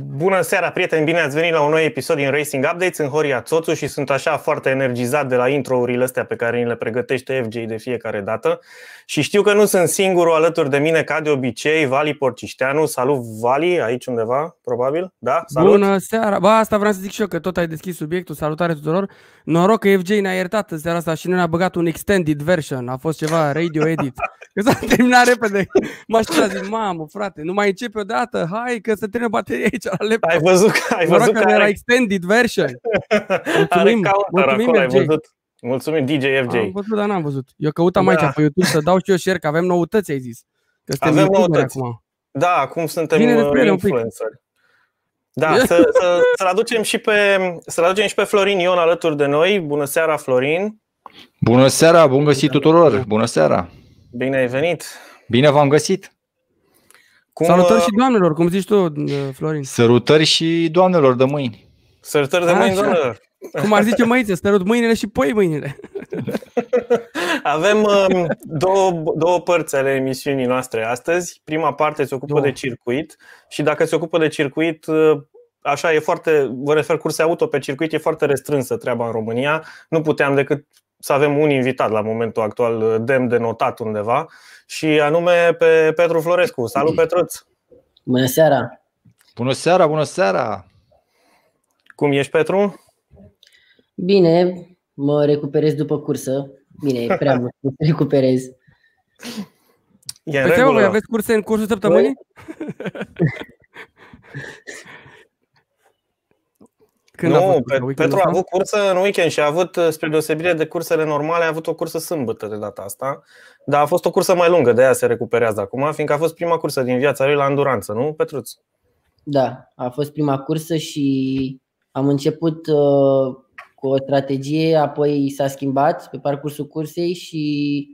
Bună seara, prieteni! Bine ați venit la un nou episod din Racing Updates. În Horia Totu și sunt așa foarte energizat de la intro-urile astea pe care ni le pregătește FJ de fiecare dată. Și știu că nu sunt singurul alături de mine, ca de obicei, Vali Porcișteanu. Salut, Vali, aici undeva, probabil. Da? Salut. Bună seara! Ba, asta vreau să zic și eu, că tot ai deschis subiectul. Salutare tuturor! Noroc că FJ ne-a iertat în seara asta și nu ne-a băgat un extended version. A fost ceva radio edit. Că s-a terminat repede. Mă aștept, zic, mamă, frate, nu mai începe o dată. Hai că se termină bateria aici. Ai văzut că era extended version. Mulțumim, mulțumim, FJ. Mulțumim, DJ FJ. Am văzut, dar n-am văzut. Eu căutam aici pe YouTube să dau și eu share, că avem noutăți, ai zis. Că avem noutăți acum. Da, acum suntem influenceri. Da, să-l aducem și pe Florin Ion alături de noi. Bună seara, Florin. Bună seara, bun găsit tuturor. Bună seara. Bine ai venit. Bine v-am găsit. Salutări și doamnelor, cum zici tu, Florin. Sărutări și doamnelor de mâini. Sărutări de mâini, doamnelor. Cum ar zice măițe, sărut mâinile și păi mâinile. Avem două părți ale emisiunii noastre astăzi. Prima parte se ocupă de circuit și dacă se ocupă de circuit, așa e foarte, vă refer curse auto pe circuit, e foarte restrânsă treaba în România. Nu puteam decât să avem un invitat la momentul actual demn de notat undeva și anume pe Petru Florescu. Salut, Petruț! Bună seara! Bună seara, bună seara! Cum ești, Petru? Bine, mă recuperez după cursă. Bine, e prea mult să mă recuperez. Păi, voi aveți curse în cursul săptămânii? Nu, Petru a avut cursă în weekend și a avut, spre deosebire de cursele normale, a avut o cursă sâmbătă de data asta. Dar a fost o cursă mai lungă, de aia se recuperează acum, fiindcă a fost prima cursă din viața lui la înduranță, nu, Petruț? Da, a fost prima cursă și am început cu o strategie, apoi s-a schimbat pe parcursul cursei și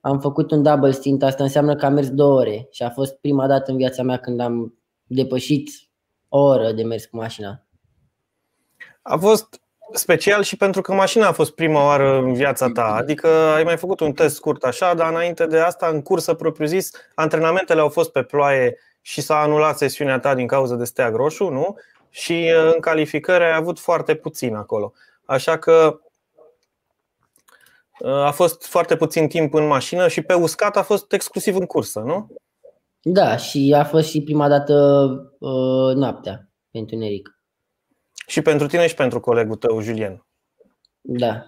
am făcut un double stint. Asta înseamnă că am mers 2 ore și a fost prima dată în viața mea când am depășit o oră de mers cu mașina. A fost special și pentru că mașina a fost prima oară în viața ta. Adică ai mai făcut un test scurt așa, dar înainte de asta, în cursă propriu-zis, antrenamentele au fost pe ploaie și s-a anulat sesiunea ta din cauza de steag roșu, nu? Și în calificări ai avut foarte puțin acolo. Așa că a fost foarte puțin timp în mașină și pe uscat a fost exclusiv în cursă, nu? Da, și a fost și prima dată noaptea, pe întuneric. Și pentru tine și pentru colegul tău, Julien. Da.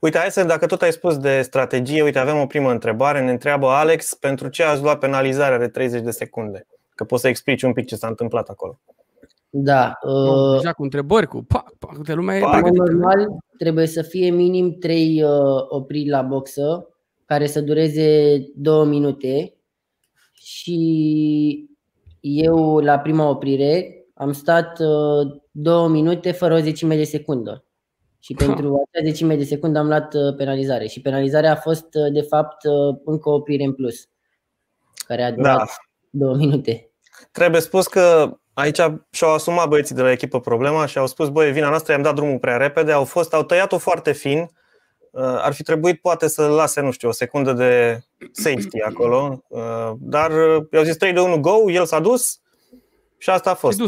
Uite, hai să, dacă tot ai spus de strategie, uite, avem o primă întrebare. Ne întreabă Alex, pentru ce ați luat penalizarea de 30 de secunde? Că poți să explici un pic ce s-a întâmplat acolo. Da. Deja cu întrebări, cu pac, de lumea e normal, trebuie să fie minim 3 opriri la boxă, care să dureze 2 minute. Și eu, la prima oprire, am stat 2 minute fără o zecime de secundă și pentru acea zecime de secundă am luat penalizare și penalizarea a fost de fapt încă o oprire în plus care a durat 2 minute. Trebuie spus că aici și-au asumat băieții de la echipă problema și au spus, băi, vina noastră, i-am dat drumul prea repede, au tăiat-o foarte fin. Ar fi trebuit poate să lase, nu știu, o secundă de safety acolo, dar i-au zis 3-2-1 go, el s-a dus. Și asta a fost. Și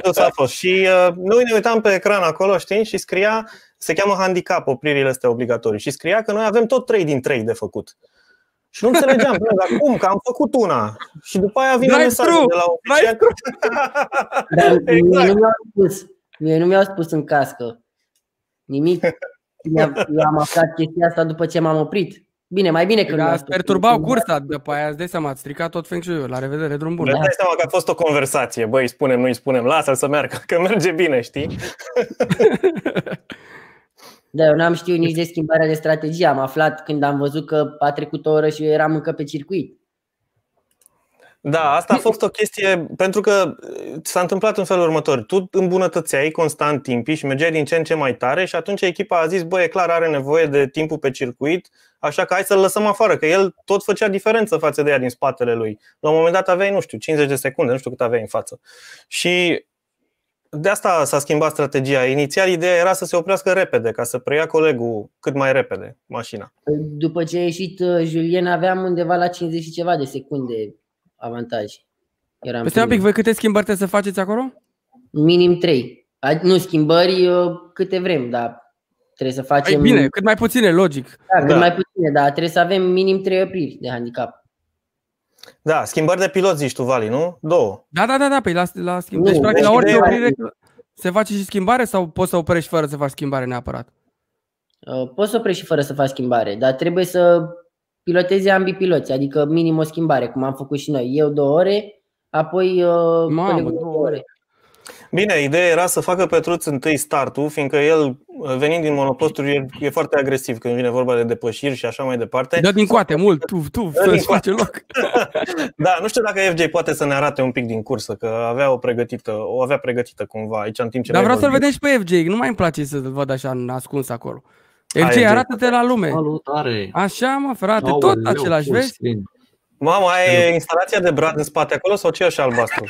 dus a fost. Și noi ne uitam pe ecran acolo, știi, și scria, se cheamă handicap, opririle astea obligatorii. Și scria că noi avem tot 3 din 3 de făcut. Și nu înțelegeam, dar cum? Că am făcut una. Și după aia vine mesajul de la oficial. Exact. Mie nu mi-au spus în cască nimic. Eu am aflat chestia asta după ce m-am oprit. Bine, mai bine că ați perturbat cursa, după aia îți dai seama, ați stricat tot feng shui-ul. La revedere, drum bun. Îți dai seama că a fost o conversație. Băi, spunem, nu-i spunem, lasă-l să meargă, că merge bine, știi? Da, eu n-am știut nici de schimbarea de strategie. Am aflat când am văzut că a trecut o oră și eu eram încă pe circuit. Da, asta a fost o chestie, pentru că s-a întâmplat în felul următor. Tu îmbunătățeai constant timpii și mergeai din ce în ce mai tare și atunci echipa a zis, băi, e clar, are nevoie de timpul pe circuit, așa că hai să-l lăsăm afară, că el tot făcea diferență față de ea din spatele lui. La un moment dat aveai, nu știu, 50 de secunde, nu știu cât aveai în față. Și de asta s-a schimbat strategia. Inițial ideea era să se oprească repede, ca să preia colegul cât mai repede mașina. După ce a ieșit Julien aveam undeva la 50 și ceva de secunde avantaj. Peste un pic, voi câte schimbări trebuie să faceți acolo? Minim 3. Nu schimbări câte vrem, dar trebuie să facem... Ai bine, cât mai puține, logic. Da, cât mai puține, dar trebuie să avem minim 3 opriri de handicap. Da, schimbări de pilot zici tu, Vali, nu? 2. Da, păi la schimbări. Deci, practic, la orice oprire se face și schimbare sau poți să oprești fără să faci schimbare neapărat? Poți să oprești și fără să faci schimbare, dar trebuie să pilotezi ambii piloți, adică minim o schimbare, cum am făcut și noi. Eu 2 ore, apoi colegul 2 ore. Bine, ideea era să facă Petruț întâi startul, fiindcă el, venind din monoposturi, e foarte agresiv când vine vorba de depășiri și așa mai departe. Dă din coate mult, să-ți face loc. Da, nu știu dacă FJ poate să ne arate un pic din cursă, că avea o avea pregătită cumva aici în timp ce... Dar vreau să-l vedem și pe FJ, nu mai îmi place să-l văd așa ascuns acolo. FJ, arată-te la lume. Salutare. Așa, mă, frate, tot același, vezi? Mama, ai instalația de brad în spate acolo sau ce așa albastru?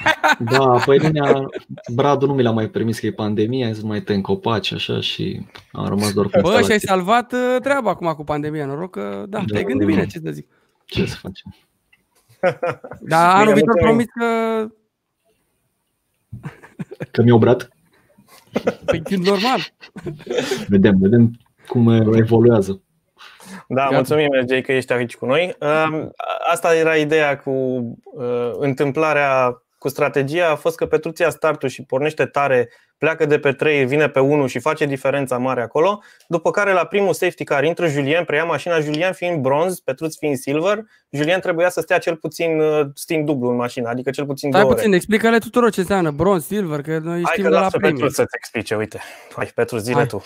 Da, păi bradul nu mi l-a mai permis că e pandemia, ai zis mai tăi în copaci așa și am rămas doar cu instalația. Bă, și ai salvat treaba acum cu pandemia, noroc că da, te-ai gândit bine, ce să zic. Ce să facem? Dar anul viitor promit că... Că mi-au brad? Păi normal. Vedem cum evoluează. Da, mulțumim, Mergei, că ești aici cu noi. Asta era ideea cu întâmplarea, cu strategia. A fost că Petruț ia startul și pornește tare, pleacă de pe 3, vine pe 1 și face diferența mare acolo. După care la primul safety car intră Julien, preia mașina, Julien fiind bronz, Petruț fiind silver. Julien trebuia să stea cel puțin stint dublu în mașină, adică cel puțin 2 ore. Explică-le tuturor ce înseamnă bronz, silver, că noi știm la premii. Petruț să-ți explice, uite. Hai, Petruț, zile tu.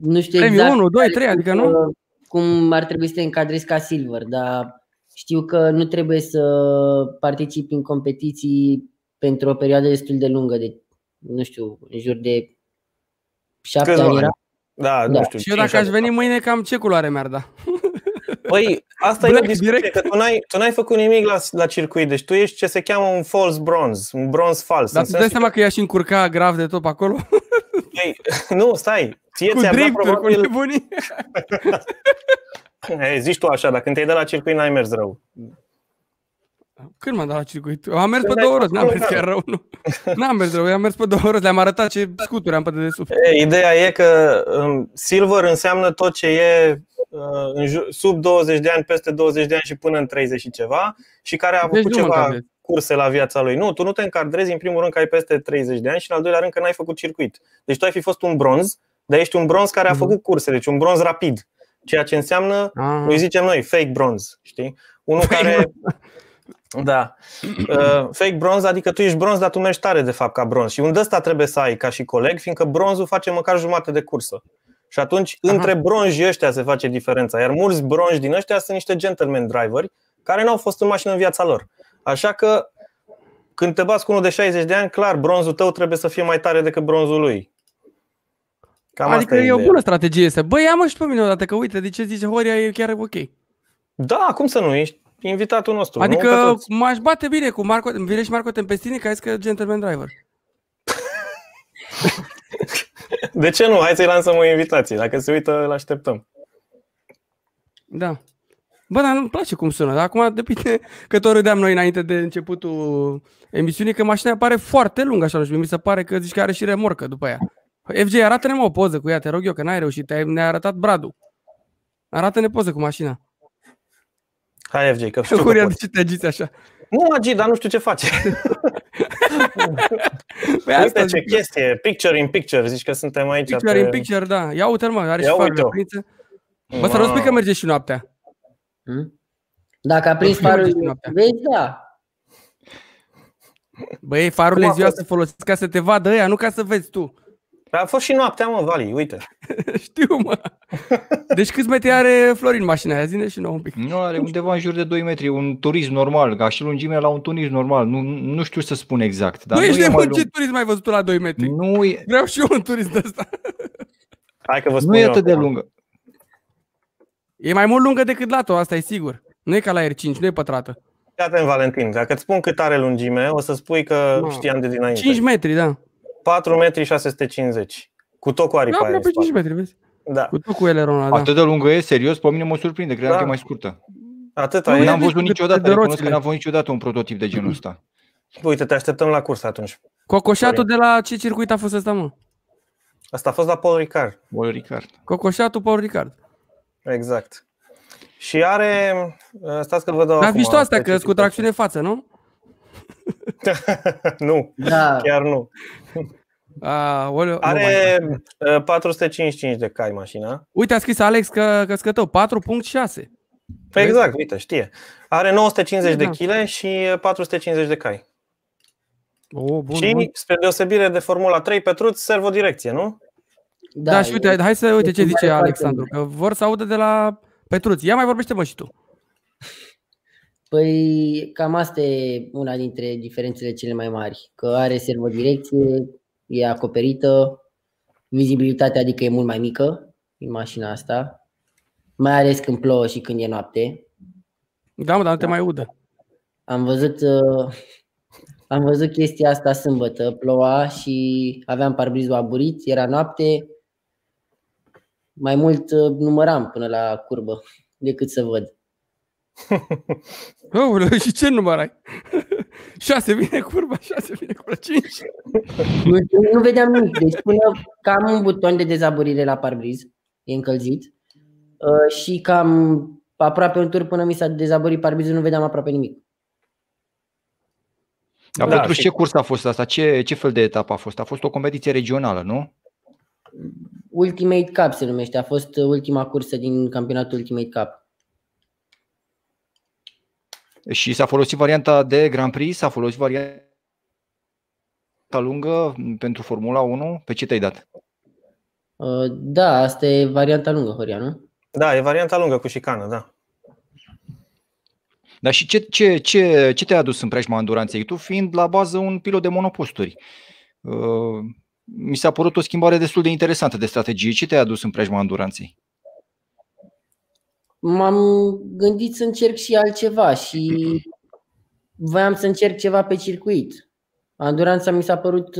Nu știu premiu exact 1, 2, 3, adică nu? Cum ar trebui să te încadrezi ca silver, dar știu că nu trebuie să participi în competiții pentru o perioadă destul de lungă, de nu știu, în jur de 7 ani era. Da, nu știu. Și eu dacă aș veni mâine, cam ce culoare mi-ar da? Păi, asta e o discuție, că tu n-ai făcut nimic la circuit, deci tu ești ce se cheamă un false bronze, un bronz fals. Dar tu dai seama că i-aș încurca grav de top acolo? Ei, nu, stai, ție ți-a dat probabil... Ei, zici tu așa, dar când te-ai dat la circuit n-ai mers rău. Când m-am dat la circuit? Am mers pe 2 ore, n-am mers chiar rău, nu. N-am mers rău, am mers pe 2 ore, le-am arătat ce scuturi am pe dedesubt. Ideea e că silver înseamnă tot ce e sub 20 de ani, peste 20 de ani și până în 30 și ceva și care a avut deci ceva curse la viața lui. Nu, tu nu te încadrezi în primul rând că ai peste 30 de ani și în al doilea rând că n-ai făcut circuit. Deci tu ai fi fost un bronz, dar ești un bronz care a făcut curse, deci un bronz rapid. Ceea ce înseamnă, noi zicem noi, fake bronz, știi? Unul care... Da. Fake bronz, adică tu ești bronz, dar tu mergi tare de fapt ca bronz. Și unde ăsta trebuie să ai ca și coleg, fiindcă bronzul face măcar jumate de cursă. Și atunci între bronzii ăștia se face diferența. Iar mulți bronzi din ăștia sunt niște gentleman driveri care n-au fost în mașină în viața lor. Așa că când te bați cu unul de 60 de ani, clar, bronzul tău trebuie să fie mai tare decât bronzul lui. Cam adică e o bună strategie să... Băi, ia mă și pe mine odată, că uite, de ce zice Horia e chiar ok. Da, cum să nu, ești invitatul nostru. Adică m-aș bate bine cu Marco, vine și Marco Tempestini, că ai zis că gentleman driver. De ce nu? Hai să-i lansăm o invitație. Dacă se uită, îl așteptăm. Da. Bă, dar nu-mi place cum sună. Dar acum depinde că tot râdeam noi înainte de începutul emisiunii, că mașina pare foarte lungă așa. Nu știu, mi se pare că zici că are și remorcă după ea. FJ, arată-ne o poză cu ea, te rog eu, că n-ai reușit. Ne-a arătat bradul. Arată-ne poză cu mașina. Hai, FJ, că știu că poți. Ce te agiți așa? Nu agi, dar nu știu ce face. Păi uite ce chestie, picture in picture, zici că suntem aici. Picture in picture, da. Ia uite-l, mă, are și farul. Bă, să răspui că merge și noaptea. Dacă aprins farul, vezi, da. Băi, farurile ziua să folosesc ca să te vadă ăia, nu ca să vezi tu. A fost și noaptea, mă, Vali, uite. Știu, mă. Deci câți metri are Florin mașina aia? Zine și nouă un pic. Nu, are undeva în jur de 2 metri, un turism normal, ca și lungimea la un turism normal. Nu știu să spun exact. Dar nu ești nebun, ce turism ai văzut tu la 2 metri? Nu e... Vreau și eu un turism de ăsta. Hai că vă spun. Nu e atât de lungă. E mai mult lungă decât latul, asta e sigur. Nu e ca la R5, nu e pătrată. Iată-mi, Valentin, dacă îți spun cât are lungime, o să spui că știam de dinainte. 5 metri, da. 4,650 m, cu tot cu aripa. Da, aproape 5 metri, vezi? Da. Cu tot cu eleronul, da. Atât de lungă e, serios, pe mine mă surprinde, credeam că e mai scurtă. Atât. N-am văzut niciodată, recunosc că n-am văzut niciodată un prototip de genul ăsta. Uite, te așteptăm la cursă atunci. Cocoșatul de la ce circuit a fost ăsta, mă? Asta a fost la Paul Ricard. Paul Ricard. Cocoșatul Paul Ricard. Exact. Și are... Stați că vă dau acum. Dar vișto astea, că cu tracțiune față, nu? Nu, da. Chiar nu. Oleo, are 455 de cai mașina. Uite, a scris Alex că scătău 4.6. Păi exact, uite, știe. Are 950 de kg și 450 de cai. Bun, și bun. Spre deosebire de Formula 3, Petruț, servodirecție, nu? Da, da, și uite, hai să uite ce zice Alexandru, că vor să audă de la Petruț. Ia mai vorbește, mă, și tu. Păi cam asta e una dintre diferențele cele mai mari, că are servodirecție, e acoperită, vizibilitatea adică e mult mai mică în mașina asta, mai ales când plouă și când e noapte. Da, mă, dar nu te mai udă. Am văzut chestia asta sâmbătă, ploua și aveam parbrizul aburit, era noapte, mai mult număram până la curbă decât să văd. Și ce număr ai? 6 vine curba, 6 vine curba, 5. Nu vedeam nimic, deci până cam un buton de dezaburire la parbriz, e încălzit. Și cam aproape un tur până mi s-a dezaburit parbrizul, nu vedeam aproape nimic. Dar da, Petru, ce curs a fost asta? Ce fel de etapă a fost? A fost o competiție regională, nu? Ultimate Cup se numește, a fost ultima cursă din campionatul Ultimate Cup. Și s-a folosit varianta de Grand Prix, s-a folosit varianta lungă pentru Formula 1. Pe ce te-ai dat? Da, asta e varianta lungă, Horia, nu? Da, e varianta lungă cu șicană, da. Dar și ce te-a adus în preajma înduranței? Tu fiind la bază un pilot de monoposturi. Mi s-a părut o schimbare destul de interesantă de strategie. Ce te-a adus în preajma înduranței? M-am gândit să încerc și altceva și voiam să încerc ceva pe circuit. Anduranța mi s-a părut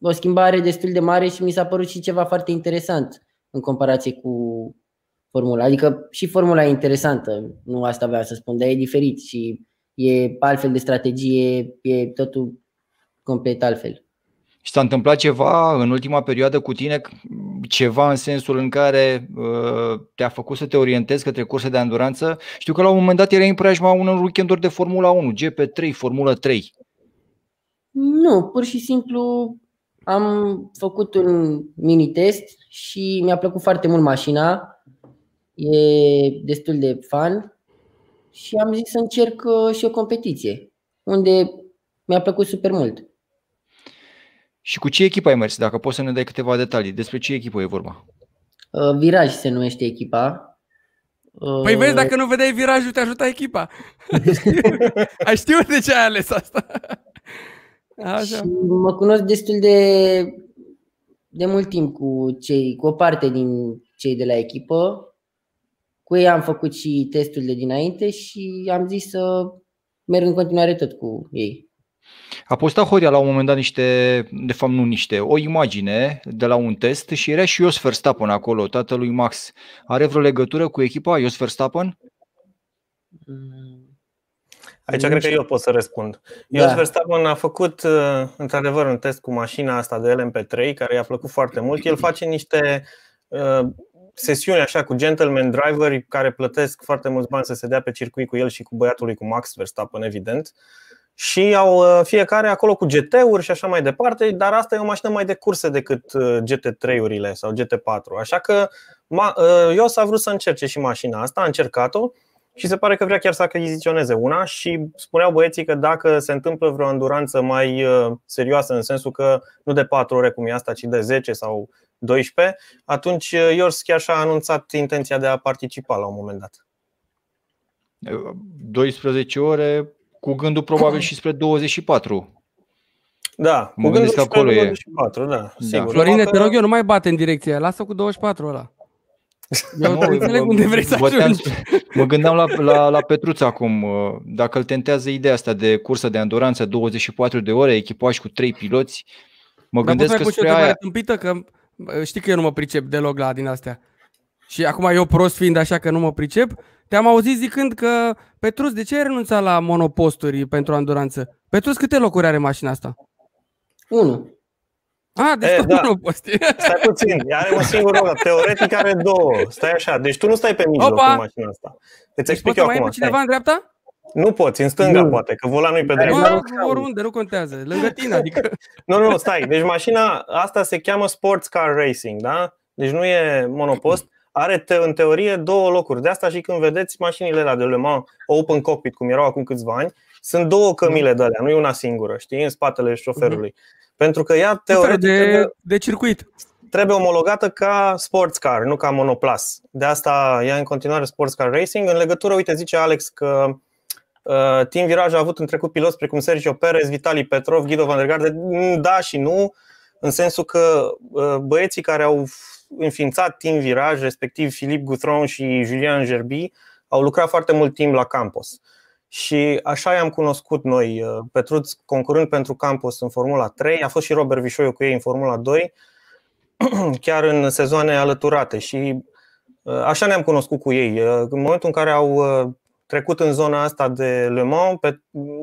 o schimbare destul de mare și mi s-a părut și ceva foarte interesant în comparație cu Formula. Adică și Formula e interesantă, nu asta vreau să spun, dar e diferit și e altfel de strategie, e totul complet altfel. Și s-a întâmplat ceva în ultima perioadă cu tine, ceva în sensul în care te-a făcut să te orientezi către curse de anduranță? Știu că la un moment dat erai în preajma unor weekenduri de Formula 1, GP3, Formula 3. Nu, pur și simplu am făcut un mini-test și mi-a plăcut foarte mult mașina, e destul de fun și am zis să încerc și o competiție, unde mi-a plăcut super mult. Și cu ce echipă ai mers? Dacă poți să ne dai câteva detalii. Despre ce echipă e vorba? Viraj se numește echipa. Păi vezi, dacă nu vedeai Virajul, te ajuta echipa. Ai știut de ce ai ales asta. Așa. Și mă cunosc destul de mult timp cu o parte din cei de la echipă. Cu ei am făcut și testul de dinainte și am zis să merg în continuare tot cu ei. A postat Horia la un moment dat o imagine de la un test și era și Jos Verstappen acolo, tatălui Max. Are vreo legătură cu echipa Jos Verstappen? Aici cred că eu pot să răspund. Da. Jos Verstappen a făcut într-adevăr un test cu mașina asta de LMP3 care i-a plăcut foarte mult. El face niște sesiuni așa cu gentleman driveri care plătesc foarte mulți bani să se dea pe circuit cu el și cu băiatul lui, cu Max Verstappen, evident. Și au fiecare acolo cu GT-uri și așa mai departe, dar asta e o mașină mai de curse decât GT3-urile sau GT4. Așa că Jos a vrut să încerce și mașina asta, a încercat-o și se pare că vrea chiar să achiziționeze una și spuneau băieții că dacă se întâmplă vreo anduranță mai serioasă, în sensul că nu de 4 ore cum e asta, ci de 10 sau 12, atunci Jos chiar și-a anunțat intenția de a participa la un moment dat. 12 ore... Cu gândul probabil și spre 24. Da, mă gândesc că acolo e. 24, da, sigur. Florine, te rog eu, nu mai bate în direcția. Lasă cu 24 ăla. Eu nu înțeleg unde vrei să ajungi. Mă gândeam la Petruț acum. Dacă îl tentează ideea asta de cursă de anduranță, 24 de ore, echipaj cu 3 piloți, mă gândesc că spre aia... Tâmpită, că știi că eu nu mă pricep deloc la din astea. Și acum eu, prost fiind așa că nu mă pricep, Te-am auzit zicând că, Petrus, de ce ai renunțat la monoposturi pentru anduranță? Petrus, câte locuri are mașina asta? 1. Ah, deci tot monopost. Stai puțin, are un singur loc, teoretic are 2. Stai așa, deci tu nu stai pe mijloc cu mașina asta. Îți explic eu acum. Mai e cineva în dreapta? Nu poți, în stânga poate, că volanul e pe dreapta. Oriunde, nu contează, lângă tine, adică. Nu, stai, deci mașina asta se cheamă Sports Car Racing, da? Deci nu e monopost. Are în teorie 2 locuri. De asta și când vedeți mașinile alea de Le Mans, Open Cockpit, cum erau acum câțiva ani, sunt 2 cămile de alea, nu e una singură, știi, în spatele șoferului. Pentru că ea teoretic de circuit trebuie omologată ca sports car, nu ca monoplas. De asta ea în continuare sports car racing. În legătură, uite, zice Alex că Team Viraj a avut în trecut piloți precum Sergio Perez, Vitali Petrov, Guido van der Garde. Da și nu, în sensul că băieții care au înființat Team Viraj, respectiv Philippe Guthron și Julien Gerbi, au lucrat foarte mult timp la Campos. Și așa i-am cunoscut noi, Petruț concurând pentru Campos în Formula 3, a fost și Robert Vișoiu cu ei în Formula 2, chiar în sezoane alăturate. Și așa ne-am cunoscut cu ei. În momentul în care au trecut în zona asta de Le Mans,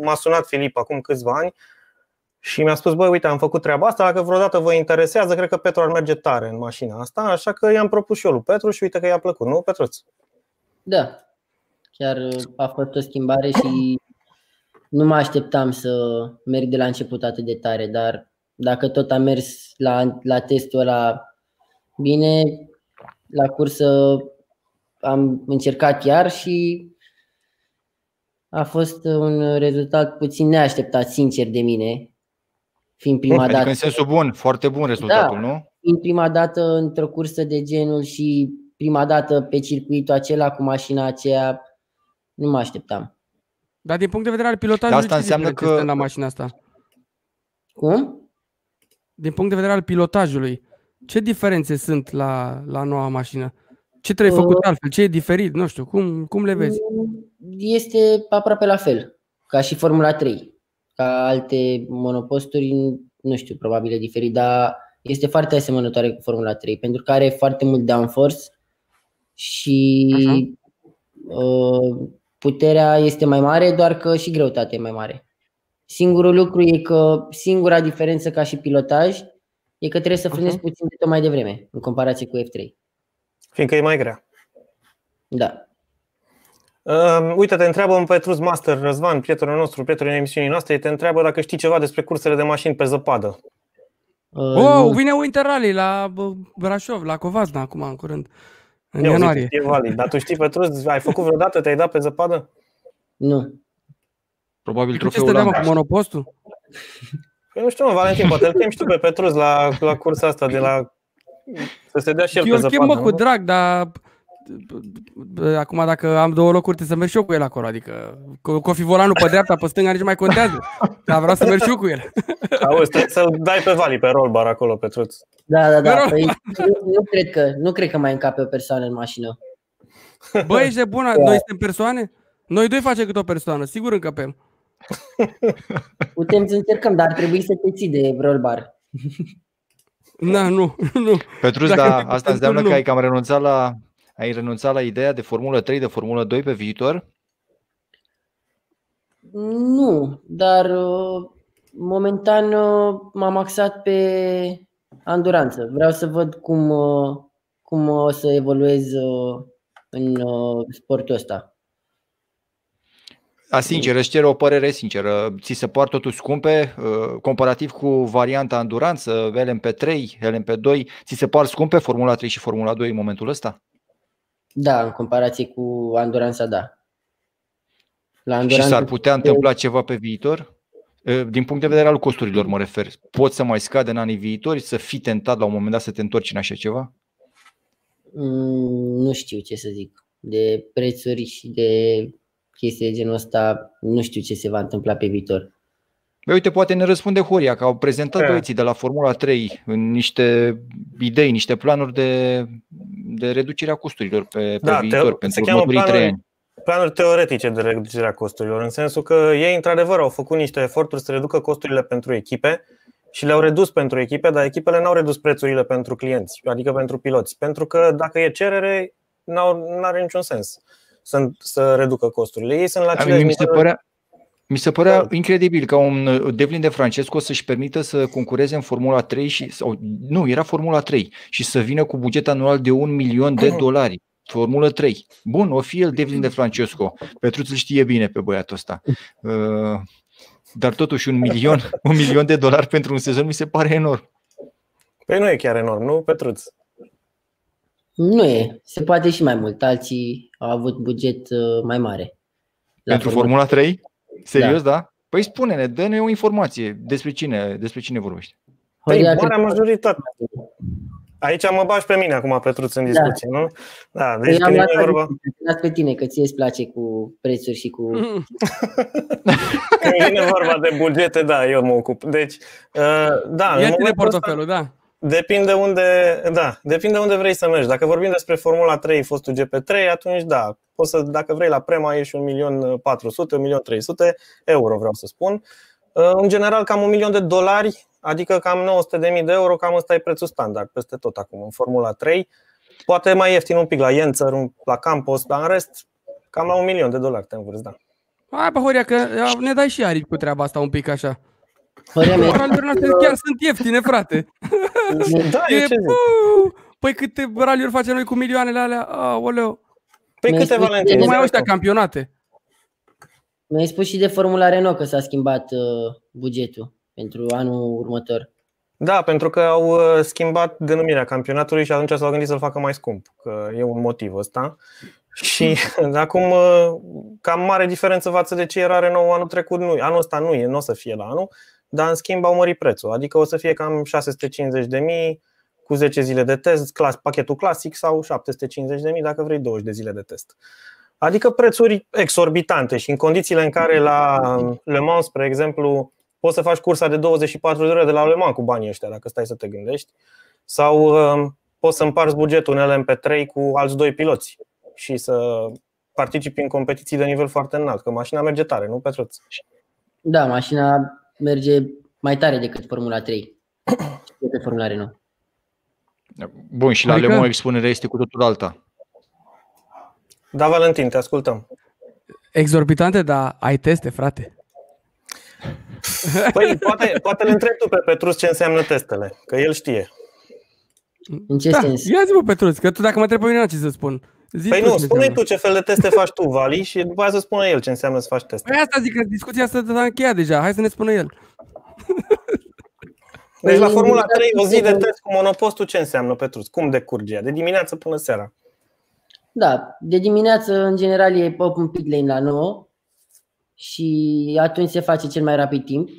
m-a sunat Filip acum câțiva ani și mi-a spus: băi, uite, am făcut treaba asta, dacă vreodată vă interesează, cred că Petru ar merge tare în mașina asta. Așa că i-am propus și eu lui Petru și uite că i-a plăcut, nu, Petruț? Da. Chiar a fost o schimbare și nu mă așteptam să merg de la început atât de tare, dar dacă tot am mers la testul ăla bine, la cursă am încercat iar și a fost un rezultat puțin neașteptat, sincer, de mine. Fiind prima dată. Adică în sensul bun, foarte bun rezultatul, da, nu? Fiind prima dată într-o cursă de genul și prima dată pe circuitul acela cu mașina aceea, nu mă așteptam. Dar din punct de vedere al pilotajului, asta înseamnă că la mașina asta. Cum? Din punct de vedere al pilotajului, ce diferențe sunt la noua mașină? Ce trebuie făcut altfel? Ce e diferit? Nu știu, cum le vezi? Este aproape la fel, ca și Formula 3. Ca alte monoposturi, nu știu, probabil e diferit, dar este foarte asemănătoare cu Formula 3, pentru că are foarte mult downforce și puterea este mai mare, doar că și greutatea e mai mare. Singurul lucru e că singura diferență ca și pilotaj e că trebuie să frânezi puțin de tot mai devreme în comparație cu F3. Fiindcă e mai grea. Da. Uite, te întreabă Petrus Master Răzvan, prietenul nostru, prietenul emisiunii noastre, te întreabă dacă știi ceva despre cursele de mașini pe zăpadă. Vine Winter Rally la Brașov, la Covazna acum, în curând. În ianuarie. E valid. Dar tu știi, Petrus, ai făcut vreodată? Te-ai dat pe zăpadă? Nu. Probabil trofeul ăla. Cu monopostul? Păi nu știu, mă, Valentin, poate îl chem și tu pe Petrus la cursa asta de la... Să se dea și el pe zăpadă. Eu îl chem cu drag, dar... Acum dacă am 2 locuri, trebuie să merg și eu cu el acolo. Adică că fi volanul pe dreapta, pe stânga, nici mai contează. Dar vreau să merg și eu cu el. Auzi, trebuie să-l dai pe Vali, pe rollbar acolo, Petruț. Da, păi, nu cred că mai încape o persoană în mașină. Băi, ești de bună, noi suntem persoane? Noi 2 facem cât o persoană, sigur încăpem. Putem să încercăm, dar ar trebui să te ții de rollbar. Da, nu. Petruț, da, asta înseamnă că ai cam renunțat la... Ai renunțat la ideea de Formula 3, de Formula 2 pe viitor? Nu, dar momentan m-am axat pe anduranță. Vreau să văd cum o să evoluez în sportul ăsta. Sincer, îți cer o părere sinceră. Ți se par totuși scumpe comparativ cu varianta anduranță, LMP3, LMP2? Ți se par scumpe Formula 3 și Formula 2 în momentul ăsta? Da, în comparație cu anduranța, da. Și s-ar putea întâmpla ceva pe viitor? Din punct de vedere al costurilor mă refer. Poți să mai scade în anii viitori? Să fii tentat la un moment dat să te întorci în așa ceva? Nu știu ce să zic. De prețuri și de chestii de genul ăsta, nu știu ce se va întâmpla pe viitor. Uite, poate ne răspunde Horia, că au prezentat băieții de la Formula 3 niște idei, niște planuri de reducerea costurilor pe viitor, pentru următorii 3 ani. Planuri teoretice de reducerea costurilor, în sensul că ei într-adevăr au făcut niște eforturi să reducă costurile pentru echipe și le-au redus pentru echipe, dar echipele n-au redus prețurile pentru clienți, adică pentru piloți, pentru că dacă e cerere, n-are niciun sens. să reducă costurile. Ei sunt la cele Mi se părea incredibil ca un Devlin de Francesco să-și permită să concureze în Formula 3 și, sau, nu, era Formula 3 și să vină cu buget anual de $1 milion. Formula 3. Bun, o fi el Devlin de Francesco. Petruț îl știe bine pe băiatul ăsta. Dar totuși $1 milion pentru un sezon mi se pare enorm. Păi nu e chiar enorm, nu, Petruț? Nu e. Se poate și mai mult. Alții au avut buget mai mare. Pentru Formula 3? Serios, da? Păi spune-ne, dă-ne o informație. Despre cine vorbești? Păi, marea majoritate. Aici mă bagi pe mine acum, Petruț, în discuție, nu? Da, deci când e vorba... Las pe tine, că ție îți place cu prețuri și cu... Când vine vorba de bugete, da, eu mă ocup. Deci, da, în momentul ăsta, da. Depinde unde vrei să mergi. Dacă vorbim despre Formula 3, fostul GP3, atunci da, poți să, dacă vrei la prema ieși €1.400.000, €1.300.000, vreau să spun. În general cam $1 milion, adică cam €900.000, cam ăsta e prețul standard peste tot acum în Formula 3. Poate mai ieftin un pic la Jenzer, la Campos, dar în rest cam la $1 milion te învârți, da. Hai, bă, Horia, că ne dai și aripi cu treaba asta un pic așa. Raliurile noastre chiar sunt ieftine, frate. Da, păi câte raliuri facem noi cu milioanele alea? Aoleu. Păi câte valente. Nu mai au ăștia campionate. Mi-ai spus și de Formula Renault că s-a schimbat bugetul pentru anul următor. Da, pentru că au schimbat denumirea campionatului și atunci s-au gândit să-l facă mai scump, că e un motiv ăsta. Și acum cam mare diferență față de ce era Renault anul trecut. Nu, anul ăsta nu e, nu o să fie la anul. Dar în schimb au mărit prețul, adică o să fie cam 650.000 cu 10 zile de test, pachetul clasic, sau 750.000 dacă vrei 20 de zile de test. Adică prețuri exorbitante și în condițiile în care la Le Mans, spre exemplu, poți să faci cursa de 24 de ore de la Le Mans cu banii ăștia, dacă stai să te gândești, sau poți să împarți bugetul în LMP3 cu alți 2 piloți și să participi în competiții de nivel foarte înalt, că mașina merge tare, nu, Petruț? Da, mașina merge mai tare decât Formula 3 și decât Formula Renault. Bun, și la Le Mans expunerea este cu totul alta. Da, Valentin, te ascultăm. Exorbitante, dar ai teste, frate. Păi, poate îl întrebi tu pe Petruț ce înseamnă testele, că el știe. În ce sens? Ia zi-mă, Petruț, că tu dacă mă întrebi pe mine, ce să spun? Păi nu, spune-i tu ce fel de teste faci tu, Vali, și după aceea să spună el ce înseamnă să faci teste. Păi asta zic, că discuția asta s-a încheiat deja, hai să ne spună el. Deci la Formula 3 o zi de test cu monopostul ce înseamnă, Petruț? Cum decurge ea? De dimineață până seara? Da, de dimineață în general e un pit lane la 9 și atunci se face cel mai rapid timp.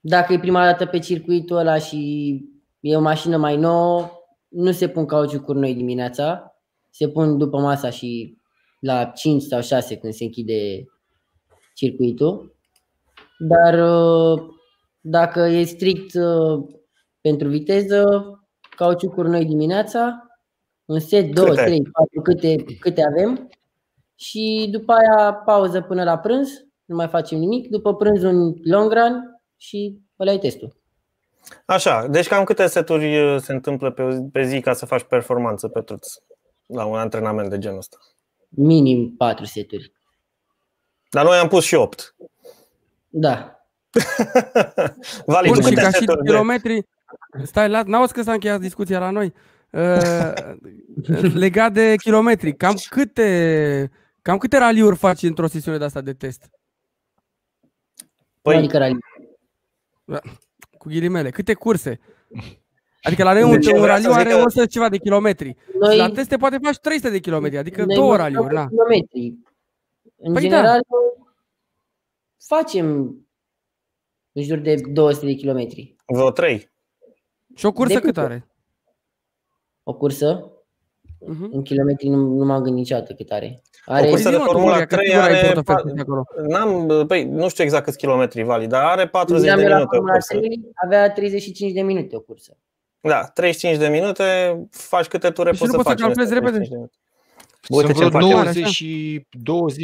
Dacă e prima dată pe circuitul ăla și e o mașină mai nouă, nu se pun cauciucuri noi dimineața. Se pun după masa și la 5 sau 6 când se închide circuitul. Dar dacă e strict pentru viteză, cauciucuri noi dimineața, un set, 2, 3, 4, câte avem. Și după aia pauză până la prânz, nu mai facem nimic. După prânz un long run și ăla e testul. Așa, deci cam câte seturi se întâmplă pe zi ca să faci performanță, Petruț? La un antrenament de genul ăsta. Minim 4 seturi. Dar noi am pus și 8. Da. Vali, bun, și ca și kilometri. Stai, n-auzi că s-a încheiat discuția la noi. Legat de kilometri, cam câte raliuri faci într-o sesiune de asta de test? Păi, adică raliuri. Cu ghilimele, câte curse? Adică la noi un raliu are 100 ceva de kilometri. Noi, la teste poate faci 300 de kilometri, adică 2 raliuri. Da. În general, facem în jur de 200 de kilometri. Vreo 3. Și o cursă cât are? O cursă? În kilometri nu m-am gândit niciodată cât are. O cursă de Formula 3 are... Păi, nu știu exact câți kilometri, Vali, dar are 40 de minute. Avea 35 de minute o cursă. Da, 35 de minute, faci câte ture poți să faci. Și nu poți să calculezi repede. Uite,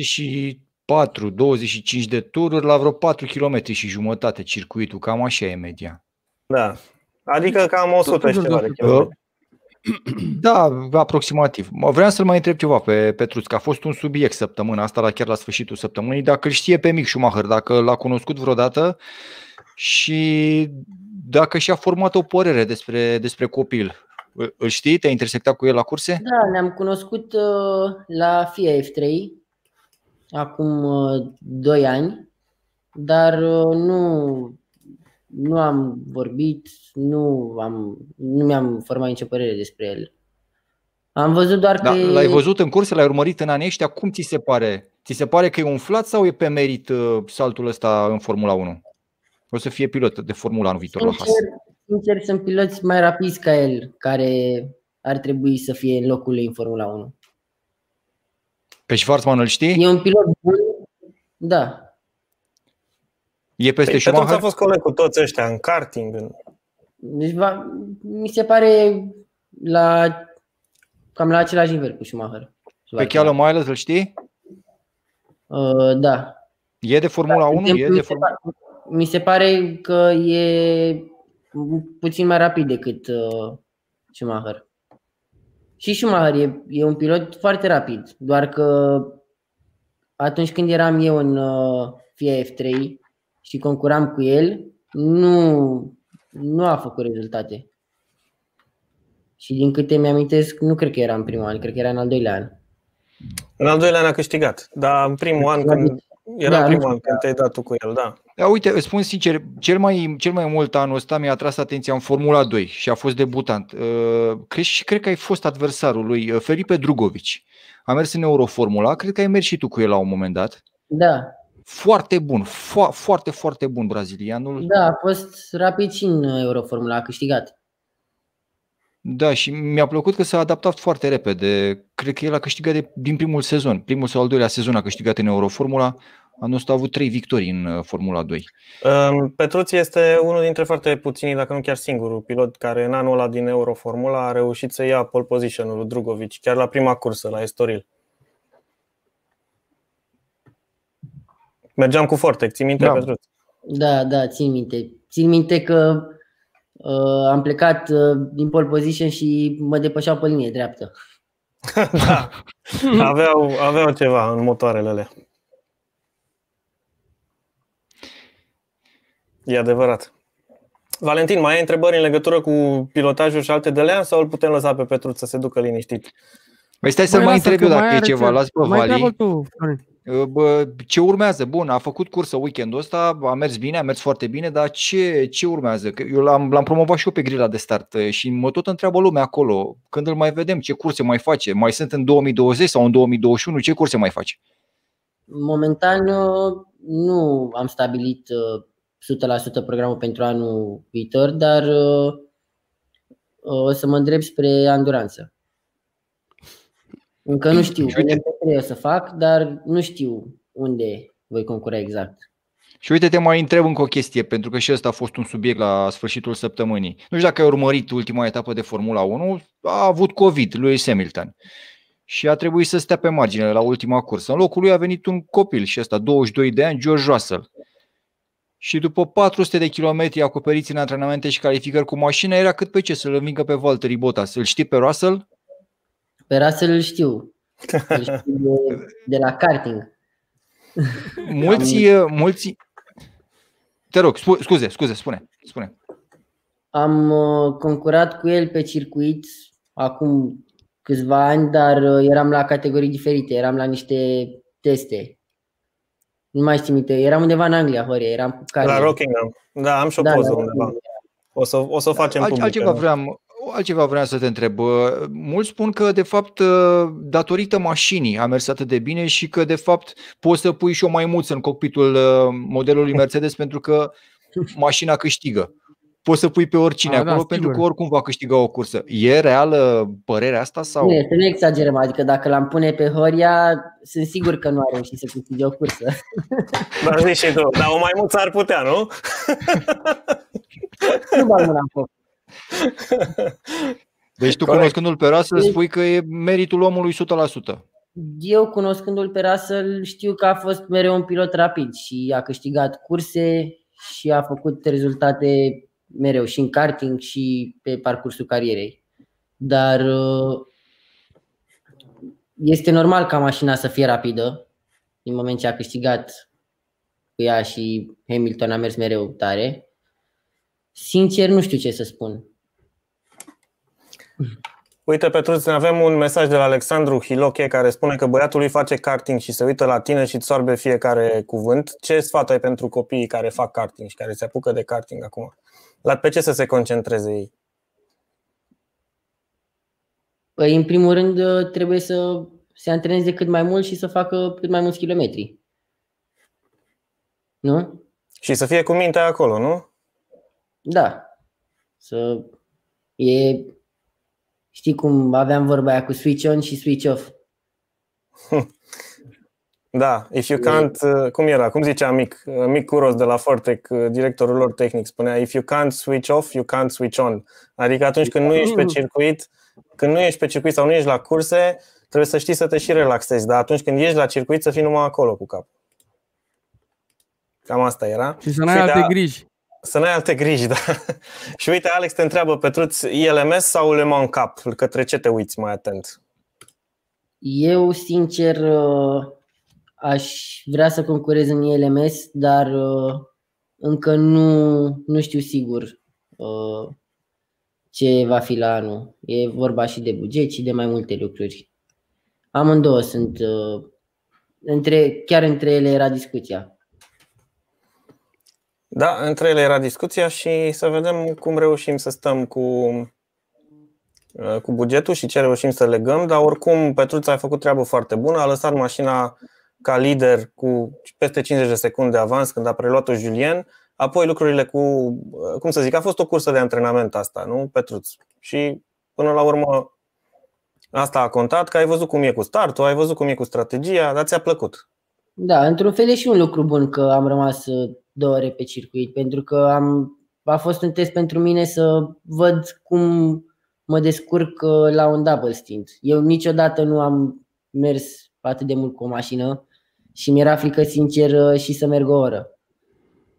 sunt vreo 24-25 de tururi la vreo 4,5 km circuitul, cam așa e media. Da, adică cam 100 și ceva de kilometri. Da, aproximativ. Vreau să-l mai întreb ceva pe Petruț, că a fost un subiect săptămâna asta, chiar la sfârșitul săptămânii, dacă îl știe pe Mick Schumacher, dacă l-a cunoscut vreodată și dacă și-a format o părere despre copil. Îl știi? Te-ai intersectat cu el la curse? Da, ne-am cunoscut la FIA F3 acum 2 ani, dar nu am vorbit, nu mi-am format nicio părere despre el. Am văzut doar că... L-ai văzut în curse, l-ai urmărit în anii ăștia, cum ți se pare? Ți se pare că e umflat sau e pe merit saltul ăsta în Formula 1? O să fie pilot de Formula anul viitor la Haas. Sincer, sunt piloți mai rapizi ca el, care ar trebui să fie în locul lui în Formula 1. Pe Schwarzman îl știi? E un pilot bun, da. E peste Schumacher? Atunci a fost coleg cu toți ăștia în karting. Deci mi se pare cam la același nivel cu Schumacher. Pe Kalle Miles îl știi? Da. E de Formula 1? Mi se pare că e puțin mai rapid decât Schumacher. Și Schumacher e un pilot foarte rapid, doar că atunci când eram eu în FIA F3 și concuram cu el, nu a făcut rezultate. Și din câte mi-amintesc, nu cred că era în primul an, cred că era în al doilea an. În al doilea an a câștigat, dar în primul an când... Era primul an când te-ai dat tu cu el, da. Uite, îți spun sincer, cel mai mult anul ăsta mi-a atras atenția în Formula 2 și a fost debutant. Cred că ai fost adversarul lui Felipe Drugovici. A mers în Euroformula, cred că ai mers și tu cu el la un moment dat. Da. Foarte bun, foarte, foarte bun brazilianul. Da, a fost rapid și în Euroformula, a câștigat. Da, și mi-a plăcut că s-a adaptat foarte repede. Cred că el a câștigat din primul sezon. Primul sau al doilea sezon a câștigat în Euroformula. Anul ăsta a avut 3 victorii în Formula 2. Petruț este unul dintre foarte puțini, dacă nu chiar singurul pilot care în anul ăla din Euroformula a reușit să ia pole position-ul lui Drugovici, chiar la prima cursă, la Estoril. Mergeam cu Fortec, ții minte, da. Petruț? Da, țin minte. Țin minte că am plecat din pole position și mă depășeau pe linie dreaptă. Da, aveau ceva în motoarele alea. E adevărat. Valentin, mai ai întrebări în legătură cu pilotajul și alte de alea sau îl putem lăsa pe Petru să se ducă liniștit? Păi stai să mai întreb eu dacă e ceva. Las pe Vali. Ce urmează? Bun, a făcut cursă weekendul ăsta, a mers bine, a mers foarte bine, dar ce urmează? Că eu l-am promovat și eu pe grila de start și mă tot întreabă lumea acolo, când îl mai vedem, ce curse mai face? Mai sunt în 2020 sau în 2021? Ce curse mai face? Momentan nu am stabilit 100% programul pentru anul viitor, dar o să mă îndrept spre anduranță. Încă nu știu ce o să fac, dar nu știu unde voi concura exact. Și uite, te mai întreb încă o chestie, pentru că și ăsta a fost un subiect la sfârșitul săptămânii. Nu știu dacă ai urmărit ultima etapă de Formula 1, a avut COVID, Lewis Hamilton. Și a trebuit să stea pe margine la ultima cursă. În locul lui a venit un copil și ăsta, 22 de ani, George Russell. Și după 400 de kilometri acoperiți în antrenamente și calificări cu mașina, era cât pe ce să-l învingă pe Valtteri Bottas. Îl știi pe Russell? Pe Russell îl știu. Îl știu de la karting. Mulți... Te rog, scuze, spune. Am concurat cu el pe circuit acum câțiva ani, dar eram la categorii diferite, eram la niște teste. Nu mai știu minte, eram undeva în Anglia, Horia, eram cu Kalle. La Rockingham, da, am și o poză undeva. O să o facem publică. Altceva vreau să te întreb. Mulți spun că, de fapt, datorită mașinii a mers atât de bine și că, de fapt, poți să pui și o maimuță în cockpitul modelului Mercedes pentru că mașina câștigă. Poți să pui pe oricine acolo pentru că oricum va câștiga o cursă. E reală părerea asta? Sau? Bine, să nu exagerăm. Adică dacă l-am pune pe Horia, sunt sigur că nu a reușit să câștige o cursă. Dar zici și tu, dar o maimuță ar putea, nu? Nu bag mâna în foc. Deci tu cunoscându-l pe Russell spui că e meritul omului 100%. Eu cunoscându-l pe Russell știu că a fost mereu un pilot rapid și a câștigat curse și a făcut rezultate mereu și în karting și pe parcursul carierei. Dar este normal ca mașina să fie rapidă. Din moment ce a câștigat cu ea și Hamilton a mers mereu tare. Sincer, nu știu ce să spun. Uite, Petruț, avem un mesaj de la Alexandru Hiloche care spune că băiatul lui face karting și se uită la tine și îți sorbe fiecare cuvânt. Ce sfat ai pentru copiii care fac karting și care se apucă de karting acum? Pe ce să se concentreze ei? Păi, în primul rând, trebuie să se antreneze cât mai mult și să facă cât mai mulți kilometri. Nu? Și să fie cu mintea acolo, nu? Da. Să... E... Știi cum aveam vorba aia cu switch on și switch off? Da, if you can't, cum era, cum zicea Mick Curos de la Fortec, directorul lor tehnic, spunea if you can't switch off, you can't switch on. Adică atunci când nu ești pe circuit, când nu ești pe circuit sau nu ești la curse, trebuie să știi să te și relaxezi, dar atunci când ești la circuit să fii numai acolo cu capul. Cam asta era. Și să n-ai alte griji. Să n-ai alte griji, da. Și uite, Alex te întreabă, Petruț, ILMS sau Le Mans Cup? Către ce te uiți mai atent? Eu, sincer, aș vrea să concurez în ILMS, dar încă nu știu sigur ce va fi la anul. E vorba și de buget și de mai multe lucruri. Amândouă sunt, chiar între ele era discuția. Da, între ele era discuția și să vedem cum reușim să stăm cu bugetul și ce reușim să legăm. Dar oricum, Petruț a făcut treabă foarte bună, a lăsat mașina ca lider cu peste 50 de secunde avans când a preluat-o Julien. Apoi lucrurile cu, cum să zic, a fost o cursă de antrenament asta, nu, Petruț? Și până la urmă asta a contat, că ai văzut cum e cu startul, ai văzut cum e cu strategia, dar ți-a plăcut. Da, într-un fel e și un lucru bun că am rămas 2 ore pe circuit, pentru că a fost un test pentru mine să văd cum mă descurc la un double stint. Eu niciodată nu am mers atât de mult cu o mașină și mi-era frică, sincer, și să merg o oră.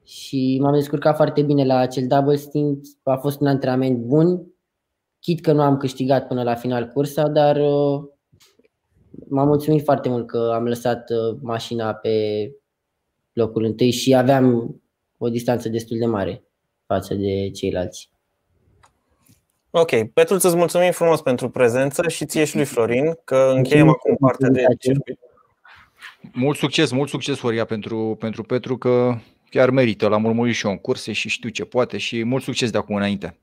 Și m-am descurcat foarte bine la acel double stint, a fost un antrenament bun. Chit că nu am câștigat până la final cursa, dar m-am mulțumit foarte mult că am lăsat mașina pe locul întâi și aveam o distanță destul de mare față de ceilalți. Ok, Petruț, îți mulțumim frumos pentru prezență și ție și lui Florin, că încheiem acum partea de circuit. Mult succes, Horia, pentru Petru, că chiar merită. L-am urmărit și eu în curse și știu ce poate și mult succes de acum înainte.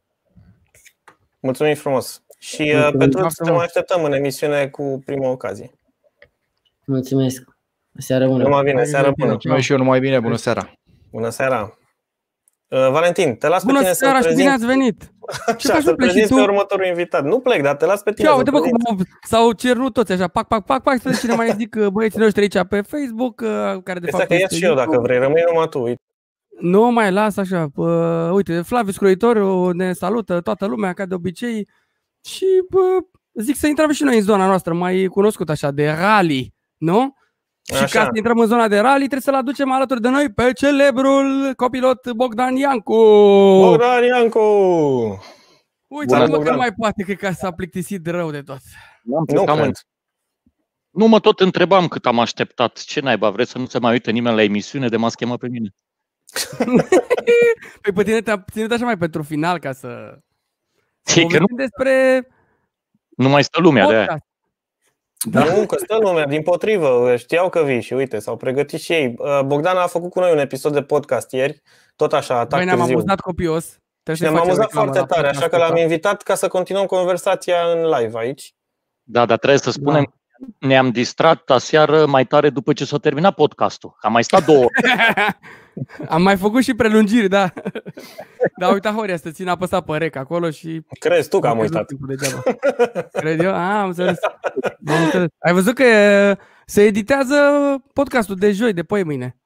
Mulțumim frumos. Și Petruț, te mai așteptăm în emisiune cu prima ocazie. Mulțumesc. Seară bună. Numai bine, seară bună. Mulțumesc și eu, numai bine, bună seara. Bună seara. Valentin, te las pe tine să-l prezint. Bună seara și bine ați venit. Așa, să-l prezinți pe următorul invitat. Nu plec, dar te las pe tine. Uite, bă, cum s-au cerut toți așa, pac, să cine mai zic băieții noștri aici pe Facebook, care de fapt... Ies și eu dacă vrei, rămâi numai tu, uite. Nu mai las așa. Uite, Flavius Croitoriu ne salută, toată lumea, ca de obicei. Și zic să intrăm și noi în zona noastră mai cunoscută așa, de rally, nu? Așa. Și ca să intrăm în zona de rally, trebuie să-l aducem alături de noi pe celebrul copilot Bogdan Iancu. Bogdan Iancu! Uite, nu că mai poate, cred că s-a plictisit rău de tot. Nu mă tot întrebam cât am așteptat. Ce naiba, vreți să nu se mai uite nimeni la emisiune de m-a schemat pe mine? Păi pe tine te-a ținut așa mai pentru final, ca să... Că nu, despre... nu mai stă lumea podcast. De aia. Da. Nu, că stă lumea, dimpotrivă, știau că vii și uite, s-au pregătit și ei. Bogdan a făcut cu noi un episod de podcast ieri, tot așa, atac târziu. Ne-am amuzat copios. Ne-am amuzat foarte tare, așa că l-am invitat ca să continuăm conversația în live aici. Da, dar trebuie să spunem că ne-am distrat aseară mai tare după ce s-a terminat podcastul. Am mai stat 2 ore. Am mai făcut și prelungiri, da. Dar uita, Horia, să țin apăsat pe rec acolo și... Crezi tu că am uitat. Cred eu? Am înțeles. Ai văzut că se editează podcastul de joi, de poi mâine.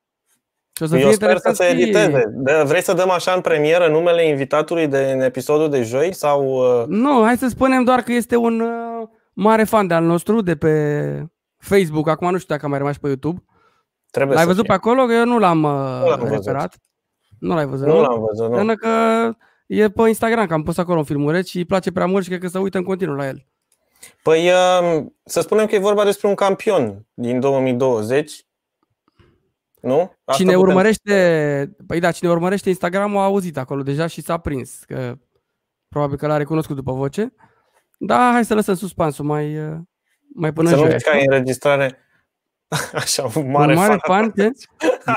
Și o să fie interesant. Eu sper să se editeze. Vrei să dăm așa în premieră numele invitatului în episodul de joi? Sau... Nu, hai să spunem doar că este un mare fan de al nostru de pe Facebook. Acum nu știu dacă a mai rămas pe YouTube. L-ai văzut pe acolo? Că eu nu l-am referat. Nu l-ai văzut. Nu l-am văzut, nu. Pentru că E pe Instagram, că am pus acolo un filmuleț și îi place prea mult și cred că se uită în continuu la el. Păi să spunem că e vorba despre un campion din 2020, nu? Asta cine urmărește, păi da, cine urmărește Instagram-ul a auzit acolo deja și s-a prins, că probabil că l-a recunoscut după voce. Da, hai să lăsăm suspansul mai până joi. Să nu ai înregistrare. Așa, un mare fan.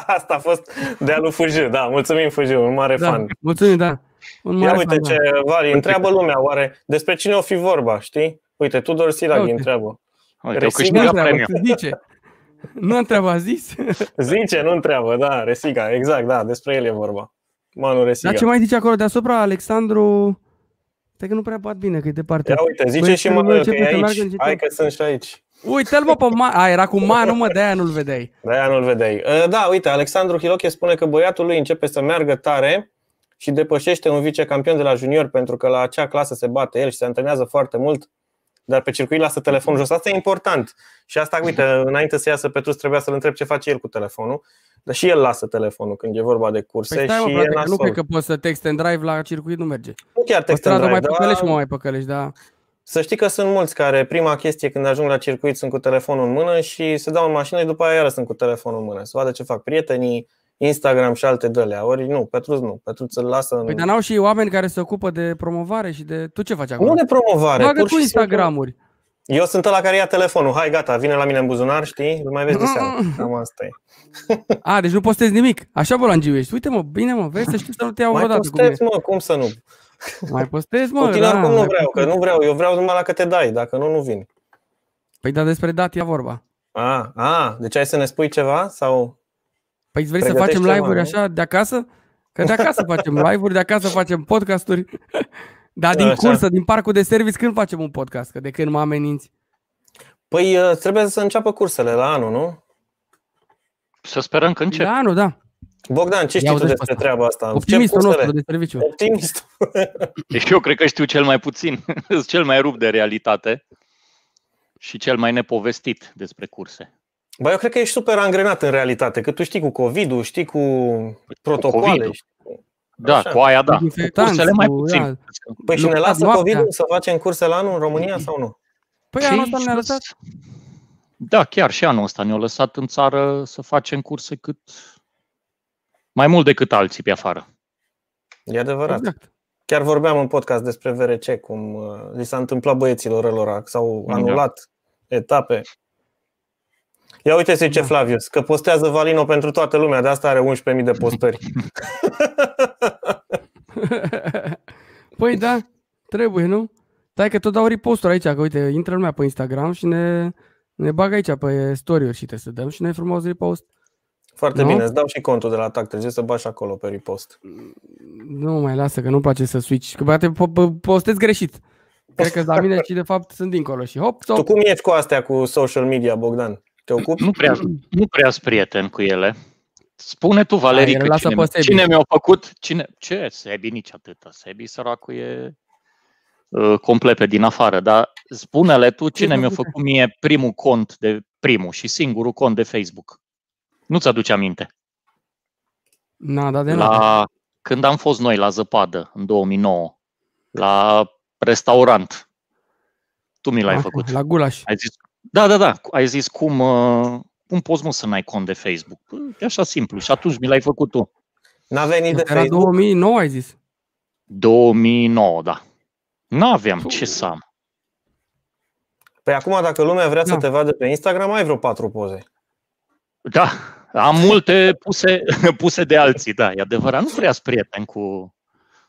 Asta a fost de-a lui Fujiu, da, mulțumim Fujiu, un mare fan. Mulțumim, da. Un mare fan, uite ce, Vali, întreabă lumea, oare despre cine o fi vorba, știi? Uite, Tudor Silaghi întreabă. Nu întreabă, a zis? Zice, nu întreabă, da, Resiga, exact, da, despre el e vorba. Manu Resiga. Dar ce mai zice acolo deasupra, Alexandru? Că nu prea bat bine, că e departe. Ia uite, zice și Manu că e aici, hai că sunt și aici. Uite-l mă pe Manu, era cu Manu mă, de-aia nu-l vedeai. De-aia nu-l vedeai. Da, uite, Alexandru Hiloche spune că băiatul lui începe să meargă tare și depășește un vicecampion de la junior pentru că la acea clasă se bate el și se antrenează foarte mult, dar pe circuit lasă telefonul jos. Asta e important. Și asta, uite, înainte să iasă Petru, trebuia să-l întreb ce face el cu telefonul, dar și el lasă telefonul când e vorba de curse. Păi stai, mă, și frate, că nu cred că poți să text and drive la circuit, nu merge. Nu chiar text and drive, mai păcălești, da, mă mai păcălești, da. Să știi că sunt mulți care prima chestie când ajung la circuit sunt cu telefonul în mână și se dau în mașină și după aia iară sunt cu telefonul în mână. Să vadă ce fac prietenii, Instagram și alte de-alea. Ori nu, Petruț nu, Petruț îl lasă în... Păi dar n-au și oameni care se ocupă de promovare și de... Tu ce faci acum? Nu de promovare, bagă pur și Instagram-uri. Eu sunt ăla care ia telefonul, hai gata, vine la mine în buzunar, știi, îl mai vezi de seama. Cam asta e. A, deci nu postezi nimic, așa bolangiu ești. Uite mă, bine mă, vezi să știu să nu te iau vreodată. Mai postezi, mă, cum să nu? Mai postezi, mă, da, acum nu vreau, că nu vreau, eu vreau numai la că te dai, dacă nu, nu vin. Păi dar despre dat e vorba. Deci ai să ne spui ceva? Sau? Păi vrei să facem live-uri așa, de acasă? Că de acasă facem live-uri, de acasă facem podcasturi. Dar din cursă, din parcul de service, când facem un podcast? Că de când mă ameninți? Păi trebuie să înceapă cursele la anul, nu? Să sperăm că încep. La anul, da. Bogdan, ce știi tu despre treaba asta? Optimistul nostru de serviciu. Optimist. Deci eu cred că știu cel mai puțin. Sunt cel mai rupt de realitate și cel mai nepovestit despre curse. Bă, eu cred că ești super angrenat în realitate, că tu știi cu COVID-ul, știi cu protocoale. Da, așa, cu aia da. Cursele mai puțin. Da. Păi și ne lasă COVID-ul să facem curse la anul în România sau nu? Păi anul ăsta ne-a lăsat. Da, chiar și anul ăsta ne-a lăsat în țară să facem curse cât... mai mult decât alții pe afară. E adevărat. Exact. Chiar vorbeam în podcast despre VRC, cum li s-a întâmplat băieților lor, s-au anulat etape. Ia uite ce Flavius, că postează Valino pentru toată lumea, de asta are 11.000 de postări. Păi da, trebuie, nu? Stai că tot dau reposturi aici, că uite, intră lumea pe Instagram și ne bagă aici pe story-uri și te să dăm și ne frumos repost. Foarte bine, îți dau și contul de la TAC, trebuie să bași acolo pe repost. Nu mai lasă, că nu-mi place să switch, că poate postez greșit. Cred că la mine și de fapt sunt dincolo și hop, hop. Tu cum ești cu astea cu social media, Bogdan? Te ocupi? Nu prea-s prieten cu ele. Spune tu, Valerii, că cine mi-a făcut? Ce? Sebi, nici atâta. Sebi, săracul, e complet pe din afară. Dar spune-le tu cine mi-a făcut mie primul cont, și singurul cont de Facebook. Nu-ți aduce aminte? Când am fost noi la Zăpadă, în 2009, la restaurant, tu mi l-ai făcut. La gulaș. Ai zis, da, ai zis cum poți mă să n-ai cont de Facebook? E așa simplu și atunci mi l-ai făcut tu. N-a venit de Facebook? Era 2009, ai zis? 2009, da. N-aveam ce să am. Păi acum dacă lumea vrea să te vadă pe Instagram, ai vreo 4 poze. Da, am multe puse de alții, da, e adevărat. Nu prea-s prieten cu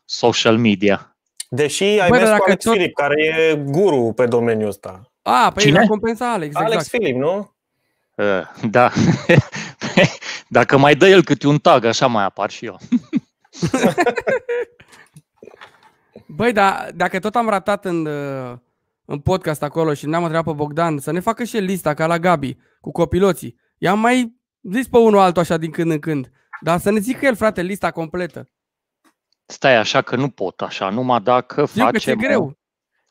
social media. Deși ai mers cu Alex Filip, care e guru pe domeniul ăsta. Păi l-a compensat Alex, exact. Alex Filip, nu? Da, dacă mai dă el câte un tag, așa mai apar și eu. Băi, dar dacă tot am ratat în podcast acolo și ne-am întrebat pe Bogdan să ne facă și el lista ca la Gabi, cu copiloții. I-am mai zis pe unul altul așa din când în când, dar să ne zică el, frate, lista completă. Stai așa că nu pot așa, numai dacă facem... greu.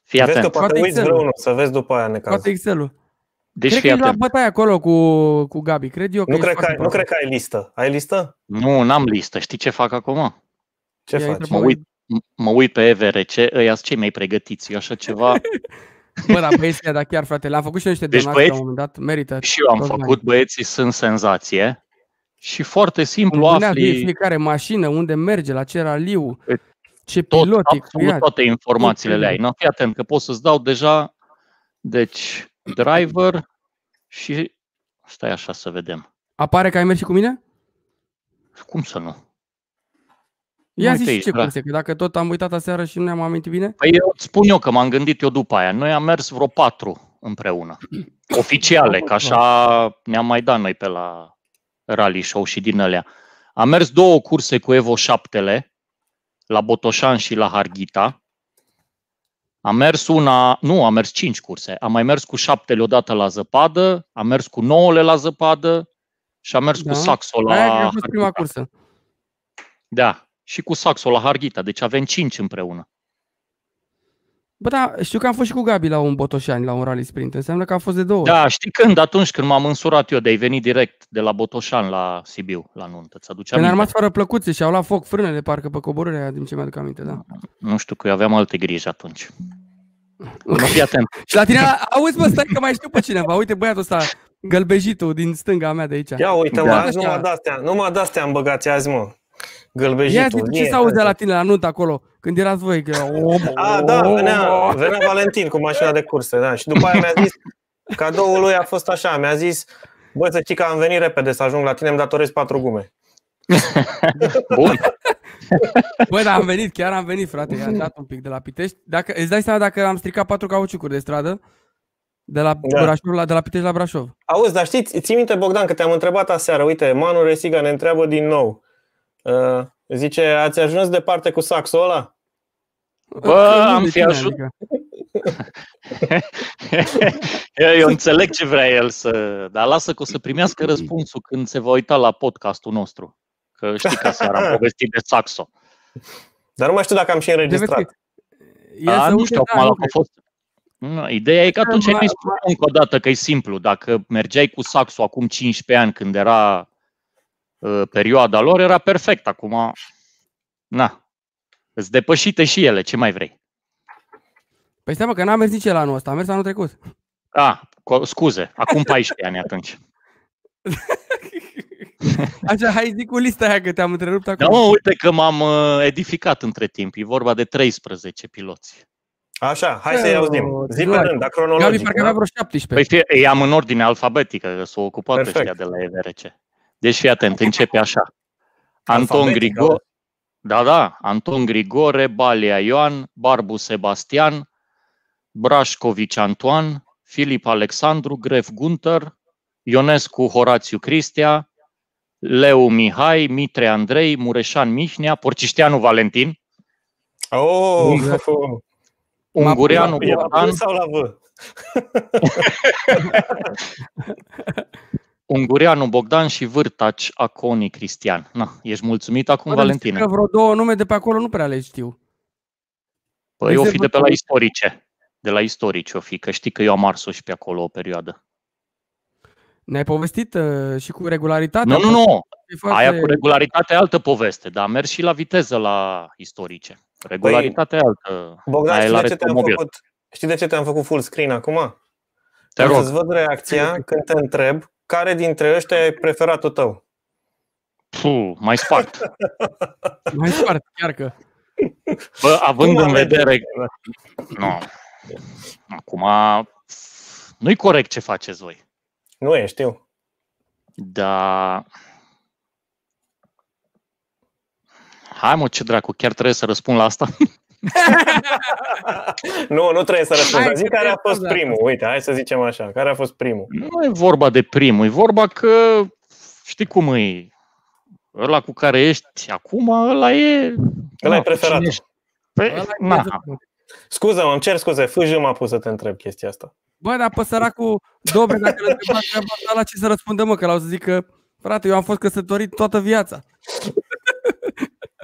Fii atent. Vezi că poate uiți vreunul, să vezi după aia necazul. Poate Excel-ul. Deci cred că e la bătaie acolo cu Gabi, cred eu că nu cred că ai listă. Ai listă? Nu, n-am listă. Știi ce fac acum? Ce faci? Mă uit, mă uit pe VRC, ăia-s cei mai pregătiți, eu așa ceva... Bă, dar băieții, dar chiar, frate, l-a făcut și niște deci donații la un moment dat, merită. Și eu am făcut, băieții sunt senzație. Și foarte simplu afli... fiecare mașină, unde merge, la ce raliu, ce pilot e creat. Toate informațiile le ai. No, fii atent, că pot să-ți dau deja... Deci, driver și... Stai așa să vedem. Apare că ai mers și cu mine? Cum să nu? Ia zi și ce curse, că dacă tot am uitat aseară și nu ne-am amintit bine? Păi eu îți spun eu că m-am gândit eu după aia. Noi am mers vreo 4 împreună. Oficiale, că așa ne-am mai dat noi pe la rally show și din alea. Am mers 2 curse cu Evo 7-le, la Botoșani și la Harghita. Am mers am mers 5 curse. Am mai mers cu 7-le odată la zăpadă, am mers cu 9-le la zăpadă și am mers cu Saxo la Harghita. Prima cursă. Da. Și cu Saxo la Harghita, deci avem 5 împreună. Bă, da, știu că am fost și cu Gabi la un Botoșani, la un rally sprint, înseamnă că a fost de 2 ori. Da, știi când? Atunci când m-am însurat eu de a-i veni direct de la Botoșani la Sibiu, la nuntă. Ne-a rămas fără plăcuțe și au luat foc frânele, parcă pe coborârea aia, din ce mi-aduc aminte, da. Nu știu, că eu aveam alte griji atunci. Fii atent. Și la tine, auzi, bă, stai că mai știu pe cineva, uite băiatul ăsta... Gălbejitul din stânga mea de aici. Ia uite, numai de-astea am băgați azi, mă. Gălbejitul. Ce s-auzea la tine la nuntă acolo, când erați voi? A, da, venea Valentin cu mașina de curse, da. Și după aia mi-a zis, cadoul lui a fost așa, mi-a zis, bă, să știi că am venit repede să ajung la tine, îmi datorezi 4 gume. Bun. Bă, dar am venit, chiar am venit, frate, i-am dat un pic de la Pitești. Dacă, îți dai seama dacă am stricat 4 cauciucuri de stradă? De la Pitești la Brașov. Auzi, dar știți, ții minte, Bogdan, că te-am întrebat aseară, uite, Manu Resiga ne întreabă din nou. Zice, ați ajuns departe cu Saxo ăla? Bă, am fi ajuns. Eu înțeleg ce vrea el să... Dar lasă că o să primească răspunsul când se va uita la podcastul nostru. Că știi că aseară am povestit de Saxo. Dar nu mai știu dacă am și înregistrat. Nu știu acum dacă a fost... No, ideea e că atunci ai spus încă o dată că e simplu. Dacă mergeai cu Saxo acum 15 ani când era perioada lor, era perfect. Acum, na, îți depășite și ele, ce mai vrei? Păi stai, mă, că n-am mers nici el anul ăsta, am mers anul trecut. A, scuze, acum 14 ani atunci. Așa, hai zic cu lista aia că te-am întrerupt acum. Da, mă, uite că m-am edificat între timp, e vorba de 13 piloți. Așa, hai să-i auzim. Zi pe rând, dar cronologic. Gabi parcă avea vreo 17. Păi i-am în ordine alfabetică, s-au ocupat ăștia de la EVRC. Deci fii atent, începe așa. Anton Grigore, Anton Grigore, Balea Ioan, Barbu Sebastian, Brașcovici Antoan, Filip Alexandru, Gref Gunter, Ionescu Horațiu Cristia, Leu Mihai, Mitre Andrei, Mureșan Mihnea, Porcișteanu Valentin. Oh, Ungureanu Bogdan sau la V? Ungureanu Bogdan și Vârtaci Aconi Cristian. Na, ești mulțumit acum, Valentine? Că vreo 2 nume de pe acolo nu prea le știu. Păi eu fi de pe la istorice. De la istorici o fi, că știi că eu am ars-o și pe acolo o perioadă. Ne-ai povestit și cu regularitate? Nu. Aia cu regularitate e altă poveste, dar merg și la viteză la istorice. Regularitatea altă. Bogdan, știi de ce te-am făcut full screen acum? Te rog. Să-ți văd reacția când te întreb care dintre ăștia e preferatul tău. Mai spart. Mai spart, chiar că. Bă, având în vedere... Nu. Acum... Nu-i corect ce faceți voi. Nu e, știu. Da... Hai, mă, ce dracu, chiar trebuie să răspund la asta? Nu trebuie să răspund. Zic care a fost primul. Uite, hai să zicem așa. Care a fost primul? Nu e vorba de primul. E vorba că, știi cum e, ăla cu care ești acum, ăla e... Ăla e preferat. Scuze-mă, îmi cer scuze. FJ m-a pus să te întreb chestia asta. Bă, dar pe săracul Dobre, dacă l-a întrebat treaba asta, la ce să răspundă, mă? Că l-au să zic că, frate, eu am fost căsătorit toată viața.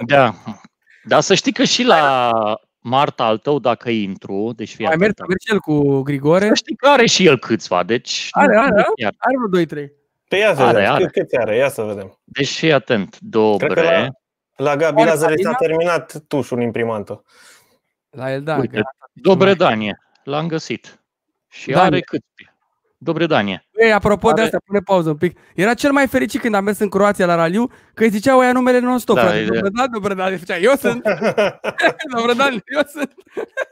Da, dar să știi că și la Marta al tău, dacă intru, deci fii atent. Mai merge el cu Grigore? Să știi că are și el câțiva, deci... Are vreo 2-3. Ia să vedem, câți are, ia să vedem. Deci fii atent, Dobre. La Gabi Lazare s-a terminat tușul în imprimantă. La el, da. Dobredanie, l-am găsit. Și Danie. Are cât? Dobredanie. Ei, apropo de asta, pune pauză un pic. Era cel mai fericit când am mers în Croația la raliu, că îi ziceau aia numele non-stop. Da, Dobredan, Dobredan, zicea, eu sunt. Dobredan, eu sunt.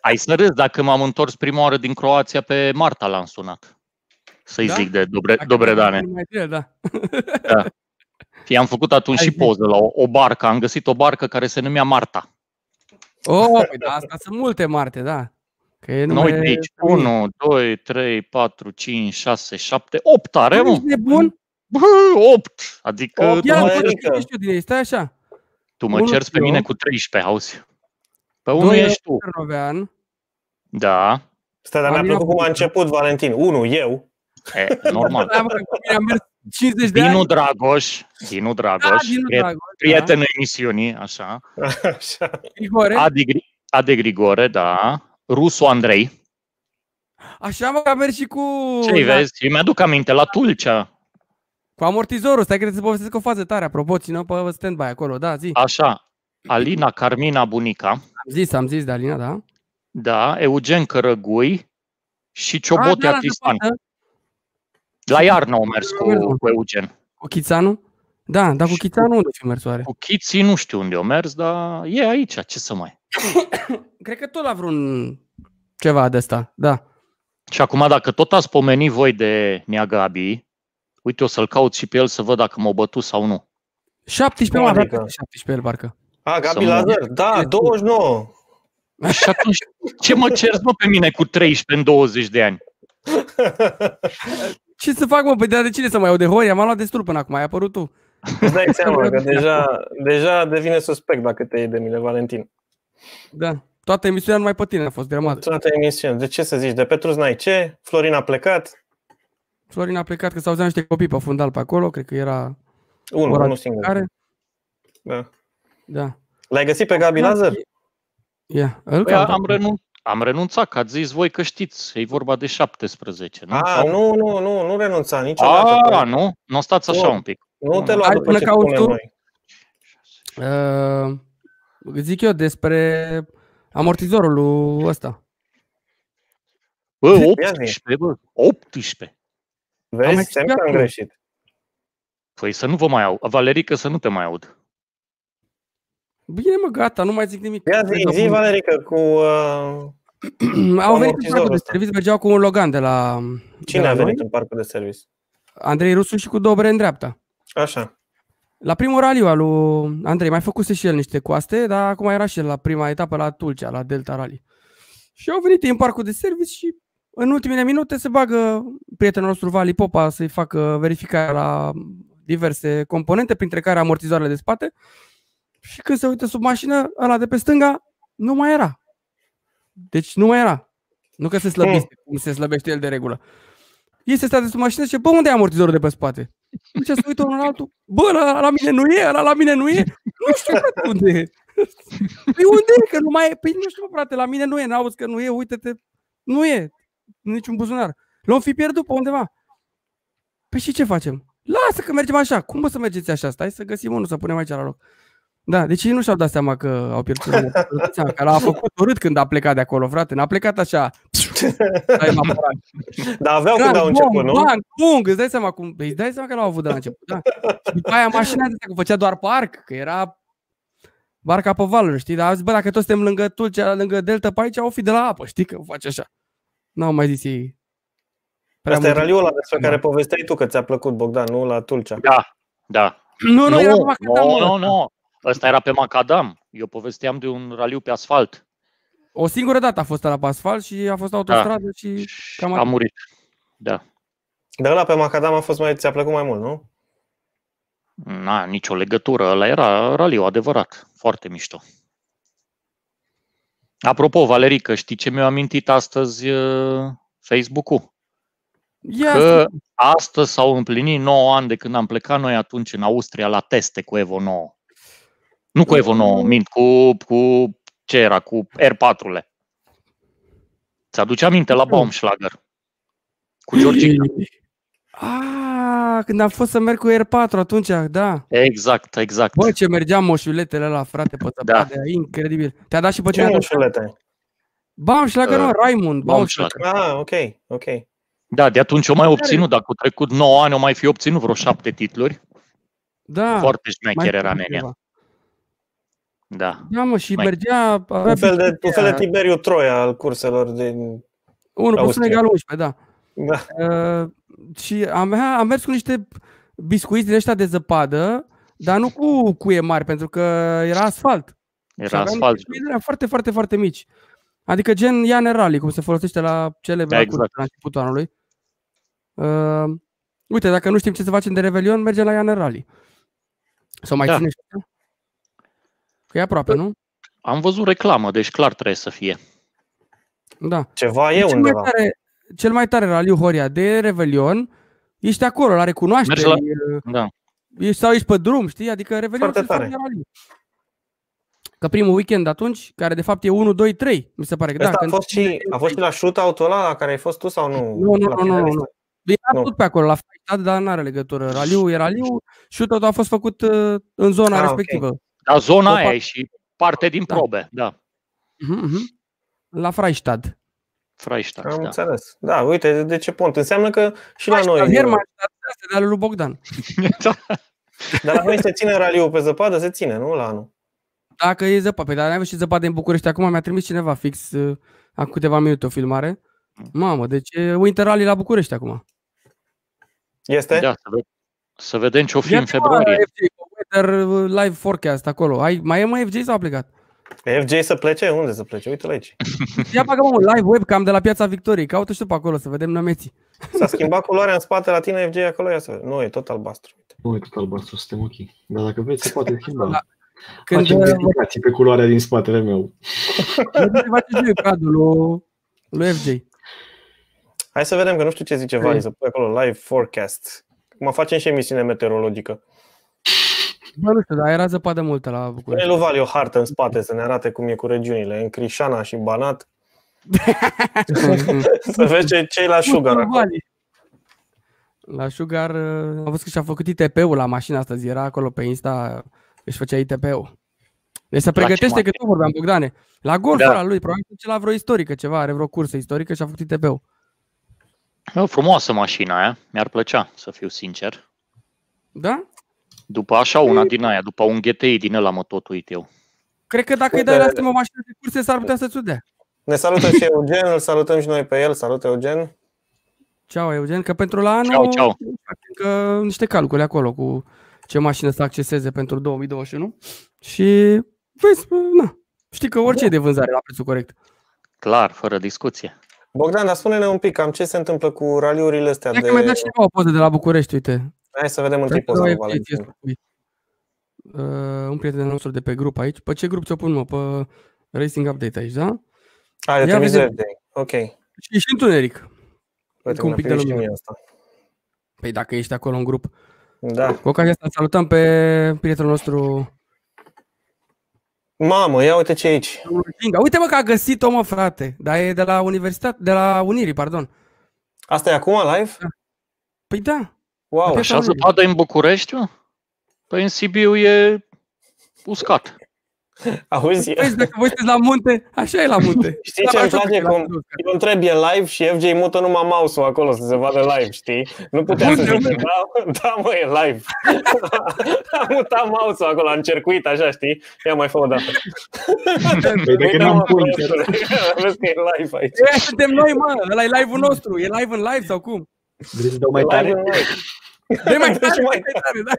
Ai să râzi, dacă m-am întors prima oară din Croația, pe Marta l-am sunat. Să-i zic de Dobredane. Da. Și am făcut atunci și poză la o barcă. Am găsit o barcă care se numea Marta. Oh, da, asta sunt multe Marte, da. Noi de aici, 1, 2, 3, 4, 5, 6, 7, 8 are, mă. Ești nebun? Bă, 8! Adică... Stai așa. Tu mă ceri pe mine cu 13, auzi. Pe unul ești tu. Da. Stai, dar mi-a plăcut cum a început, Valentin. 1, eu. E, normal. Dinu Dragoș, prietenul emisiunii, așa. Adi Grigore, da. Rusu Andrei. Așa, mă, am mers și cu... Ce-i vezi? Eu mi-aduc aminte, la Tulcea. Cu amortizorul, stai că să povestesc o fază tare, apropo, țină pe stand-by acolo, da, zi. Așa, Alina Carmina Bunica. Am zis de Alina, da. Da, Eugen Cărăgui și Ciobotea Cristian. La iarnă au mers cu Eugen. Cu Chițanu? Da, dar cu Chițanu unde fi mers oare? Cu Chiții nu știu unde au mers, dar e aici, ce să mai... Cred că tot la vreun ceva de asta, da. Și acum, dacă tot ați pomenit voi de Nea Gabi, uite, o să-l caut și pe el să văd dacă m-a bătut sau nu. 17, adică. 17 el, parcă. A, Gabi Lazar, da, 29. Și atunci, ce mă cerți, mă, pe mine cu 13 în 20 de ani? Ce să fac, mă? Păi de cine să mai iau de Horia? M-am luat destul până acum, ai apărut tu. Îți dai seama că deja devine suspect dacă te iei de mine, Valentin. Da, toată emisiunea numai pe tine a fost dramată. Toată emisiunea, de ce să zici? De Petru n-ai ce? Florin a plecat. Florin a plecat, că s-auzeau niște copii pe fundal pe acolo, cred că era unul singur. Da. Da. L-ai găsit pe Gabi Lazar? Am renunțat, că ați zis voi că știți, e vorba de 17, nu? A, nu renunța niciodată. A, nu? Nu stați așa un pic. Nu te luați până că auzi tu. Zic eu despre amortizorul ăsta. Bă, 18, bă. 18. Vezi, semn că am greșit. Păi să nu vă mai aud. Valerica, să nu te mai aud. Bine, mă, gata, nu mai zic nimic. Ia zi, Valerica, cu au venit în parcul de serviciu, mergeau cu un Logan de la... Cine a venit în parcul de serviciu? Andrei Rusu și cu Dobre în dreapta. Așa. La primul raliu al lui Andrei, mai făcuse și el niște coaste, dar acum era și el la prima etapă la Tulcea, la Delta Rally. Și au venit în parcul de serviciu și în ultimele minute se bagă prietenul nostru Vali Popa să-i facă verificarea la diverse componente, printre care amortizoarele de spate. Și când se uită sub mașină, ăla de pe stânga nu mai era. Deci nu mai era. Nu că se slăbește, cum se slăbește el de regulă. Este stat de sub mașină și zice, bă, unde e amortizorul de pe spate? Deci se uită unul la altul, bă, la mine nu e, la mine nu e, nu știu, frate, unde e. Păi unde e, că nu mai e, păi nu știu, frate, la mine nu e, n-auzi că nu e, uite-te, nu e, niciun buzunar. L-am fi pierdut pe undeva. Păi și ce facem? Lasă că mergem așa, cum o să mergeți așa, stai să găsim unul, să punem aici la loc. Da, deci ei nu și-au dat seama că au pierdut. Că l-a făcut urât când a plecat de acolo, frate. N-a plecat așa. Dar aveau când au început, nu? Bang, îți dai seama cum... Îți dai seama că l-au avut de la început, da. Și după aia mașina de că făcea doar parc, că era barca pe valuri, știi? Dar bă, dacă toți suntem lângă Tulcea, lângă Delta, pe aici au fi de la apă, știi? Că face așa. N-au mai zis ei. Asta e raliul ăla despre care povesteai tu, că ți-a plăcut, Bogdan, nu? La Tulcea. Da, da. Nu. Ăsta era pe Macadam. Eu povesteam de un raliu pe asfalt. O singură dată a fost ăla pe asfalt și a fost autostradă și cam a murit. Da. Dar ăla pe Macadam ți-a plăcut mai mult, nu? Na, nicio legătură. Ăla era raliu adevărat. Foarte mișto. Apropo, Valerica, știi ce mi-a amintit astăzi Facebook-ul? Că astăzi s-au împlinit 9 ani de când am plecat noi atunci în Austria la teste cu Evo 9. Nu cu Evo 9, mint, cu ce era, cu R4-le. Ți-aduce aminte la Baumschlager? Cu George Ah, când am fost să merg cu R4 atunci, da. Exact, exact. Bă, ce mergeam moșuletele la frate, pe zăpadă, da. Incredibil. Te-a dat și pe cine? Moșulete. Baumschlager, nu, Raimund. Baumschlager. Ah, ok, ok. Da, de atunci o mai obținut, dacă au trecut 9 ani, o mai fi obținut vreo 7 titluri. Da. Foarte șmecher era nenea. Da. Da, mă, și mai... mergea... Un fel de Tiberiu Troia al curselor din 1+1=11, da. Da. Și am mers cu niște biscuiți din ăștia de zăpadă, dar nu cu cuie mari, pentru că era asfalt. Era asfalt. Era foarte, foarte, foarte mici. Adică gen Ian Rally, cum se folosește la celebre exact. La începutul anului. Uite, dacă nu știm ce să facem de Revelion, mergem la Ian Rally. Sau mai ține știu? Că e aproape, nu? Am văzut reclamă, deci clar trebuie să fie. Da. Ceva e undeva. Cel mai tare raliu, Horia, de Revelion, ești acolo, la recunoaștere. Da. Sau ești pe drum, știi? Adică Revelion se face raliu. Că primul weekend atunci, care de fapt e 1, 2, 3, mi se pare că a fost și la shootout-ul ăla la care ai fost tu sau nu? Nu. Era tot pe acolo, la fight, dar nu are legătură. Raliu e raliu, shootout-ul a fost făcut în zona respectivă. Okay. Dar zona aia e și parte din probe, da. La Freistadt. Freistadt, am înțeles. Da, uite, de ce pont. Înseamnă că și la noi... de al lui Bogdan. Dar la noi se ține raliul pe zăpadă, se ține, nu? La anul. Dacă e zăpadă, dar n-ai și zăpadă în București. Acum mi-a trimis cineva fix, acum câteva minute o filmare. Mamă, deci Winter Rally la București acum. Este? Da, să vedem ce o fi în februarie. Live forecast acolo. Mai e mai FJ sau a plecat? FJ să plece? Unde să plece? Uite-l aici. Ia bagă un live webcam de la Piața Victoriei. Caută și tu pe acolo să vedem nămeții. S-a schimbat culoarea în spate la tine, FJ acolo? Ia să... Nu, e tot albastru. Nu, e tot albastru, suntem ok. Dar dacă vreți, se poate schimba. Da. Când facem dedicații pe culoarea din spatele meu. Lui FJ. Hai să vedem, că nu știu ce zice Vali, să pui acolo live forecast. Mă facem și emisiune meteorologică. Bă, nu știu, dar era zăpadă multă la București. Pune lui Vali o hartă în spate să ne arate cum e cu regiunile, în Crișana și Banat. Să vezi ce e la Sugar acolo. La Sugar am văzut că și-a făcut ITP-ul la mașina astăzi, era acolo pe Insta, își făcea ITP-ul. Deci se pregătește, că tu vorbeam, Bogdane. La golful lui, probabil că la vreo istorică ceva, are vreo cursă istorică și a făcut ITP-ul. Frumoasă mașina aia, mi-ar plăcea, să fiu sincer. Da? După așa una din aia, după un GTI din ăla, mă tot uit eu. Cred că dacă îi dai la asta o mașină de curse, s-ar putea să-ți udea. Ne salută și Eugen, îl salutăm și noi pe el. Salut, Eugen. Ceau, Eugen, că pentru la anul că niște calcule acolo cu ce mașină să acceseze pentru 2021 și vezi, na, știi că orice e de vânzare la prețul corect. Clar, fără discuție. Bogdan, dar spune-ne un pic cam ce se întâmplă cu raliurile astea. Dacă mi-a dat cineva o poză de la București, uite. Hai să vedem întâi poza lui Valentin. Un prieten nostru de pe grup aici. Pe ce grup ți-o pun, mă? Pe Racing Update aici, da? Ia trimis Update. Ok. Și întuneric. Cu un pic de lumină. Păi dacă ești acolo în grup. Da. Cu ocazia asta salutăm pe prietenul nostru. Mamă, ia uite ce e aici. Uite mă că a găsit-o, mă, frate. Dar e de la Universitate, de la Unirii, pardon. Asta e acum live? Da. Păi da. Wow, așa zăpadă în București, mă? Păi în Sibiu e uscat. Auzi? Păi dacă voi sunteți la munte, așa e la munte. Știi ce îmi place? Eu întreb, e live și FJ mută numai mouse-ul acolo să se vadă live, știi? Nu puteam să zic, da mă, e live. Am mutat mouse-ul acolo, am cercuit așa, știi? Ia mai fă o dată. Dacă n-am punte. Vezi că e live aici. Ei, suntem noi, mă, ăla e live-ul nostru. E live în live sau cum? Vrei să dau mai tare? Dă-i mai tare, da?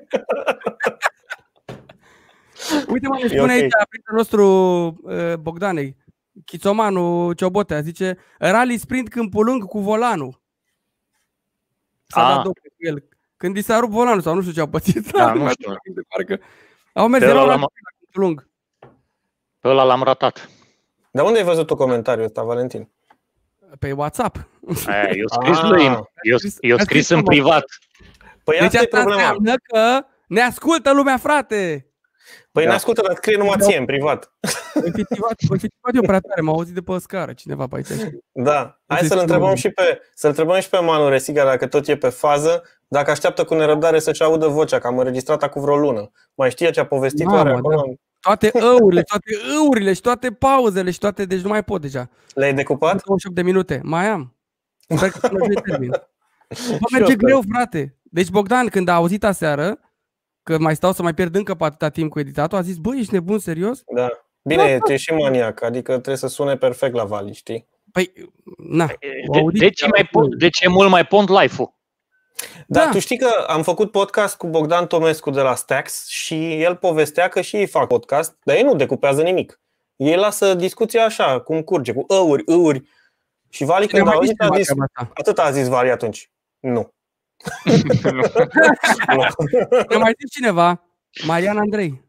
Uite, mă, ne spune aici prietenul nostru Bogdanei, Chițomanu Ciobotea, zice rally sprint câmpul lung cu volanul. S-a dat dopul cu el. Când i s-a rupt volanul sau nu știu ce au pățit. Da, nu știu. Au mers de la câmpul lung. Pe ăla l-am ratat. Dar unde ai văzut tu comentariul ăsta, Valentin? Pe WhatsApp. Eu scris în privat. Păi deci asta înseamnă că ne ascultă lumea, frate. Păi ne ascultă, dar scrie numai ție, în privat. Voi fi tivat eu prea tare, m-a auzit de pe scară cineva pe aici. Da, hai să-l întrebăm și pe Manu Resiga, dacă tot e pe fază, dacă așteaptă cu nerăbdare să-și audă vocea, că am înregistrat acum vreo lună. Mai știe ce a povestit oare acolo? Toate ăurile, și toate pauzele și toate, deci nu mai pot deja. Le-ai decupat? 28 de minute, mai am. Sper că până zi termin. Bă, merge greu, frate. Deci Bogdan, când a auzit aseară că mai stau să mai pierd încă pe atâta timp cu editatul, a zis, bă, ești nebun, serios? Da. Bine, e și maniac, adică trebuie să sune perfect la Vali, știi? Păi, na. Deci e mult mai pont live-ul. Dar tu știi că am făcut podcast cu Bogdan Tomescu de la Stax și el povestea că și ei fac podcast, dar ei nu decupează nimic. Ei lasă discuția așa, cum curge, cu ăuri. Și Vali, când a auzit, a zis, atât a zis Vali atunci. Nu. Ne mai zis cineva, Marian Andrei.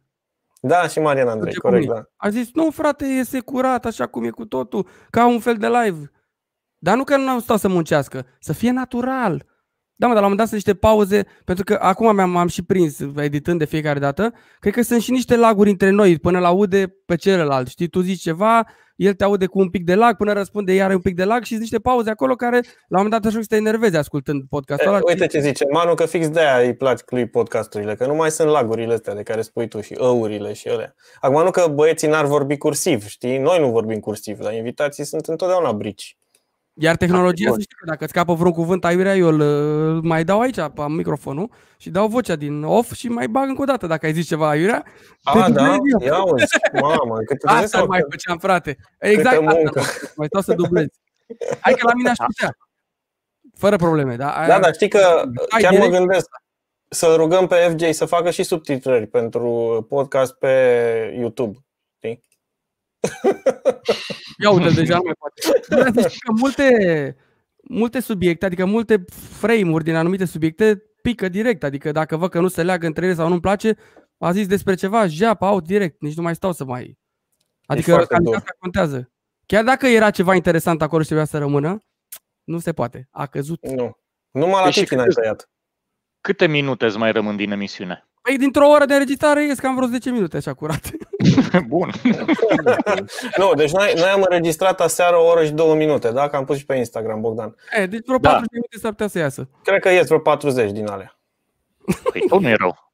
Da, și Marian Andrei, corect, da. A zis, nu frate, este curat așa cum e cu totul, ca un fel de live. Dar nu că nu stau să muncească, să fie natural. Da, mă, dar la un moment dat sunt niște pauze, pentru că acum m-am și prins editând de fiecare dată. Cred că sunt și niște laguri între noi, până l-aude pe celălalt. Știi, tu zici ceva, el te aude cu un pic de lag, până răspunde iar un pic de lag și niște pauze acolo care la un moment dat așa că te enervezi ascultând podcastul ăla. Uite ce zice Manu, că fix de-aia îi place lui podcasturile, că nu mai sunt lagurile astea de care spui tu și ăurile și ele. Acum nu că băieții n-ar vorbi cursiv, știi? Noi nu vorbim cursiv, dar invitații sunt întotdeauna brici. Iar tehnologia, să știi că dacă scapă vreun cuvânt aiurea, eu îl mai dau aici pe microfonul și dau vocea din off și mai bag încă o dată dacă ai zis ceva aiurea. A, da? Ia uzi, mamă, câte asta mai făceam, frate. Exact asta, mai stau să dublez. Hai că la mine aș putea. Fără probleme, da? Da, dar știi că chiar mă gândesc să rugăm pe FJ să facă și subtitrări pentru podcast pe YouTube. Ia uite, deja nu mai poate. Dar zici că multe subiecte, adică multe frame-uri din anumite subiecte pică direct. Adică dacă văd că nu se leagă între ele sau nu-mi place, a zis despre ceva, japa, out direct. Nici nu mai stau să mai... Adică calitatea contează. Chiar dacă era ceva interesant acolo și trebuia să rămână, nu se poate. A căzut. Nu. Numai la tine ai tăiat. Câte minute îți mai rămân din emisiune? Păi dintr-o oră de înregistrare ies cam vreo 10 minute așa curate. Bun. Nu, deci noi am înregistrat aseară o oră și 2 minute, da? Că am pus și pe Instagram, Bogdan. Deci vreo 40 minute s-ar putea să iasă. Cred că ies vreo 40 din alea. Păi nu e rău.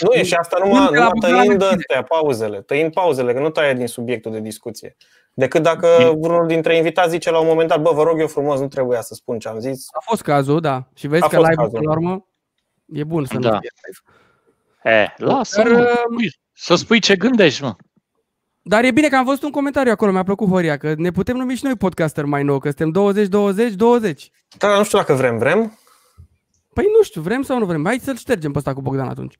Nu e și asta numai tăind astea, pauzele. Tăind pauzele, că nu taie din subiectul de discuție. Decât dacă unul dintre invitați zice la un moment dat, bă, vă rog eu frumos, nu trebuia să spun ce am zis. A fost cazul, da. Și vezi că live-ul până la urmă e bun să nu fie live. Să spui ce gândești, mă. Dar e bine că am văzut un comentariu acolo, mi-a plăcut, Horia, că ne putem numi și noi podcaster mai nou, că suntem 20. Dar nu știu dacă vrem. Păi nu știu, vrem sau nu vrem. Hai să-l ștergem pe ăsta cu Bogdan atunci.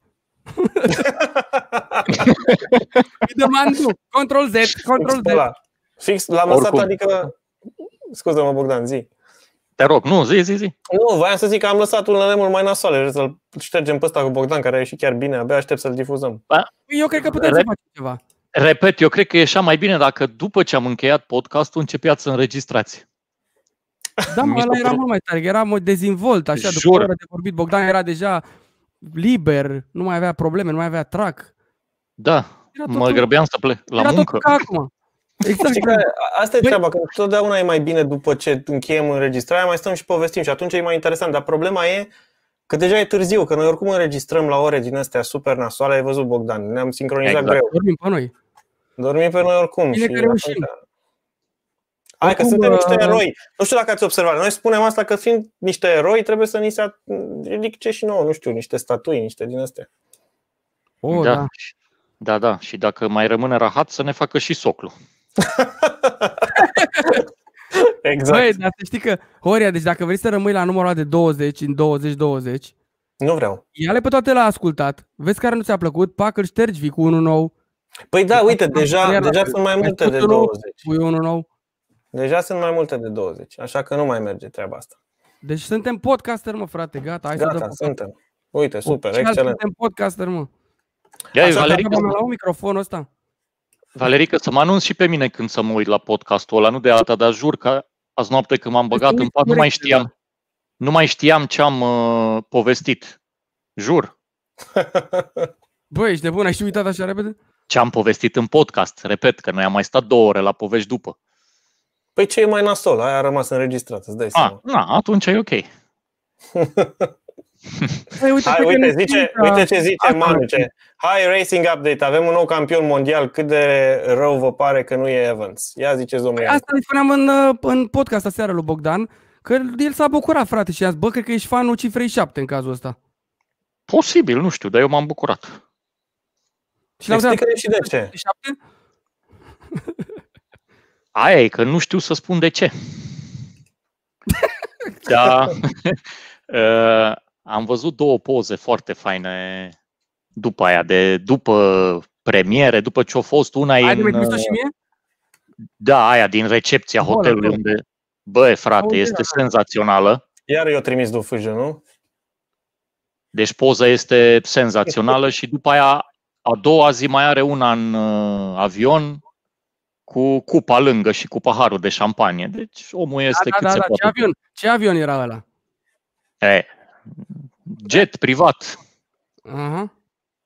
Îi dăm andu. Control Z. Fix l-am lăsat, adică... Scuze-mă, Bogdan, zi. Te rog, nu, zi. Nu, voiam să zic că am lăsat un lemn mai nasoale, să-l ștergem pe ăsta cu Bogdan, care a ieșit chiar bine, abia aștept să-l difuzăm. Eu cred că putem să facem ceva. Repet, eu cred că ieșea mai bine dacă după ce am încheiat podcastul începeați să înregistrați. Da, mă, ăla era mult mai tare, era dezinvolt, așa, după ora de vorbit, Bogdan era deja liber, nu mai avea probleme, nu mai avea trac. Da, mă grăbeam să plec la muncă. Era tot acum. Exact. Asta e treaba, că totdeauna e mai bine după ce încheiem înregistrarea, mai stăm și povestim și atunci e mai interesant. Dar problema e că deja e târziu, că noi oricum înregistrăm la ore din astea super nasoale, ai văzut, Bogdan, ne-am sincronizat greu. Dormim pe noi oricum. Bine că reușim. Hai că suntem niște eroi. Nu știu dacă ați observat, noi spunem asta că fiind niște eroi trebuie să ni se ridice și nouă, nu știu, niște statui, niște din astea. Da, și dacă mai rămâne rahat să ne facă și soclu. Exact. Băi, dar să știi că, Horia, deci dacă vrei să rămâi la numărul ăla de 20 în 20-20, nu vreau. Ia-le pe toate la ascultat, vezi care nu ți-a plăcut, pac, îl ștergi, vii cu unul nou. Păi da, uite, deja sunt mai multe de 20. Pui unul nou. Deja sunt mai multe de 20, așa că nu mai merge treaba asta. Deci suntem podcaster, mă, frate, gata. Hai gata, suntem. Uite, super, excelent. Suntem podcaster, mă. La un microfonul ăsta. Valerica, să mă anunț și pe mine când să mă uit la podcastul ăla, nu de alta, dar jur că azi noapte când m-am băgat în pat, nu mai știam ce am povestit. Jur. Băi, ești de bun, ai și uitat așa repede? Ce-am povestit în podcast, repet, că noi am mai stat 2 ore la povești după. Păi ce e mai nasol, aia a rămas înregistrată, îți dai seama. Na, atunci e ok. Hai, uite ce zice Manu. Hai, Racing Update, avem un nou campion mondial, cât de rău vă pare că nu e Evans. Ia ziceți, domnule. Asta îi spuneam în podcast aseară lui Bogdan, că el s-a bucurat, frate, și a zis, bă, cred că ești fanul cifrei 7 în cazul ăsta. Posibil, nu știu, dar eu m-am bucurat. Și explică-ne și de ce. Aia e, că nu știu să spun de ce. Da. Am văzut 2 poze foarte faine după aia, după premiere, după ce a fost una și mie? Da, aia din recepția hotelului unde... Bă, frate, este senzațională. Iar eu trimis de FJ, nu? Deci poza este senzațională și după aia a doua zi mai are una în avion cu cupa lângă și cu paharul de șampanie. Deci omul este cât se poate. Ce avion era ăla? Jet privat.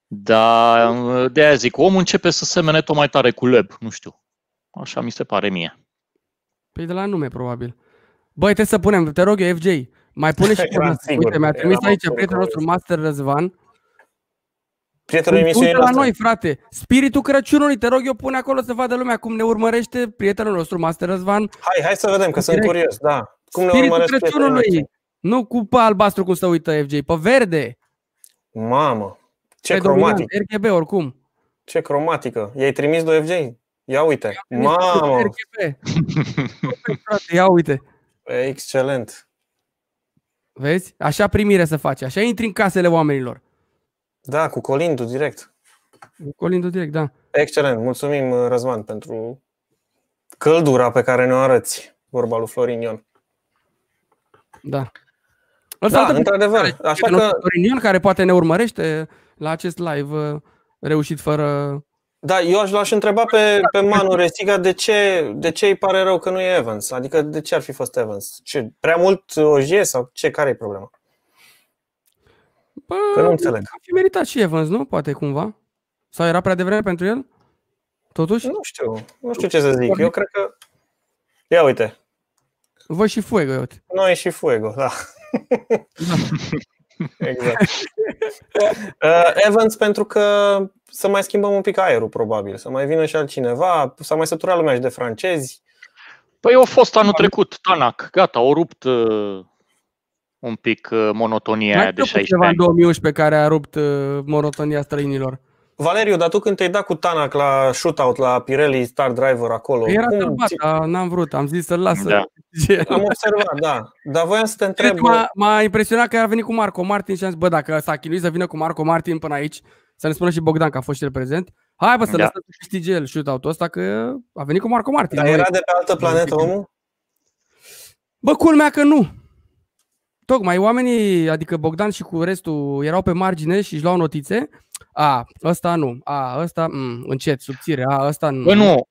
Dar de aia zic, omul începe să semene tot mai tare cu Leb, nu știu. Așa mi se pare mie. Păi de la nume, probabil. Băi, trebuie să punem, te rog eu, FJ, mai pune și uite, mi-a trimis aici prietenul nostru, Master Răzvan. Prietenul emisiunii noastre. La noi, frate. Spiritul Crăciunului, te rog eu, pune acolo să vadă lumea cum ne urmărește prietenul nostru, Master Răzvan. Hai să vedem, că sunt curios, da. Cum ne urmărește prietenul nostru? Nu cu pe albastru cum se uită FJ, pe verde. Mamă, ce cromatic. RGB, oricum. Ce cromatică. I-ai trimis de FJ? Ia uite. Mamă. Ia uite. Excelent. Vezi? Așa primire se face. Așa intri în casele oamenilor. Da, cu colindul direct. Cu colindul direct, da. Excelent. Mulțumim, Răzvan, pentru căldura pe care ne-o arăți. Vorba lui Florin Ion. Da. Da, într-adevăr. Așa că Florin Ion, care poate ne urmărește la acest live reușit fără... Da, eu aș l-aș întreba pe Manu Resiga de ce îi pare rău că nu e Evans. Adică de ce ar fi fost Evans? Ce, prea mult OJ sau ce? Care e problema? Bă, că nu înțeleg. Ar fi meritat și Evans, nu? Poate cumva. Sau era prea devreme pentru el? Totuși? Nu știu ce să zic. Eu cred că... Ia uite. Voi și Fuego, uite. Noi și Fuego, da. Exact. Evans, pentru că să mai schimbăm un pic aerul, probabil. Să mai vină și altcineva. S-a mai săturat lumea și de francezi. Păi a fost anul trecut Tänak. Gata, o rupt un pic monotonia aia de 16 ani. Mai în 2011 care a rupt monotonia străinilor. Valeriu, dar tu când te-ai dat cu Tänak la shootout, la Pirelli Star Driver acolo... Era târbat, n-am vrut, am zis să-l las. Da. Am observat, da. Dar voiam să te întreb... M-a impresionat că a venit cu Markko Märtin și am zis, bă, dacă s-a chinuit să vină cu Markko Märtin până aici, să ne spună și Bogdan că a fost și el prezent, hai bă să lăsăm să câștige el shootout-ul ăsta, că a venit cu Markko Märtin. Dar era de pe altă planetă omul? Bă, culmea că nu. Tocmai oamenii, adică Bogdan și cu restul, erau pe margine și își luau notițe. A, ăsta nu, a, ăsta încet, subțire, a, ăsta nu. Bă, nu,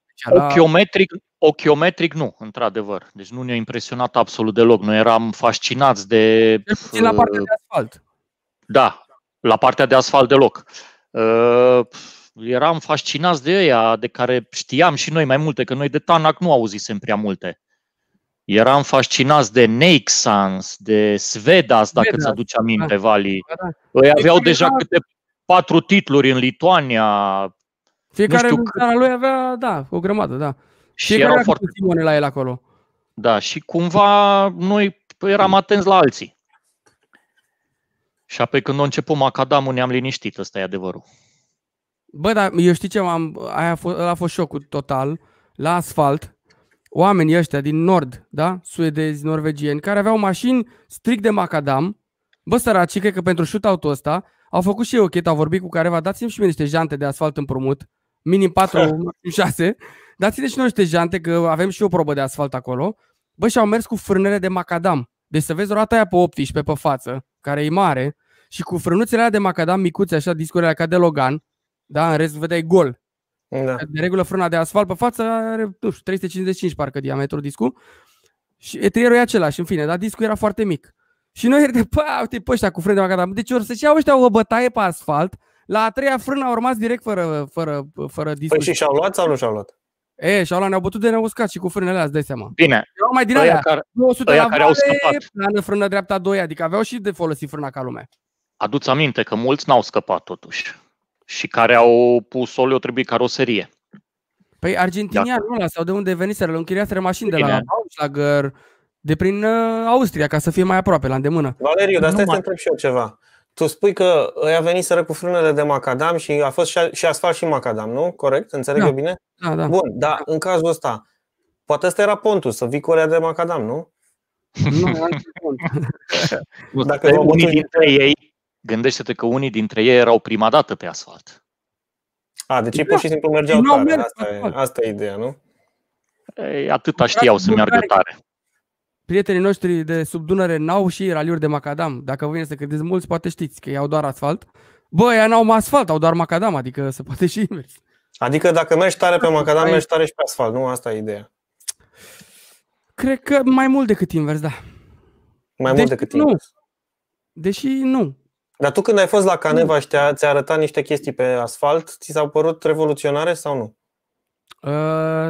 ochiometric nu, într-adevăr. Deci nu ne-a impresionat absolut deloc. Noi eram fascinați de... La partea de asfalt. Da, la partea de asfalt deloc. Eram fascinați de ăia, de care știam și noi mai multe, că noi de Tänak nu auzisem prea multe. Eram fascinați de Neixans, de Svedas, dacă îți aduce aminte, da. Vali. Da. Ei aveau deja câte 4 titluri în Lituania. Fiecare țara lui avea, da, o grămadă, da. Și erau foarte Simone la el acolo. Da, și cumva noi eram atenți la alții. Și apoi când început macadamul ne-am liniștit, ăsta e adevărul. Bă, dar eu știu ce, ăla a fost șocul total, la asfalt. Oamenii ăștia din nord, da? Suedezi, norvegieni, care aveau mașini strict de macadam. Bă, săracii, cred că pentru shootout-ul ăsta au făcut și eu chet, au vorbit cu careva, dați-mi și mie niște jante de asfalt împrumut, minim 4-6, dați-ne și noi niște jante, că avem și o probă de asfalt acolo. Bă, și au mers cu frânele de macadam. Deci să vezi roata aia pe 18, pe față, care e mare, și cu frânuțele alea de macadam micuțe, așa, discurile ca de Logan, da? În rest vedeai gol. Da. De regulă frâna de asfalt pe față are, nu știu, 355 parcă diametru discul. Și etrierul e același, în fine, dar discul era foarte mic. Și noi, uite, pe ăștia cu frâne de macadam. Deci ori să-și iau ăștia o bătaie pe asfalt, La a treia frână au rămas direct fără discuție. Păi și și-au luat sau nu și-au luat? E, și-au luat, ne-au bătut de neuscat și cu frânele alea, îți dai seama. Bine. Erau mai din alea, 200 la vale, plană frână dreapta 2, adică aveau și de folosit frâna ca lumea. Aduți aminte că mulți n-au scăpat totuși și care au pus o trebuie caroserie. Păi argentinian nu ăla, sau de unde veniseră, închiriaseră mașini de la Bauschlager, de prin Austria, ca să fie mai aproape, la îndemână. Valeriu, dar stai să întreb și eu ceva. Tu spui că ăia veniseră cu frânele de macadam și a fost și asfalt și macadam, nu? Corect? Înțeleg eu bine? Da, da. Bun, dar în cazul ăsta, poate ăsta era pontul, să vii cu ăia de macadam, nu? Nu, dacă unii dintre ei, gândește-te că unii dintre ei erau prima dată pe asfalt. A, deci ei pur și simplu mergeau tare, asta e ideea, nu? Ei, atâta știau să meargă tare. Prietenii noștri de sub Dunăre n-au și raliuri de macadam. Dacă vă vine să credeți mulți, poate știți că ei au doar asfalt. Bă, ei n-au asfalt, au doar macadam, adică se poate și invers. Adică dacă mergi tare pe macadam, mergi tare și pe asfalt, nu? Asta e ideea. Cred că mai mult decât invers, da. Mai mult decât invers? Deși nu. Dar tu când ai fost la Caneva și ți-a arătat niște chestii pe asfalt, ți s-au părut revoluționare sau nu?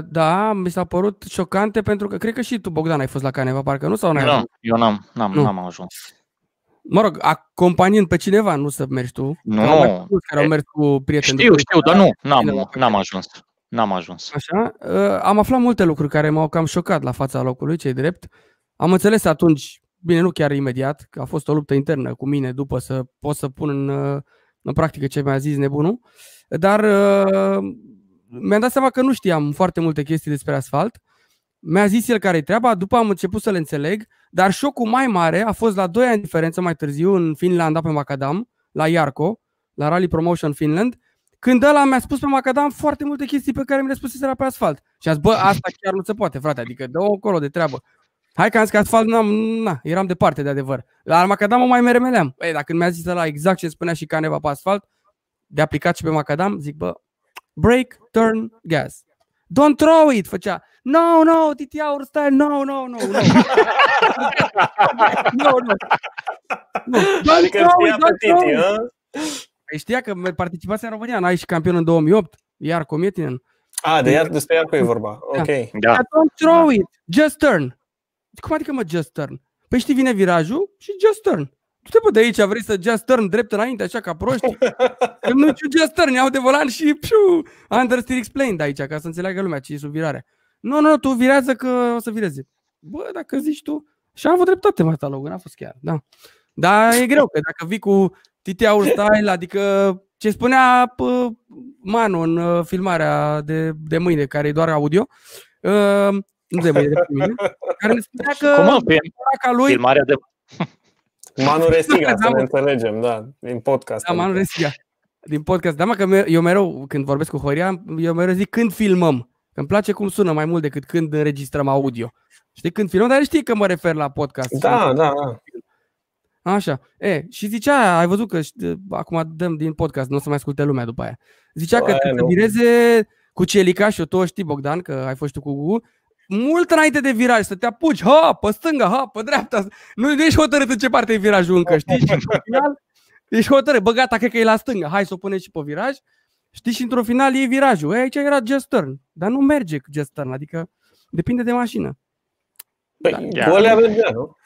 Da, mi s-a părut șocante pentru că cred că și tu, Bogdan, ai fost la Caneva, parcă nu? Sau n-ai ajuns? Eu n-am ajuns. Mă rog, acompaniind pe cineva, nu să mergi tu. Nu, care au mers cu prieteni. Știu, dar nu, n-am ajuns. N-am ajuns. Așa, am aflat multe lucruri care m-au cam șocat la fața locului, ce-i drept. Am înțeles atunci, bine, nu chiar imediat, că a fost o luptă internă cu mine după să pot să pun în practică ce mi-a zis nebunul, dar mi-am dat seama că nu știam foarte multe chestii despre asfalt. Mi-a zis el care-i treaba, după am început să le înțeleg, dar șocul mai mare a fost la 2 ani diferență mai târziu în Finlanda pe macadam, la Jarkko, la Rally Promotion Finland, când ăla mi-a spus pe macadam foarte multe chestii pe care mi le spuseseră pe asfalt. Și a zis, bă, asta chiar nu se poate, frate, adică dă-o acolo de treabă. Hai că am zis că asfalt, eram departe de adevăr. La macadam o mai meremeleam. Ei, dacă mi-a zis ăla exact ce spunea și Caneva pe asfalt, de aplicat și pe macadam, zic, bă, break, turn, gas. Don't throw it, făcea. No, Titi Aur style, no. No. Adică știa pe Titi, hă? Știa că participați în România, n-ai și campion în 2008, Jarkko Märtin. Despre Jarkko e vorba, ok. Da. Don't throw it, just turn. Cum adică, mă, just turn? Păi știi, vine virajul și just turn. Tu te de aici, vrei să just turn drept înainte, așa ca proști? Nu știu just turn, iau de volan și piu, understeer explained aici, ca să înțeleagă lumea ce e subvirarea. Nu, tu virează că o să vireze. Bă, dacă zici tu... Și am avut dreptate, mă, ta, Logan, a fost chiar, da. Dar e greu, că dacă vii cu TT-ul style, adică ce spunea Manu în filmarea de mâine, care e doar audio, nu de mâine, de pe mine, care ne spunea că... Filmarea de... Manu Resiga, să ne înțelegem, da, din podcast. Da, Manu Resiga, din podcast. Da, mă, că eu mereu, când vorbesc cu Horia, eu mereu zic când filmăm. Îmi place cum sună mai mult decât când înregistrăm audio. Știi, când filmăm, dar știi că mă refer la podcast. Da. Așa. Și zicea, ai văzut că acum dăm din podcast, nu o să mai asculte lumea după aia. Zicea că te vireze cu celica și eu tot știi, Bogdan, că ai fost tu cu Gugu, mult înainte de viraj, să te apuci, pe stânga, pe dreapta. Nu ești hotărât în ce parte e virajul încă, știi? Și în final, ești hotărât, bă, gata, cred că e la stânga, hai să o punem și pe viraj. Știi, și într-un final iei virajul. Aici era just turn, dar nu merge cu just turn, adică depinde de mașină. Păi, mergea, nu?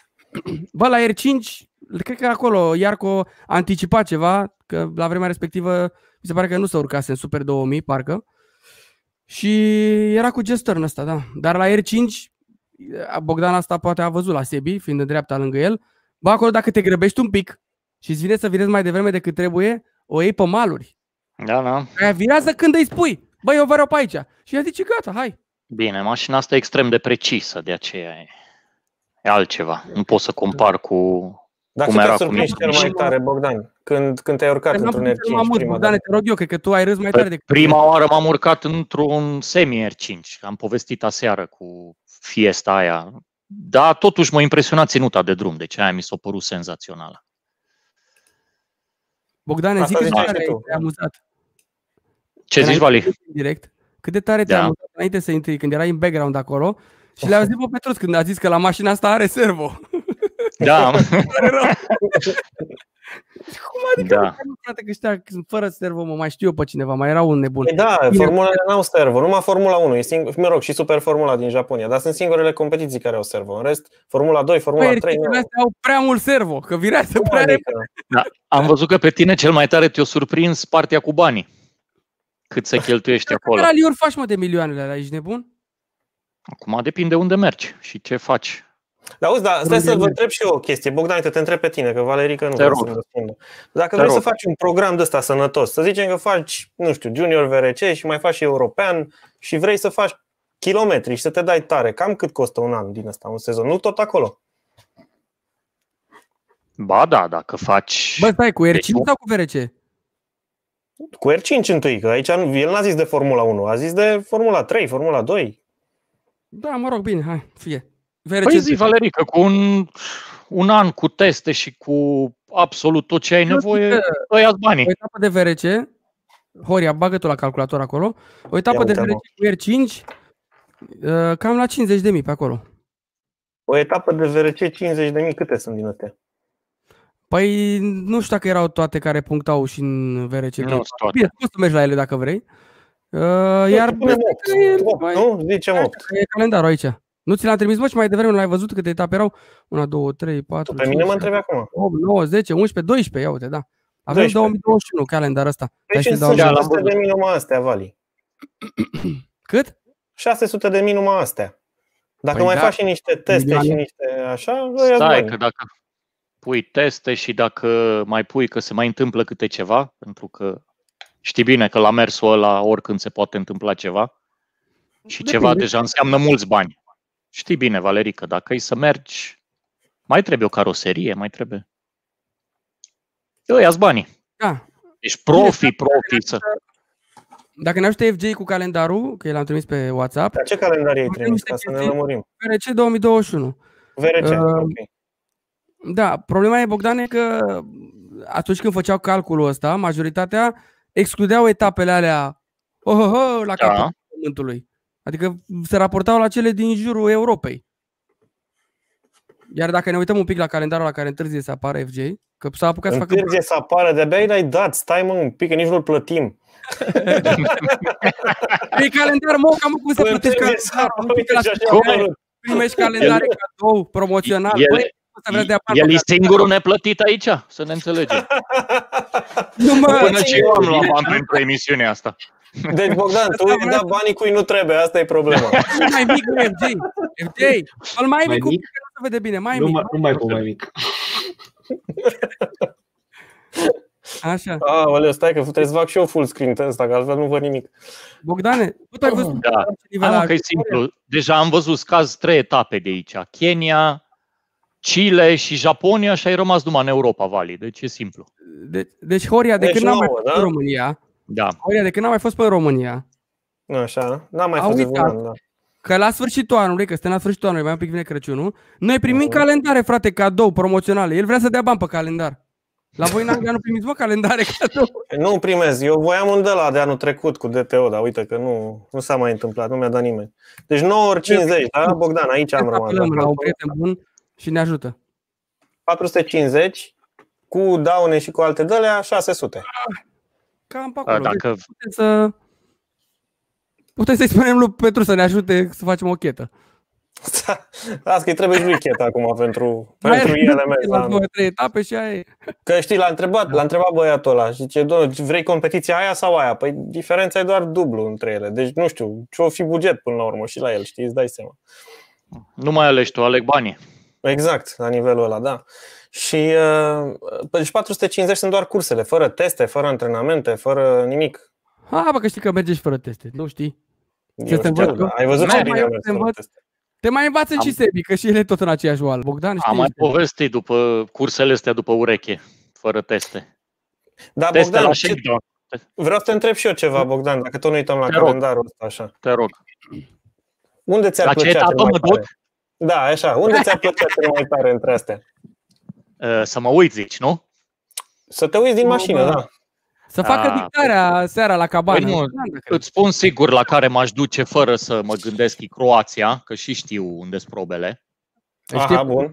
Bă, la R5, cred că acolo Jarkko a anticipat ceva, că la vremea respectivă mi se pare că nu se urcase în Super 2000, parcă. Și era cu just turn ăsta, da. Dar la R5, Bogdan asta poate a văzut la Sebi, fiind de dreapta lângă el. Bă, acolo dacă te grăbești un pic și îți vine să virezi mai devreme decât trebuie, o iei pe maluri. Da. Aia virează când îi spui, băi, eu vreau pe aici. Și ea zice, gata, hai. Bine, mașina asta e extrem de precisă, de aceea e altceva. Nu pot să compar cu cum era cu Mitsubishi. Dacă te mai tare, Bogdan, când te-ai urcat într-un R5 prima oară. Te rog eu, cred că tu ai râs mai tare decât... Prima oară m-am urcat într-un semi-R5. Am povestit aseară cu fiesta aia. Dar totuși m-a impresionat ținuta de drum, deci aia mi s-a părut senzațională. Bogdan, zic cât de tare te-ai amuzat. Ce zici, Vali? Direct. Cât de tare te-ai amuzat înainte să intri, când erai în background acolo, și le-a zis pe Petrus când a zis că la mașina asta are servo. Da. Cum adică nu, frate, că ăștia fără servo, mă, mai știu eu pe cineva, mai era un nebun. Da, formulele n-au servo, numai Formula 1, e singur, mă rog, și Super Formula din Japonia, dar sunt singurele competiții care au servo. În rest, Formula 2, Formula 3 nu au prea mult servo, că virează prea repede. Da, am văzut că pe tine cel mai tare te-o surprins partea cu banii. Cât se cheltuiește acolo. Câte raliuri faci, mă, de milioanele alea, ești nebun? Acum depinde unde mergi și ce faci. Dar auzi, da, stai să vă întreb și eu o chestie. Bogdan, te întreb pe tine, că Valerica nu vrea să-mi răspundă. Dacă vrei să faci un program de ăsta sănătos, să zicem că faci, nu știu, junior VRC și mai faci și european și vrei să faci kilometri și să te dai tare, cam cât costă un an din ăsta, un sezon? Nu tot acolo. Ba da, dacă faci... Bă, stai, cu R5 sau cu VRC? Cu R5 întâi, că aici el n-a zis de Formula 1, a zis de Formula 3, Formula 2. Da, mă rog, bine, hai, fie. Păi zi, Valerica, cu un an cu teste și cu absolut tot ce ai nevoie, ia-ți banii. O etapă de VRC, Horia, bagă tu la calculator acolo, o etapă de VRC cu R5, cam la 50.000 pe acolo. O etapă de VRC, 50.000, câte sunt din astea? Păi nu știu dacă erau toate care punctau și în VRC. Nu, bine, poți să mergi la ele dacă vrei. Iar e calendarul aici. Nu ți l-am trimis, bă, și mai devreme nu l-ai văzut câte etape erau? 1, 2, 3, 4, 5, pe mine mă întrebi acum. 8, 9, 10, 11, 12, ia uite, da. Avem 2021 calendarul ăsta. Deci sunt 600.000 numai astea, Vali. Cât? 600.000 numai astea. Dacă păi mai faci și niște teste și niște așa, stai că dacă pui teste și dacă mai pui că se mai întâmplă câte ceva, pentru că știi bine că la mersul ăla oricând se poate întâmpla ceva și ceva deja înseamnă mulți bani. Știi bine, Valerica, dacă e să mergi, mai trebuie o caroserie, mai trebuie. Eu ia-ți banii. Da. Ești profi să... Dacă ne ajută FJ cu calendarul, că l-am trimis pe WhatsApp. Dar ce calendar ai trimis, ca să ne lămurim? VRC 2021. VRC, ok. Da, problema e, Bogdan, e că atunci când făceau calculul ăsta, majoritatea excludeau etapele alea la capătul pământului. Adică se raportau la cele din jurul Europei. Iar dacă ne uităm un pic la calendarul la care întârzie să apară FJ, că s-a apucat să facă... Întârzie să apară, de-abia l-ai dat, stai mă un pic, că nici nu-l plătim. E calendar, mă, cam cum se plătești calendarul. Primești calendare cadou, promoțional. El e singurul neplătit aici, să ne înțelegem. Până ce eu am luat bani pentru emisiunea asta. Deci, Bogdan, tu îi da banii cui nu trebuie, asta e problema. Mai mic cu FJ. FJ, îl mai mic cu nu se vede bine, mai mic. Nu mai cu mai mic. Așa. Aoleu, stai că trebuie să fac și eu full screen ăsta, că altfel nu văd nimic. Bogdane, tu ai văzut? Da, că e simplu. Deja am văzut scaz 3 etape de aici. Kenya, Chile și Japonia și ai rămas numai în Europa, Vali. Deci e simplu. Deci, Horia, de când n-am mai fost în România... Da. Horia, de când n-am mai fost pe România. Așa, n-am mai fost de vreun, da. Că la sfârșitul anului, că suntem la sfârșitul anului, mai un pic vine Crăciunul, noi primim calendare, frate, cadou, promoționale. El vrea să dea bani pe calendar. La voi în Anglia nu primiți, vă, calendare cadou? Nu primez. Eu voiam un de la de anul trecut cu DTO, dar uite că nu s-a mai întâmplat, nu mi-a dat nimeni. Deci 9 ori 50, da, Bogdan, aici am rămas. La un prieten bun și ne ajută. 450 cu daune și cu alte dălea, 600. Cam pe acolo. Dacă... Putem să-i spunem lui Petru să ne ajute să facem o chetă. Las că-i trebuie și lui chetă acum pentru ele. 2-3 etape și aia e. Că știi, l-a întrebat băiatul ăla. Zice, vrei competiția aia sau aia? Păi diferența e doar dublu între ele. Deci nu știu, ce-o fi buget până la urmă și la el, știi, îți dai seama. Nu mai alegi tu, aleg banii. Exact, la nivelul ăla, da. Și deci 450 sunt doar cursele, fără teste, fără antrenamente, fără nimic. Bă, că știi că merge și fără teste, nu știi? Ai văzut ce bine am teste. Te mai învață și Sebi, că și el e tot în aceeași oală. Bogdan, știi? Am mai povestit după cursele astea după ureche, fără teste. Da, Bogdan, vreau să te întreb și eu ceva, Bogdan, dacă tot nu uităm la calendarul ăsta așa. Te rog. Unde ți-ar plăcea cel mai tare? Da, așa, unde ți-ar plăcea cel mai tare între astea? Să mă uit, zici, nu? Să te uiți din mașină, da. Să facă dictarea seara la cabană. Păi nu, îți spun sigur la care m-aș duce fără să mă gândesc, Croația, că și știu unde-s probele. Aha, bun.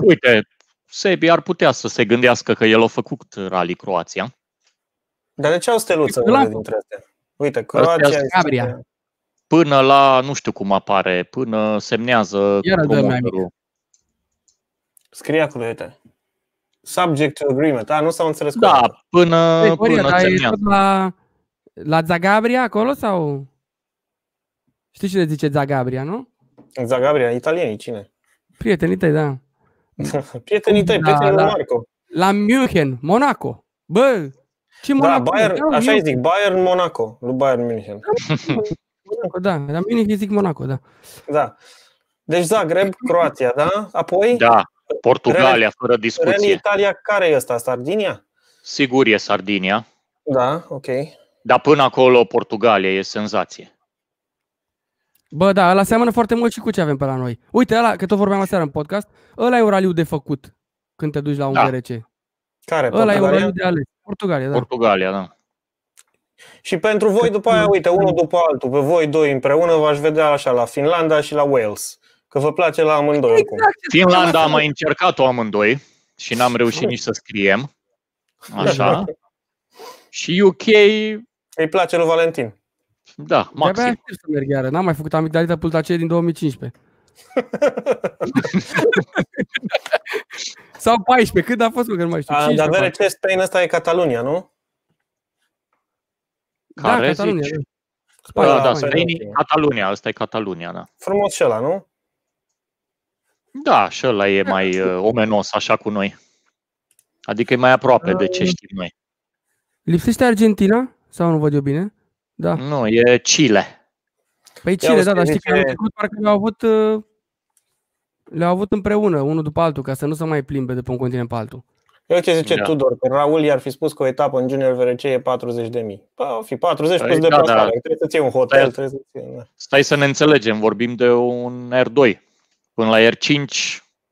Uite, Sebi ar putea să se gândească că el a făcut Rally Croația. Dar de ce au steluță unele dintre astea? Uite, Croația, Scabria. Până la, nu știu cum apare, până semnează promotorul. Scrie acolo, uite. Subject to agreement. A, nu s-au înțeles. Da, cu până semnează. La Zagabria acolo sau? Știi ce le zice Zagabria, nu? Zagabria, italienii, cine? Prietenii tăi, da. Prietenii tăi, prietenii lui Marco. La München, Monaco. Bă, ce Monaco? Da, Bayern, așa îi zic, Bayern Monaco, nu Bayern München. Da, la München zic Monaco, da. Da. Deci Zagreb, Croația, da? Apoi? Da, Portugalia, fără discuție. Ren, Italia, care e ăsta? Sardinia? Sigur e Sardinia. Da, ok. Dar până acolo Portugalia e senzație. Bă, da, ăla seamănă foarte mult și cu ce avem pe la noi. Uite, ăla, că tot vorbeam aseară în podcast, ăla e un raliu de făcut când te duci la un VRC. Care? Ăla e un raliu de ales. Portugalia, da. Portugalia, da. Și pentru voi după aia, uite, unul după altul, pe voi doi împreună v-aș vedea așa la Finlanda și la Wales. Că vă place la amândoi. Exact. Finlanda am mai încercat-o amândoi și n-am reușit nici să scriem. Așa. Și UK... Îi place lui Valentin. Da, maxim. De-abia aștept să merg iară. N-am mai făcut amigdalita Pultacee din 2015. Sau 14, cât a fost, că nu mai știu. Dar VRC Spain ăsta e Catalunia, nu? Care da, Catalunia. Da, Spain e Catalunia, ăsta e Catalunia, da. Frumos și ăla, nu? Da, și ăla e mai omenos, așa cu noi. Adică e mai aproape de ce știm noi. Lipsește Argentina? Sau nu văd eu bine? Da. Nu, e Chile. Păi Chile, da, dar știi că parcă le-au avut împreună, unul după altul, ca să nu se mai plimbe de pe un continent pe altul. Eu ce zice Tudor, că Raul i-ar fi spus că o etapă în Junior VRC e 40.000. O fi 40 plus de pasare, trebuie să-ți iei un hotel. Stai să ne înțelegem, vorbim de un R2. Până la R5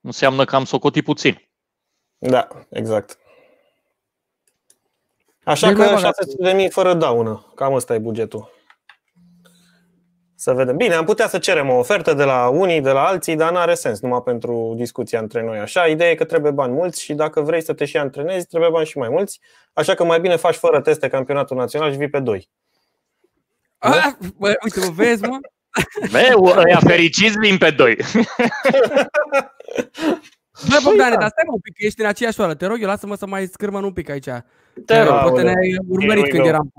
înseamnă că am socotit puțin. Da, exact. Așa că 600.000 fără daună. Cam ăsta e bugetul. Să vedem. Bine, am putea să cerem o ofertă de la unii, de la alții, dar n-are sens numai pentru discuția între noi. Așa, ideea e că trebuie bani mulți și dacă vrei să te și antrenezi, trebuie bani și mai mulți. Așa că mai bine faci fără teste campionatul național și vii pe 2. Bă, uite, mă vezi, mă? Bă, ăia fericiți vin pe 2. Bă, Bogdane, dar stai un pic, că ești în aceeași oară. Te rog, eu lasă-mă să mai scârmăn un pic aici. Te rog. Poate ne-ai urmărit când eram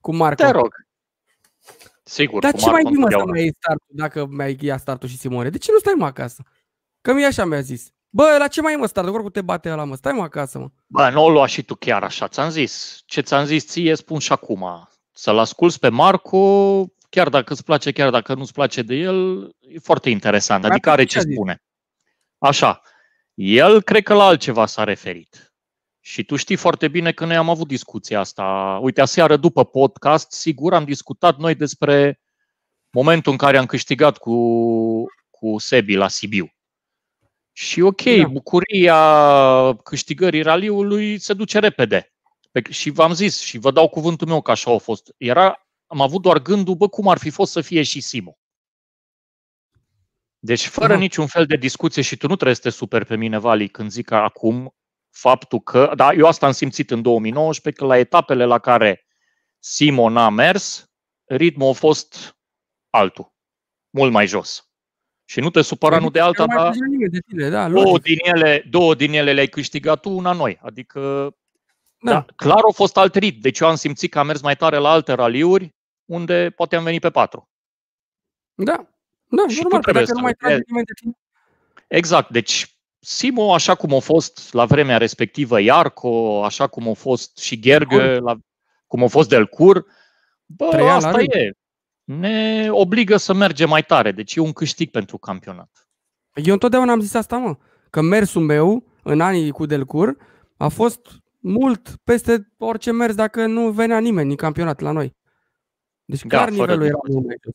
cu Marco. Te rog. Sigur, dar ce mai bine să mai iei startul, dacă mai ia startul și Simone? De ce nu stai mă acasă? Că mie așa mi-a zis. Bă, la ce mai iei mă startul? Oricum te bate ăla, mă. Stai mă acasă, mă. Bă, nu o lua și tu chiar așa. Ți-am zis. Ce ți-am zis ție, spun și acum. Să-l asculți pe Marco, chiar dacă îți place, chiar dacă nu-ți place de el, e foarte interesant. Adică are ce spune. Așa. El cred că la altceva s-a referit. Și tu știi foarte bine că noi am avut discuția asta. Uite, aseară după podcast, sigur, am discutat noi despre momentul în care am câștigat cu Sebi la Sibiu. Și ok, da. Bucuria câștigării raliului se duce repede. Și v-am zis, și vă dau cuvântul meu că așa a fost. Am avut doar gândul, bă, cum ar fi fost să fie și Simu. Deci fără niciun fel de discuție și tu nu trebuie să te superi pe mine, Vali, când zic acum faptul că... Da, eu asta am simțit în 2019, că la etapele la care Simon a mers, ritmul a fost altul, mult mai jos. Și nu te supăra nu de alta, dar două din ele le-ai câștigat tu, una noi. Adică, da, clar a fost alt ritm. Deci eu am simțit că am mers mai tare la alte raliuri, unde poate am venit pe 4. Da. Da, și normal, că dacă nu mai trage nimeni de tine. Exact, deci Simo, așa cum a fost la vremea respectivă Jarkko, așa cum a fost și Gherghe, cum a fost Delcourt, bă, asta e. Ne obligă să mergem mai tare, deci e un câștig pentru campionat. Eu întotdeauna am zis asta, mă, că mersul meu în anii cu Delcourt a fost mult peste orice mers dacă nu venea nimeni în campionat la noi. Deci clar nivelul era mult mai jos.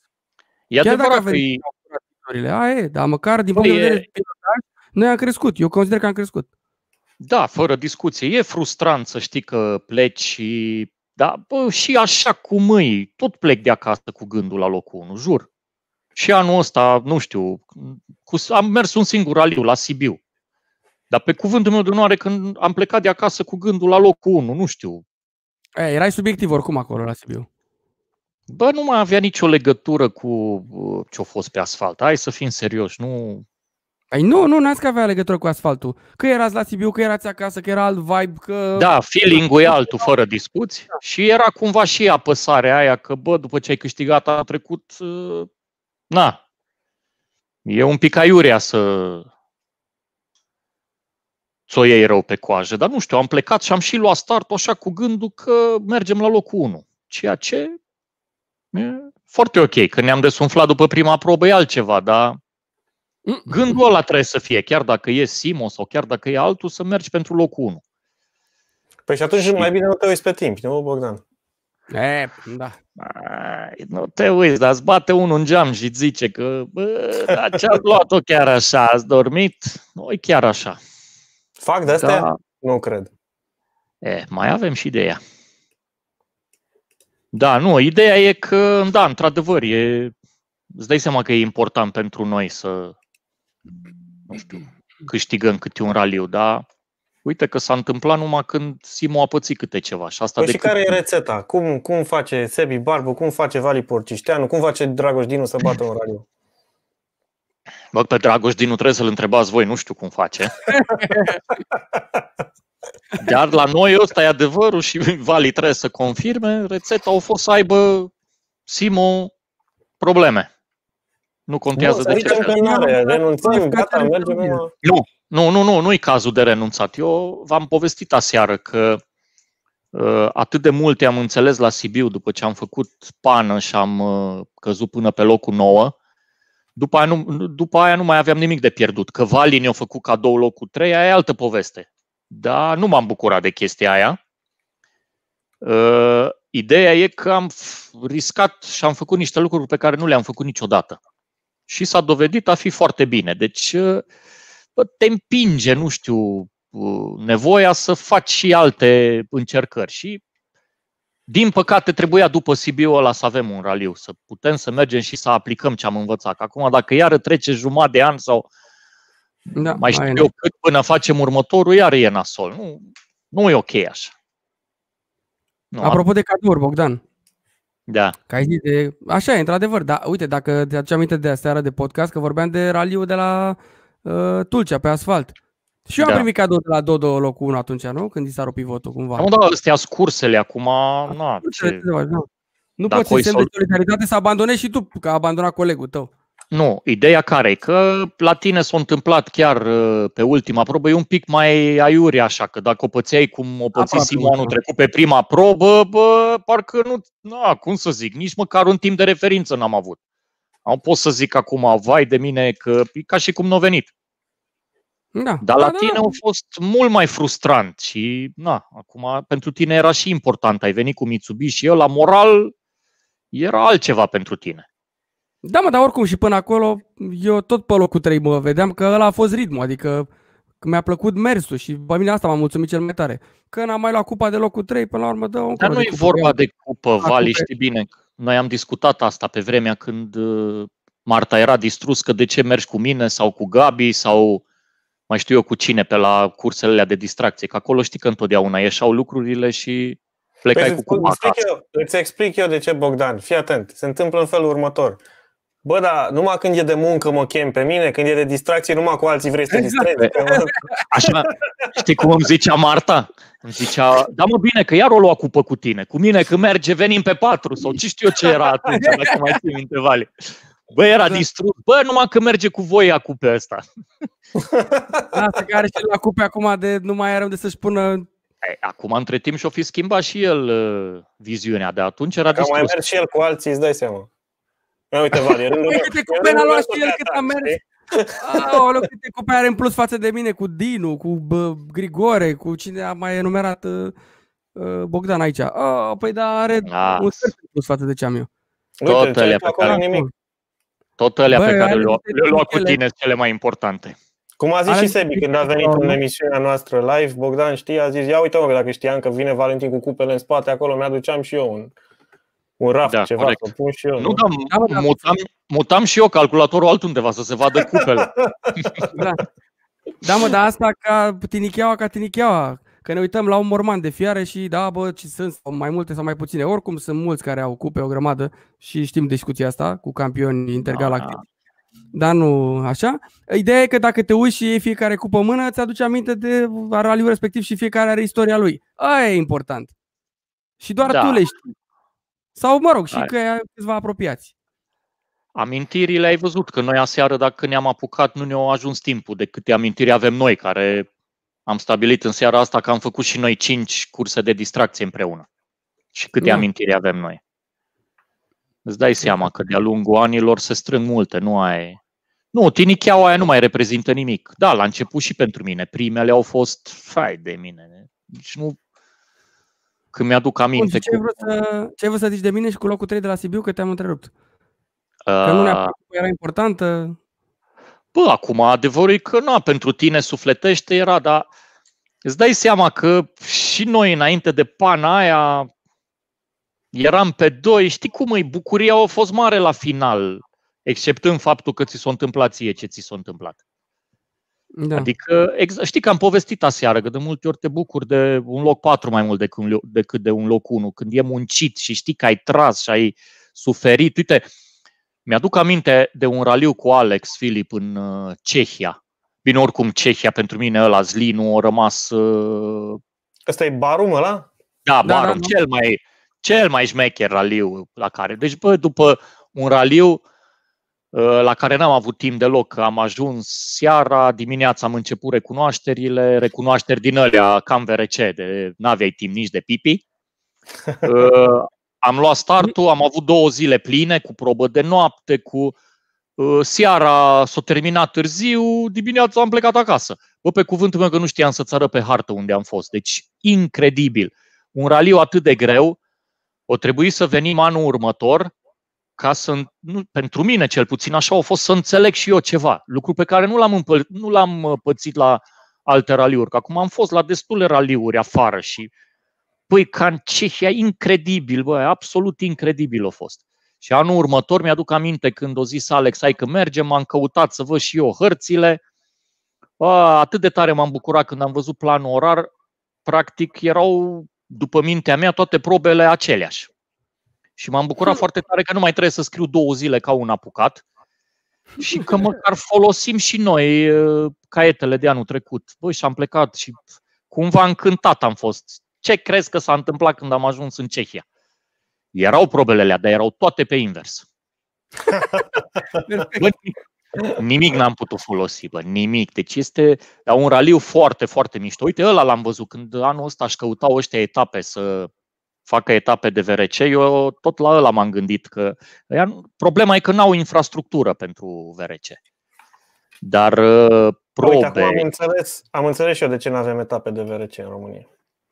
E chiar adevărat că dar măcar din punct de vedere noi am crescut, eu consider că am crescut. Da, fără discuție. E frustrant să știi că pleci și... Da, bă, și așa cum îi, tot plec de acasă cu gândul la locul 1, jur. Și anul ăsta, nu știu, am mers un singur raliu la Sibiu. Dar pe cuvântul meu de onoare, când am plecat de acasă cu gândul la locul 1, nu știu. Erai subiectiv oricum acolo la Sibiu. Bă, nu mai avea nicio legătură cu ce-a fost pe asfalt. Hai să fim serioși, nu... Ai, nu, n-ați că avea legătură cu asfaltul. Că erați la Sibiu, că erați acasă, că era alt vibe, că... Da, feeling-ul e altul, fără discuții. Da. Și era cumva și apăsarea aia că, bă, după ce ai câștigat a trecut... Na, e un pic aiurea să... ți-o iei rău pe coajă, dar nu știu, am plecat și am și luat startul așa cu gândul că mergem la locul 1, ceea ce e foarte ok, că ne-am desumflat după prima probă e altceva, dar gândul ăla trebuie să fie, chiar dacă e Simo sau chiar dacă e altul, să mergi pentru locul 1. Păi și atunci și... mai bine nu te uiți pe timp, nu, Bogdan? E, da. Nu te uiți, dar îți bate unul în geam și îți zice că bă, ce-ați luat-o chiar așa, ați dormit? Nu-i chiar așa. Fac de astea? Da. Nu cred. Mai avem și ideea. Da, nu, ideea e că, da, într-adevăr, îți dai seama că e important pentru noi să, nu știu, câștigăm câte un raliu, dar uite că s-a întâmplat numai când Simo a pățit câte ceva. Și asta păi și care e rețeta? Cum face Sebi Barbu, cum face Vali Porcișteanu, cum face Dragoș Dinu să bată un raliu? Bă, pe Dragoș Dinu trebuie să-l întrebați voi, nu știu cum face. Dar la noi ăsta e adevărul și Vali trebuie să confirme. Rețeta a fost să aibă Simo probleme. Nu contează de ce. Nu e cazul de renunțat. Eu v-am povestit aseară că atât de multe am înțeles la Sibiu după ce am făcut pană și am căzut până pe locul 9. După aia nu mai aveam nimic de pierdut. Că Vali ne-a făcut cadou locul 3, aia e altă poveste. Dar nu m-am bucurat de chestia aia. Ideea e că am riscat și am făcut niște lucruri pe care nu le-am făcut niciodată. Și s-a dovedit a fi foarte bine. Deci te împinge, nu știu, nevoia să faci și alte încercări. Și din păcate trebuia după Sibiu ăla să avem un raliu, să putem să mergem și să aplicăm ce am învățat. Că acum dacă iară trece jumătate de an sau da, mai știu eu cât până facem următorul, iară e nasol. Nu e ok așa. Nu, apropo de cadouri, Bogdan. Da. Că ai zis de... Așa e, într-adevăr. Dar uite, dacă te aduci aminte de aseară de podcast, că vorbeam de raliu de la Tulcea pe asfalt. Și eu am primit cadou de la Dodo locul 1 atunci, nu? Când i s-a rupt pivotul cumva. Am dat astea scursele acum, na, ce... Nu poți să semn de solidaritate să abandonezi și tu, că a abandonat colegul tău. Nu, ideea care e că la tine s-a întâmplat chiar pe ultima probă, e un pic mai aiuri așa, că dacă o pățeai cum o pății Simonul trecut pe prima probă, bă, parcă nu, na, cum să zic, nici măcar un timp de referință n-am avut. Am pot să zic acum, vai de mine, că e ca și cum n-a venit. Da, dar la tine a fost mult mai frustrant și na, acum pentru tine era și important. Ai venit cu Mitsubishi, eu la moral era altceva pentru tine. Da, mă, dar oricum și până acolo eu tot pe locul 3 mă vedeam că ăla a fost ritmul, adică mi-a plăcut mersul și pe mine asta m-a mulțumit cel mai tare. Că n-am mai luat cupa de locul 3, până la urmă dă un... Dar nu e vorba de cupă, Vali, știi bine. Noi am discutat asta pe vremea când Marta era distrus că de ce mergi cu mine sau cu Gabi sau... mai știu eu cu cine pe la cursele alea de distracție, că acolo știi că întotdeauna ieșau lucrurile și plecai cu cupa acasă. Îți explic eu de ce, Bogdan, fii atent, se întâmplă în felul următor. Bă, dar numai când e de muncă mă chem pe mine, când e de distracție numai cu alții vrei să te distrezi. Așa, știi cum îmi zicea Marta? Îmi zicea, da mă bine că iar o lua cupă cu tine, cu mine când merge venim pe 4 sau ce știu eu ce era atunci, dacă mai ții minte, Vali. Bă, era distrus. Bă, numai că merge cu voi acu pe ăsta. Asta care și la cupe acum de nu mai are unde să-și pună... Acum, între timp, și-o fi schimbat și el viziunea de atunci. Era distrus. Mai mers și el cu alții, îți dai seama. Uite, Vali, câte cupe n-a luat și el cât a mers. Aoleu, câte cupe are în plus față de mine cu Dinu, cu Grigore, cu cine a mai enumerat Bogdan aici. Păi, dar are un sfert în plus față de ce am eu. Uite, ce acolo nimic. Tot alea pe care le-a luat cu tine cele mai importante. Cum a zis și Sebi când a venit în emisiunea noastră live, Bogdan știe, a zis, ia uite-mă, că dacă știam că vine Valentin cu cupele în spate acolo, mi-aduceam și eu un raft, da, ceva, să pun și eu. Nu, dar mutam și eu calculatorul altundeva să se vadă cupele. Da. Da, mă, dar asta ca tinicheaua, că ne uităm la un morman de fiare și da, bă, ci sunt mai multe sau mai puține. Oricum sunt mulți care au cupe o grămadă și știm discuția asta cu campioni intergalactici. Dar nu așa. Ideea e că dacă te uiți și fiecare cu pe mână, îți aduce aminte de raliul respectiv și fiecare are istoria lui. Aia e important. Și doar tu le știi. Sau, mă rog, și că câțiva apropiați. Amintirile ai văzut, că noi aseară, dacă ne-am apucat, nu ne-au ajuns timpul de câte amintiri avem noi, care am stabilit în seara asta că am făcut și noi 5 curse de distracție împreună. Și câte amintiri avem noi. Îți dai seama că de-a lungul anilor se strâng multe, nu ai... Nu, tinicheaua aia nu mai reprezintă nimic. Da, la început și pentru mine. Primele au fost fai de mine. Deci nu... Când mi-aduc aminte... Ce vreau să zici de mine și cu locul 3 de la Sibiu, că te-am întrerupt? Că nu neapărat era importantă? Bă, acum adevărul e că nu, pentru tine sufletește era, dar îți dai seama că și noi înainte de pana aia... Eram pe 2, știi cum e, bucuria a fost mare la final, exceptând faptul că ți s-a întâmplat ție ce ți s-a întâmplat. Da. Adică, știi că am povestit aseară, că de multe ori te bucuri de un loc 4 mai mult decât de un loc 1, când e muncit și știi că ai tras și ai suferit. Uite, mi-aduc aminte de un raliu cu Alex Filip în Cehia. Bine, oricum Cehia, pentru mine ăla, Zlinu, a rămas... Ăsta e barum ăla? Da, barum, cel mai... Cel mai șmecher raliu la care... Deci, bă, după un raliu la care n-am avut timp deloc, am ajuns seara, dimineața am început recunoașterile, recunoașteri din alea, cam VRC, de n-aveai timp nici de pipi. Am luat startul, am avut 2 zile pline, cu probă de noapte, cu seara s-o terminat târziu, dimineața am plecat acasă. Bă, pe cuvântul meu că nu știam să-ți arăt pe hartă unde am fost. Deci, incredibil. Un raliu atât de greu, o trebuie să venim anul următor ca să, nu, pentru mine cel puțin așa a fost, să înțeleg și eu ceva. Lucru pe care nu l-am pățit la alte raliuri. Că acum am fost la destule raliuri afară și păi ca în Cehia, incredibil, bă, absolut incredibil a fost. Și anul următor mi-aduc aminte când o zis Alex, hai că mergem, m-am căutat să văd și eu hărțile. Atât de tare m-am bucurat când am văzut planul orar, practic erau... După mintea mea, toate probele aceleași. Și m-am bucurat foarte tare că nu mai trebuie să scriu 2 zile ca un apucat și că măcar folosim și noi caietele de anul trecut. Băi, și am plecat și cumva încântat am fost. Ce crezi că s-a întâmplat când am ajuns în Cehia? Erau probele alea, dar erau toate pe invers. Bă, nimic n-am putut folosi, bă, nimic. Deci este un raliu foarte, foarte mișto. Uite, ăla l-am văzut când anul ăsta își căutau ăștia etape să facă etape de VRC. Eu tot la ăla m-am gândit că problema e că n-au infrastructură pentru VRC. Dar probe... Uite, acum am înțeles și eu de ce n-avem etape de VRC în România.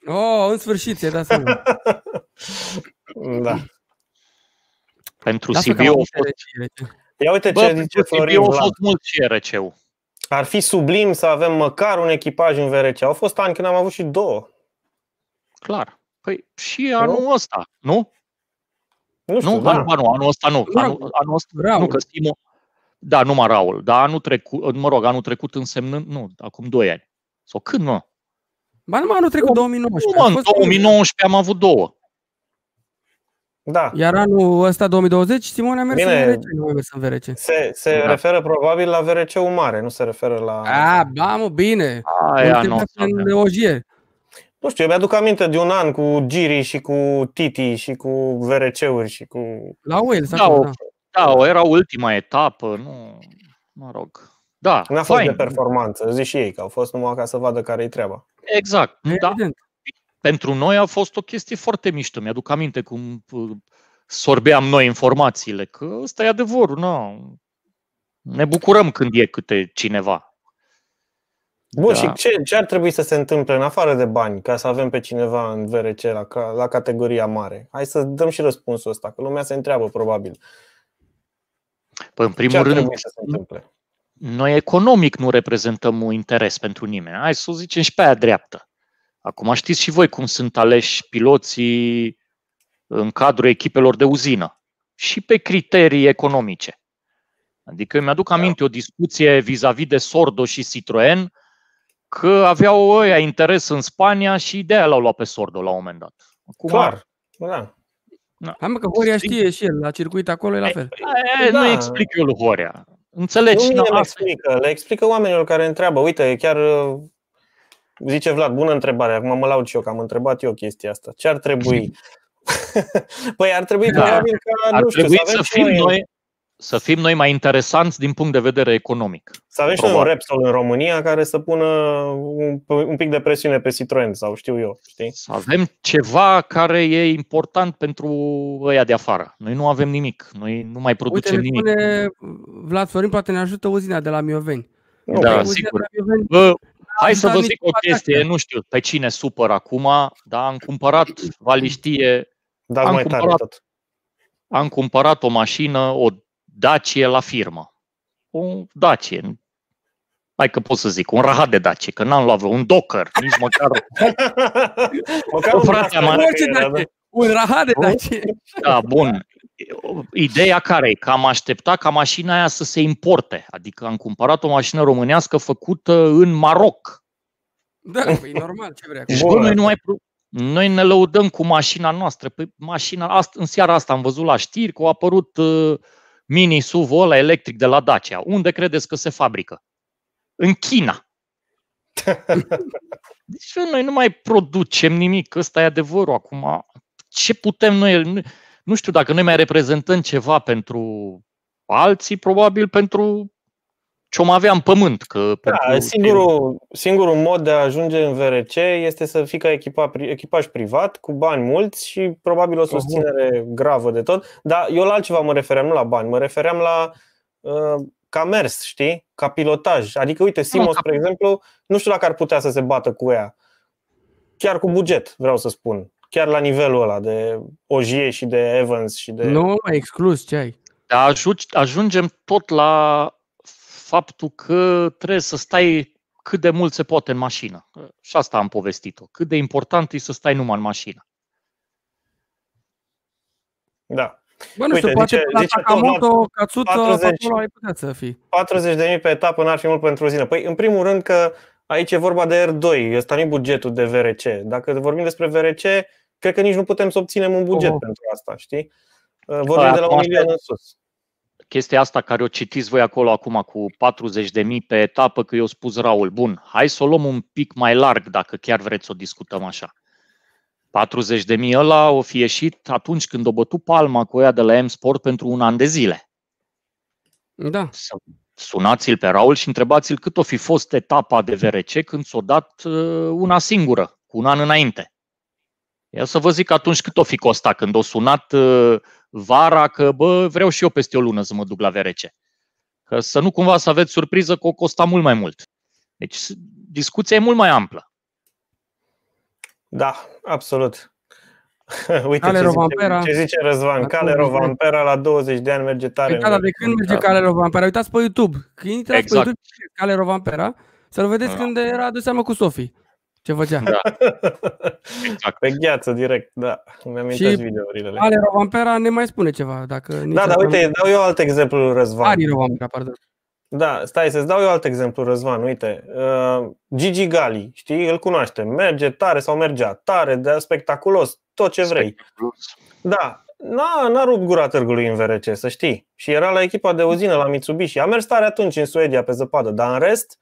Oh, în sfârșit, e dat seama. Da. Pentru Sibiu... Ia uite ce zice Florin. Au fost mulți RC-ul. Ar fi sublim să avem măcar un echipaj în VRC. Au fost ani când am avut și 2. Clar. Păi și anul ăsta, nu? Nu știu, anul ăsta nu. Anul ăsta nu, că Simo... Da, numai Raul. Dar anul trecut, mă rog, anul trecut însemnând... Nu, acum 2 ani. Sau când, nu? Ba numai anul trecut, 2019. Nu, mă, în 2019 am avut 2. Da. Iar anul ăsta, 2020, Simone a mers în VRC. Se referă probabil la VRC-ul mare, nu se referă la... A, da, mă, bine. Aia nu știu, eu mi-aduc aminte de un an cu Giri și cu Titi și cu VRC-uri și cu... La Wales, da, era ultima etapă, nu... Mă rog. Da, n-a fost de performanță, zici și ei, că au fost numai ca să vadă care-i treaba. Exact, da. Pentru noi a fost o chestie foarte mișto. Mi-aduc aminte cum sorbeam noi informațiile, că ăsta e adevărul. Nu? Ne bucurăm când e câte cineva. Bun, și ce ar trebui să se întâmple în afară de bani ca să avem pe cineva în VRC la categoria mare? Hai să dăm și răspunsul ăsta, că lumea se întreabă probabil. Păi, în primul rând, să se întâmple? Noi economic nu reprezentăm un interes pentru nimeni. Hai să o zicem și pe aia dreaptă. Acum știți și voi cum sunt aleși piloții în cadrul echipelor de uzină și pe criterii economice. Adică îmi aduc aminte o discuție vis-a-vis de Sordo și Citroen că aveau ăia interes în Spania și de aia l-au luat pe Sordo la un moment dat. Acum, clar, da. Da. Am că Horia știe și el, la circuit acolo e la fel. Da. Nu explic eu lui Horia. Înțelegi? Nu explică, le explică oamenilor care întreabă. Uite, chiar zice Vlad, bună întrebare. Acum mă laud și eu că am întrebat eu chestia asta. Ce ar trebui? Păi ar trebui, da. Ca, nu știu, să fim noi. Să fim noi mai interesanți din punct de vedere economic. Să avem și noi un Repsol în România care să pună un pic de presiune pe Citroën sau știu eu, știi? Să avem ceva care e important pentru ăia de afară. Noi nu avem nimic, noi nu mai producem nimic. Uite, Vlad Sorin, poate ne ajută uzina de la Mioveni. Da, sigur. Hai să vă zic o chestie, nu știu pe cine supăr acum, dar am cumpărat, Vali știe, am cumpărat o mașină, o Dacie la firmă. Un Dacie. Hai că pot să zic, un rahat de Dacie, că n-am luat un Docker, nici măcar. Un rahat de Dacie. Da, bun. Ideea care e? Că am așteptat ca mașina aia să se importe. Adică am cumpărat o mașină românească făcută în Maroc. Da, e normal, ce vrea. Deci, noi nu mai noi ne lăudăm cu mașina noastră. Păi, mașina asta, în seara asta am văzut la știri că au apărut mini SUV-ul ăla electric de la Dacia. Unde credeți că se fabrică? În China. Deci noi nu mai producem nimic. Ăsta e adevărul acum. Ce putem noi? Nu știu dacă noi mai reprezentăm ceva pentru alții, probabil pentru ce-om avea în pământ. Că da, singurul mod de a ajunge în VRC este să fii ca echipaj privat, cu bani mulți și probabil o susținere gravă de tot. Dar eu la altceva mă refeream, nu la bani, mă refeream la ca mers, știi? Ca pilotaj. Adică, uite, Simos, spre exemplu, nu știu dacă ar putea să se bată cu ea. Chiar cu buget, vreau să spun. Chiar la nivelul ăla de Ogier și de Evans și de... Nu, mai exclus, ce ai? Dar ajungem tot la... faptul că trebuie să stai cât de mult se poate în mașină. Și asta am povestit-o. Cât de important e să stai numai în mașină. Da. Bă, nu știu, poate la Takamoto, Katsuta, acolo ai putea să fii. 40.000 pe etapă n-ar fi mult pentru o zi. Păi, în primul rând că aici e vorba de R2, ăsta nu e bugetul de VRC. Dacă vorbim despre VRC, cred că nici nu putem să obținem un buget pentru asta, știi? Vorbim de la 1.000.000 în sus. Chestia asta care o citiți voi acolo acum cu 40.000 pe etapă, că eu spus Raul, bun, hai să o luăm un pic mai larg dacă chiar vreți să o discutăm așa. 40.000 ăla o fi ieșit atunci când o bătut palma cu ea de la M-Sport pentru un an de zile. Da. Sunați-l pe Raul și întrebați-l cât o fi fost etapa de VRC când s-o dat una singură, cu un an înainte. Ia să vă zic atunci cât o fi costat când o sunat vara că bă, vreau și eu peste o lună să mă duc la VRC. Că să nu cumva să aveți surpriză că o costa mult mai mult. Deci discuția e mult mai amplă. Da, absolut. Uite ce zice Răzvan. Kalle Rovanperä la 20 de ani merge tare. Da, de când merge Kalle Rovanperä? Uitați pe YouTube. Când intrați pe YouTube, Kalle Rovanperä, să-l vedeți când era de seamă cu Sofie. Ce făcea? Da. Exact. Pe gheață, direct, da. Mi-am amintit videourile. Kalle Rovanperä ne mai spune ceva. Dacă da, dar uite, dau eu alt exemplu, Răzvan. Ari Rovanperä, pardon. Da, stai să-ți dau eu alt exemplu, Răzvan, uite. Gigi Gali, știi, îl cunoaște. Merge tare sau mergea tare, de spectaculos, tot ce vrei. Da, n-a rupt gura târgului în VRC, să știi. Și era la echipa de uzină, la Mitsubishi. A mers tare atunci în Suedia, pe zăpadă, dar în rest...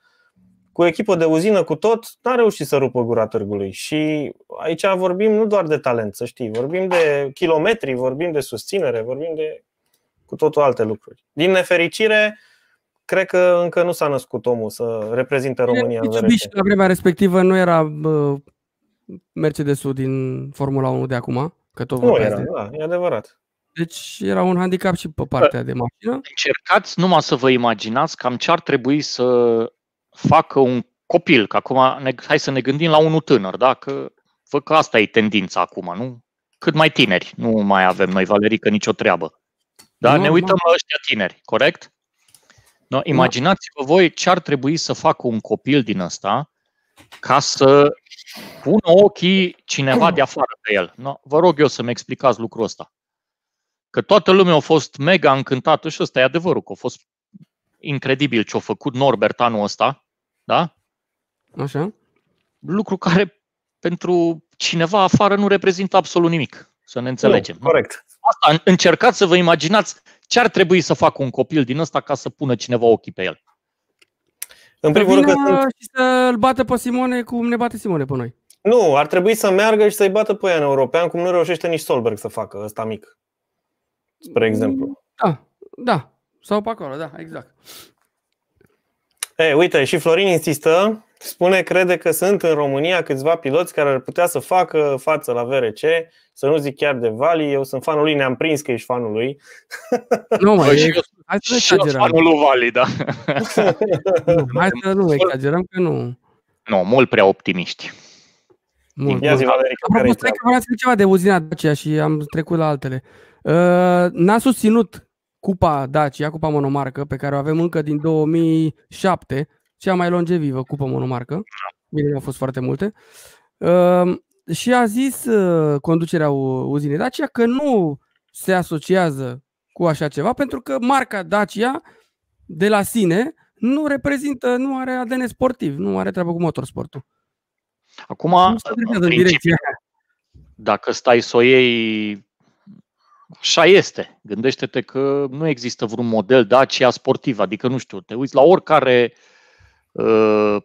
Cu echipă de uzină, cu tot, n-a reușit să rupă gura târgului. Și aici vorbim nu doar de talent, să știi, vorbim de kilometri, vorbim de susținere, vorbim de cu totul alte lucruri. Din nefericire, cred că încă nu s-a născut omul să reprezinte România în VRC. Mitsubishi la vremea respectivă nu era Mercedes-ul din Formula 1 de acum? Că tot nu era, da, e adevărat. Deci era un handicap și pe partea de mașină. Încercați numai să vă imaginați cam ce ar trebui să... facă un copil, că acum hai să ne gândim la unul tânăr, da? Că văd că asta e tendința acum, nu? Cât mai tineri, nu mai avem noi, Valerica, nicio treabă. Dar ne uităm la ăștia tineri, corect? No, imaginați-vă voi ce ar trebui să facă un copil din ăsta ca să pună ochii cineva de afară pe el. No, vă rog eu să-mi explicați lucrul ăsta. Că toată lumea a fost mega încântată și ăsta e adevărul, că a fost incredibil ce-a făcut Norbert anul ăsta, da? Așa. Lucru care pentru cineva afară nu reprezintă absolut nimic, să ne înțelegem. Nu, corect. Asta, încercați să vă imaginați ce ar trebui să facă un copil din ăsta ca să pună cineva ochii pe el. În primul rând că... și să-l bată pe Simone cum ne bate Simone pe noi. Nu, ar trebui să meargă și să-i bată pe ea în european, cum nu reușește nici Solberg să facă, ăsta mic, spre exemplu. Da, da, sau pe acolo, da, exact. Ei, uite, și Florin insistă, spune, crede că sunt în România câțiva piloți care ar putea să facă față la VRC, să nu zic chiar de Vali, eu sunt fanul lui, ne-am prins că ești fanul lui. Nu, mai și eu fanul lui Vali, da. Nu, hai să nu exagerăm că nu. Nu, mult prea optimiști. Apropo, stai că vreau să zic ceva de uzina Dacia și am trecut la altele. N-a susținut cupa Dacia, cupa monomarcă, pe care o avem încă din 2007, cea mai longevivă cupă monomarcă. Bine, au fost foarte multe. Și a zis conducerea uzinei Dacia că nu se asociază cu așa ceva, pentru că marca Dacia de la sine nu reprezintă, nu are ADN sportiv, nu are treabă cu motorsportul. Acum, în principiu, dacă stai să o iei, așa este. Gândește-te că nu există vreun model Dacia sportiv, adică nu știu, te uiți la oricare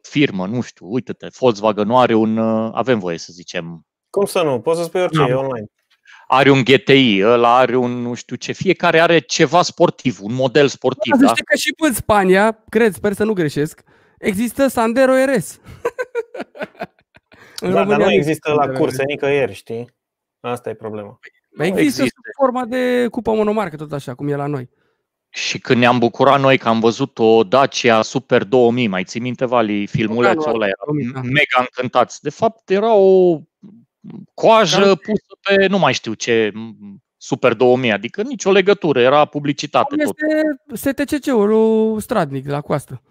firmă, nu știu, uite-te, Volkswagen nu are un, avem voie să zicem. Cum să nu? Poți să spui orice, e online. Are un GTI, ăla are un nu știu ce, fiecare are ceva sportiv, un model sportiv. Da, da? Să știi că și în Spania, cred, sper să nu greșesc, există Sandero RS. Da, dar nu există la curse nicăieri, știi? Asta e problema. Există sub forma de cupă monomarcă, tot așa, cum e la noi. Și când ne-am bucurat noi că am văzut o Dacia Super 2000, mai ții minte, Vali, filmulețul ăla, era mega încântați. De fapt, era o coajă pusă pe, nu mai știu ce, Super 2000, adică nicio legătură, era publicitate. Este STCC-ul lui Stradnic, la coastă.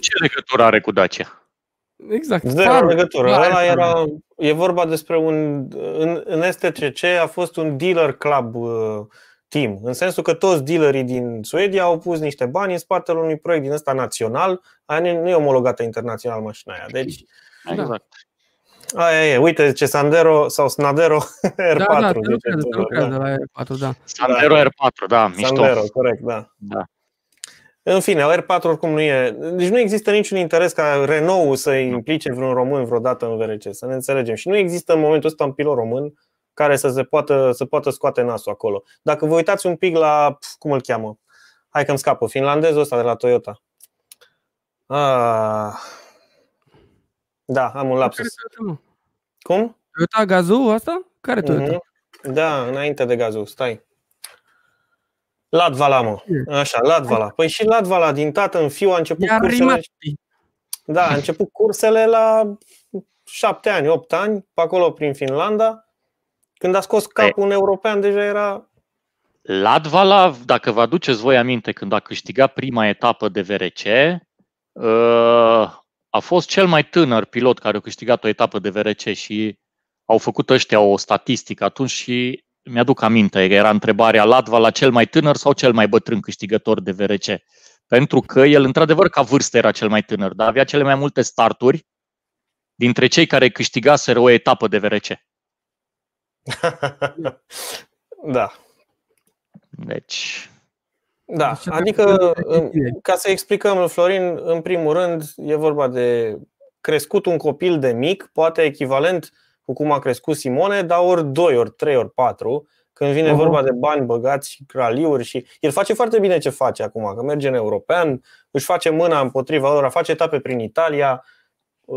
Ce legătură are cu Dacia? Exact. Zero legătură. Ăla era, e vorba despre un, în STCC a fost un dealer club team, în sensul că toți dealerii din Suedia au pus niște bani în spatele unui proiect din ăsta național, aia nu e omologată internațional mașina aia. Deci, exact. Aia e, uite ce Sandero sau Snadero R4. Da, da, lucrează la R4, da. Sandero R4, da, mișto. Sandero, corect, da. Da. În fine, R4 oricum nu e. Deci nu există niciun interes ca Renault să implice vreun român vreodată în VRC, să ne înțelegem. Și nu există în momentul ăsta un pilot român care să poată scoate nasul acolo. Dacă vă uitați un pic la, cum îl cheamă? Hai că îmi scapă, finlandezul ăsta de la Toyota. Da, am un lapsus. Cum? Toyota Gazoo asta? Care Toyota? Da, înainte de Gazoo, stai. Latvala, mă. Așa, Latvala. Păi și Latvala din tată în fiu a început cursele. Da, a început cursele la 7 ani, 8 ani, pe acolo prin Finlanda. Când a scos capul un european, deja era... Latvala, dacă vă aduceți voi aminte, când a câștigat prima etapă de VRC, a fost cel mai tânăr pilot care a câștigat o etapă de VRC și au făcut ăștia o statistică atunci și... Mi-aduc aminte că era întrebarea Latvala cel mai tânăr sau cel mai bătrân câștigător de VRC. Pentru că el, într-adevăr, ca vârstă era cel mai tânăr, dar avea cele mai multe starturi dintre cei care câștigaseră o etapă de VRC. Da. Deci... Da, adică, ca să explicăm, Florin, în primul rând, e vorba de crescut un copil de mic, poate echivalent cu cum a crescut Simone, dar ori 2, ori 3, ori 4, când vine vorba de bani băgați și raliuri și el face foarte bine ce face acum, că merge în european, își face mâna împotriva lor, face etape prin Italia,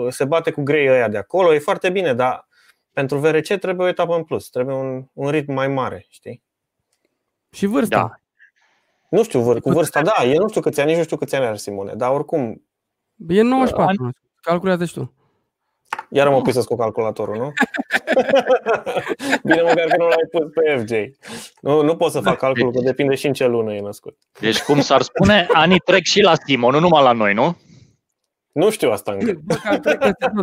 se bate cu grei ăia de acolo, e foarte bine, dar pentru VRC trebuie o etapă în plus, trebuie un ritm mai mare, știi? Și vârsta. Da. Nu știu, cu vârsta, da, eu nu știu câți ani, nici nu știu câți ani are Simone, dar oricum... E 94, calculează-și tu. Iar mă pui să scoc calculatorul, nu? Bine, măcar că nu l-ai pus pe FJ. Nu pot să fac calculul, că depinde și în ce lună e născut. Deci, cum s-ar spune, anii trec și la Simon, nu numai la noi, nu? Nu știu asta încă.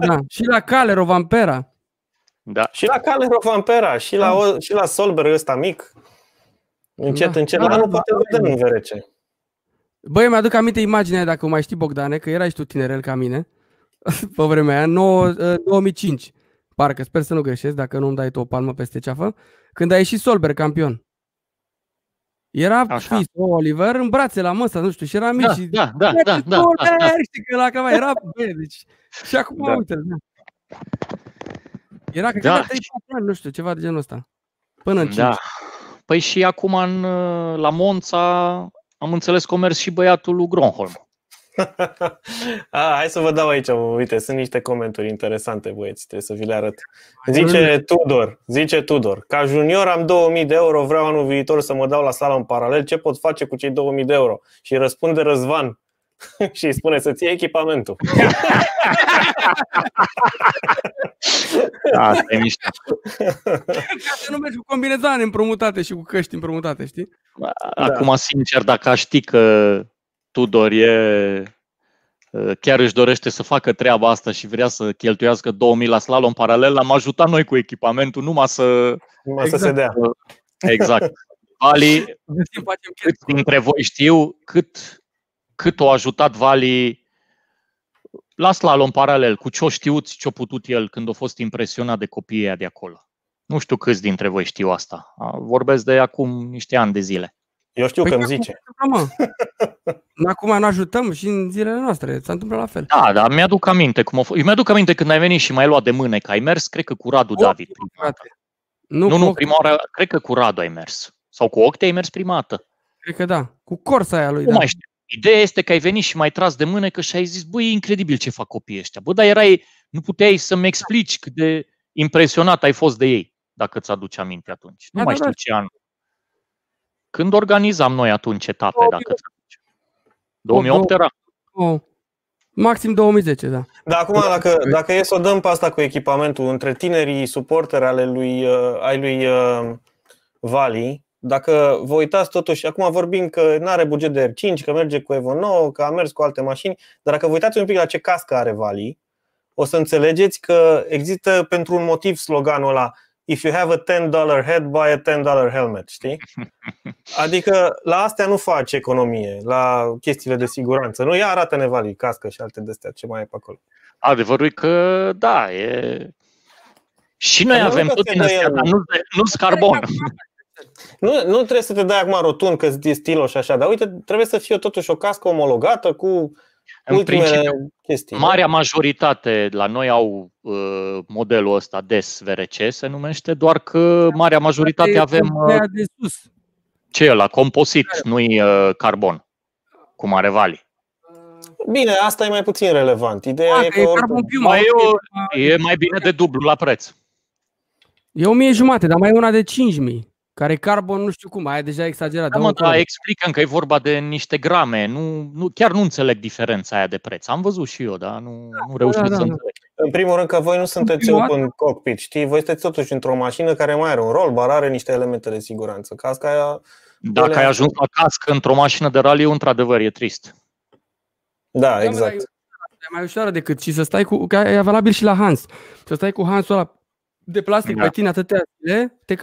Da. Și la Kalle Rovanperä. Da. Și la Kalle Rovanperä, și la Solberg ăsta mic. Încet, da, încet, dar nu poate vedem în VRC. Băi, mi-aduc aminte imaginea, dacă mai știi, Bogdane, că erai și tu tinerel ca mine. pe vremea aia, 2005, parcă, sper să nu greșesc, dacă nu îmi dai tu o palmă peste ceafă, când a ieșit Solberg campion. Era fiisul Oliver în brațe la măsa, nu știu, și era mic și... Da, era bine, deci... Și acum, uite-l, era, cred că era 34 ani, nu știu, ceva de genul ăsta. Până în 5. Păi și acum, la Monza, am înțeles că mers și băiatul lui Gronholm. Hai să vă dau aici, uite, sunt niște comentarii interesante, băieți, trebuie să vi le arăt. Zice Tudor, ca junior am 2000 de euro, vreau anul viitor să mă dau la sală în paralel, ce pot face cu cei 2000 de euro? Și răspunde Răzvan și îi spune să-ți iei echipamentul. Asta e mișto. Ca să nu mergi cu combinezoane împrumutate și cu căști împrumutate, știi? Acum, sincer, dacă aș ști că Tudor chiar își dorește să facă treaba asta și vrea să cheltuiască 2000 la slalom paralel, l-am ajutat noi cu echipamentul, numai să se dea. Exact. Vali, cât dintre voi știu cât o ajutat Vali la slalom paralel, cu ce-o știuți, ce-o putut el când a fost impresionat de copiii ăia de acolo. Nu știu câți dintre voi știu asta. Vorbesc de acum niște ani de zile. Eu știu că îmi zice. Acum ne ajutăm și în zilele noastre. S-a întâmplat la fel. Da, dar mi-aduc aminte. Mi-aduc aminte când ai venit și m-ai luat de mână, că ai mers, cred că cu Radu David. Nu, prima oară, cred că cu Radu ai mers. Sau cu Octe ai mers prima dată. Cred că da. Cu Corsa aia lui. Nu mai știu. Ideea este că ai venit și m-ai tras de mână că și ai zis, băi, e incredibil ce fac copiii ăștia. Bă, dar nu puteai să-mi explici cât de impresionat ai fost de ei, dacă îți aduci aminte atunci. Nu mai știu ce an. Când organizam noi atunci etape, 2008. Dacă ți-aduci? 2008 era? Maxim 2010, da. Dar acum, dacă e să o dăm pe asta cu echipamentul, între tinerii suporteri ai lui Vali, dacă vă uitați totuși, acum vorbim că nu are buget de R5, că merge cu Evo 9, că a mers cu alte mașini, dar dacă vă uitați un pic la ce cască are Vali, o să înțelegeți că există pentru un motiv sloganul ăla, if you have a $10 head, buy a $10 helmet, știi? Adică la astea nu faci economie, la chestiile de siguranță. Nu, ia arată-ne, Vali, cască și alte de-astea, ce mai e pe acolo. Adevărul e că da, e... Și noi avem tot din astea, dar nu-s carbon. Nu trebuie să te dai acum rotund că e stilo și așa, dar uite, trebuie să fie totuși o cască omologată cu ultimele chestii. Marea majoritate la noi au modelul ăsta DES VRC se numește, doar că marea majoritate avem de sus. Ce e ăla? Composit, nu-i carbon, cum are Vali. Bine, asta e mai puțin relevant. Ideea e că e mai bine de dublu la preț. E 1.500, dar mai e una de 5.000. Care carbon, nu știu cum, aia deja exagerat. Da, explică-mi că e vorba de niște grame. Chiar nu înțeleg diferența aia de preț. Am văzut și eu, dar nu reușesc să înțeleg. În primul rând că voi nu sunteți open cockpit, știi? Voi sunteți totuși într-o mașină care mai are un rol, dar are niște elemente de siguranță. Casca aia... Dacă ai ajuns la cască într-o mașină de raliu, într-adevăr, e trist. Da, exact. E mai ușoară decât și să stai cu... Că e valabil și la Hans. Să stai cu Hansul ăla de plastic pe tine atâtea zile, te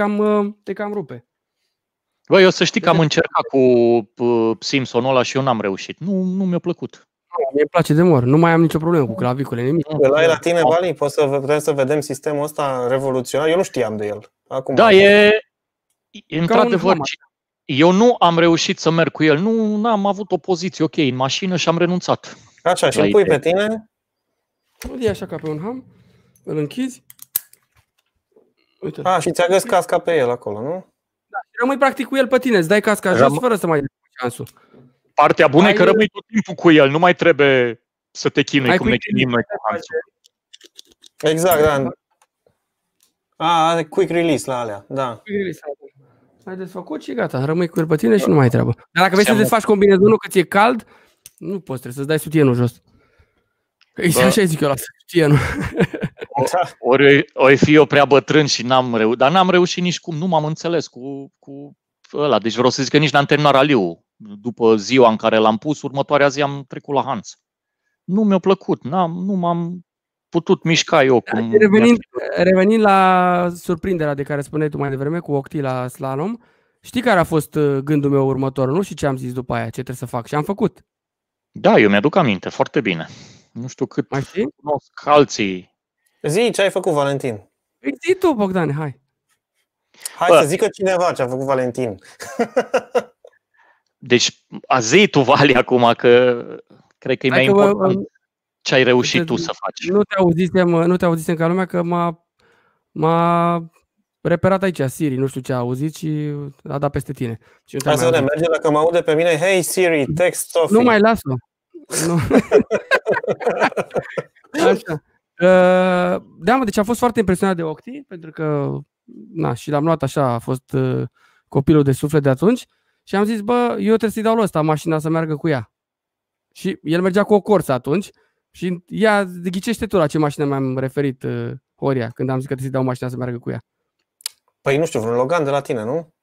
cam rupe. Bă, eu să știi că am încercat cu Simpsonul ăla și eu n-am reușit. Nu mi-a plăcut. Mi-e place de mor. Nu mai am nicio problemă cu clavicule, nimic. Ăla e la tine, Vali? Putem să vedem sistemul ăsta revoluționar? Eu nu știam de el. Acum într-adevăr, eu nu am reușit să merg cu el. Nu am avut o poziție ok în mașină și am renunțat. Așa, și îl pui pe tine? Îl iei așa ca pe un ham, îl închizi. Și ți-a găsit casca pe el acolo, nu? Da, rămâi practic cu el pe tine, îți dai casca jos fără să mai dai șansul. Partea bună e că rămâi tot timpul cu el, nu mai trebuie să te chinui cum ne chinim noi cu Hansul. Exact, da. Quick release la alea, da. Ai desfăcut și gata, rămâi cu el pe tine și nu mai ai treabă. Dar dacă vrei să desfaci combinezonul că ți-e cald, nu poți, trebuie să-ți dai sutienul jos. Așa zic eu la sutienul. Ori fi eu prea bătrân și n-am reușit, dar n-am reușit nici cum, nu m-am înțeles cu ăla. Deci vreau să zic că nici n-am terminat raliul. După ziua în care l-am pus, următoarea zi am trecut la Hans. Nu mi-a plăcut, nu m-am putut mișca eu. Revenind la surprinderea de care spuneai tu mai devreme cu Octi la slalom, știi care a fost gândul meu următor, nu? Și ce am zis după aia, ce trebuie să fac și am făcut. Da, eu mi-aduc aminte, foarte bine. Nu știu cât mai cunosc alții. Zi ce ai făcut, Valentin. Zi tu, Bogdan, hai. Hai să zică cineva ce a făcut Valentin. Deci, a zi tu, Vali, acum, că cred că e mai important ce ai reușit tu să faci. Nu te auzisem ca lumea, că m-a reperat aici Siri, nu știu ce a auzit și a dat peste tine. Hai să vedem, merge dacă mă aude pe mine. Hey Siri, text Sophie. Nu mai las-o. Nu. Așa. Da, mă, deci am fost foarte impresionat de Octi, pentru că, na, și l-am luat așa, a fost copilul de suflet de atunci și am zis, bă, eu trebuie să-i dau lui ăsta mașina să meargă cu ea. Și el mergea cu o Corsa atunci și ea, ghicește tu la ce mașină mi-am referit, Horia, când am zis că trebuie să-i dau mașina să meargă cu ea. Păi nu știu, vreun Logan de la tine, nu?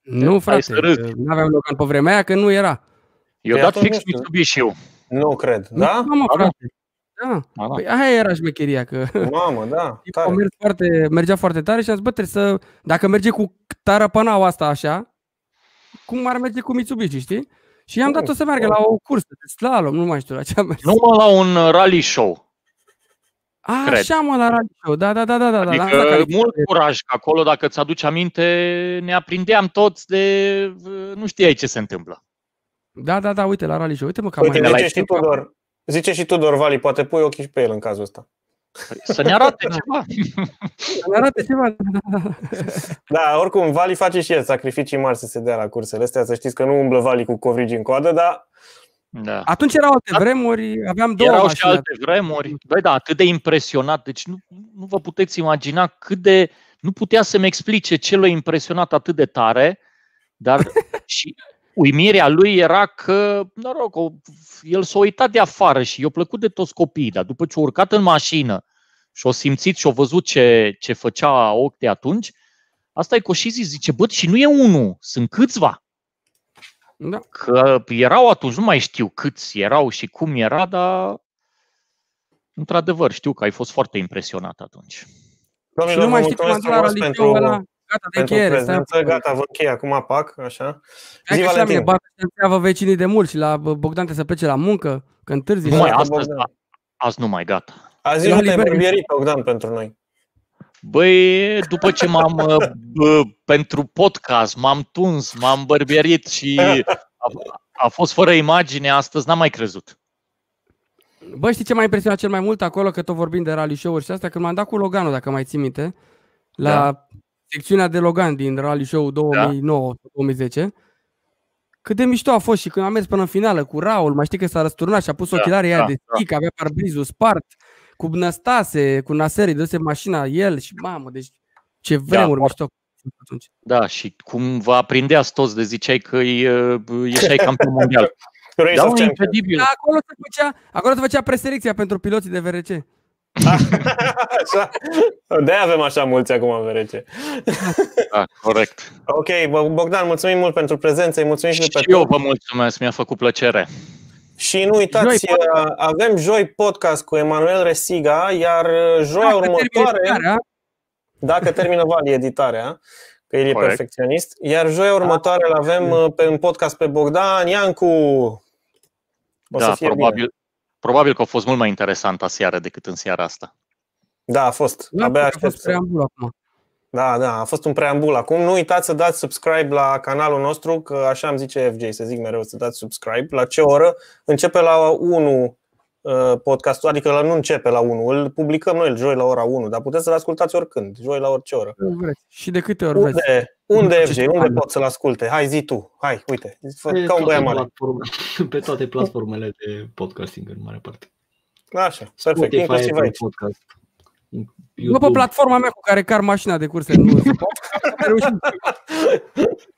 Nu, frate, nu aveam Logan pe vremea aia, că nu era. Eu dat fix Mitsubishi-ul. Nu cred, da? Nu, mă, frate. Da. Păi aia era șmecheria, că mamă, da, mergea foarte tare și am zis, bă, trebuie să, dacă merge cu tarapanaua asta așa, cum ar merge cu Mitsubishi, știi? Și i-am dat-o să meargă la o cursă de slalom, nu mai știu la ce am mers. Numai la un rally show. A, așa, mă, la rally show, da. Adică mult curaj, că acolo, dacă îți aduci aminte, ne aprindeam toți de, nu știai ce se întâmplă. Da, uite, la rally show, uite-mă că uite, mai știi, Tudor. Zice și Tudor, Vali, poate pui ochii și pe el în cazul ăsta. Să ne arate ceva. Să ne arate ceva. Da, oricum, Vali face și el sacrificii mari să se dea la cursele astea. Să știți că nu umblă Vali cu covrigi în coadă, dar... Da. Atunci erau alte vremuri, aveam două mașini. Erau și alte vremuri. Băi, da, atât de impresionat. Deci nu vă puteți imagina cât de... Nu putea să-mi explice ce l-a impresionat atât de tare, dar și... Uimirea lui era că, noroc, el s-a uitat de afară și i-a plăcut de toți copiii, dar după ce a urcat în mașină și a simțit și a văzut ce făcea Octe atunci, asta e că și zice, bă, și nu e unul, sunt câțiva. Da. Că erau atunci, nu mai știu câți erau și cum era, dar într-adevăr știu că ai fost foarte impresionat atunci. Și nu mai știu cum la liceu ăla. Gata, de încheiere, prezență, gata, vă închei acum, pac, așa. Zi, Valentin. Bată vecinii de mult și la Bogdan trebuie să plece la muncă, că întârzi. Nu mai, azi nu mai, gata. Azi nu te-ai bărbierit, Bogdan, pentru noi. Băi, după ce pentru podcast, m-am tuns, m-am bărbierit și a fost fără imagine, astăzi n-am mai crezut. Bă, știi ce m-a impresionat cel mai mult acolo, că tot vorbim de rally show-uri și astea, când m-am dat cu Loganul, dacă mai ții minte, la... secțiunea de Logan din Rally Show 2009-2010. Cât de mișto a fost și când am mers până în finală cu Raul, mai știi că s-a răsturnat și a pus ochelarii aia de stic, avea parbrizul spart, cu Năstase, cu Naseri, dăduse mașina el și mamă, deci ce vremuri mișto atunci. Da, și cum vă aprindeați toți de ziceai că ieșai campion mondial. Da, incredibil. Acolo se făcea preselecția pentru piloții de VRC. De-aia avem așa mulți acum în VRC. Da, corect. Ok, Bogdan, mulțumim mult pentru prezență. Mulțumim și eu vă mulțumesc, mi-a făcut plăcere. Și nu uitați, avem joi podcast cu Emanuel Resiga. Iar joia următoare, dacă termină Vali editarea, că el e perfecționist. Iar joia următoare îl avem în podcast pe Bogdan Iancu. Da, probabil că a fost mult mai interesantă seară decât în seara asta. Da, a fost. Abia aștept. Da, a fost un preambul acum. Nu uitați să dați subscribe la canalul nostru, că așa îmi zice FJ, să zic mereu să dați subscribe. La ce oră? Începe la 1 podcastul, adică nu începe la 1, îl publicăm noi joi la ora 1, dar puteți să-l ascultați oricând, joi la orice oră. Și de câte ori vreți. Unde FJ? Unde pot să-l asculte? Hai, zi tu. Hai, uite. Ca un băiat mare. Pe toate platformele de podcasting, în mare parte. Așa, perfect. Inclusiv aici. Nu pe platforma mea cu care car mașina de curse.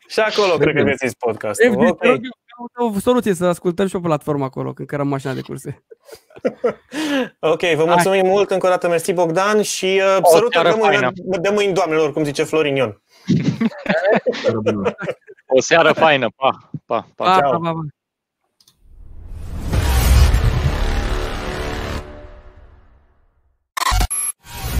Și acolo cred că găsiți podcastul. Ok. O soluție să ascultăm și o platformă acolo când cărăm mașina de curse. Ok, vă mulțumim mult încă o dată, mersi Bogdan și sărută de mâini doamnelor, cum zice Florin Ion. O seară faină, pa, pa, pa.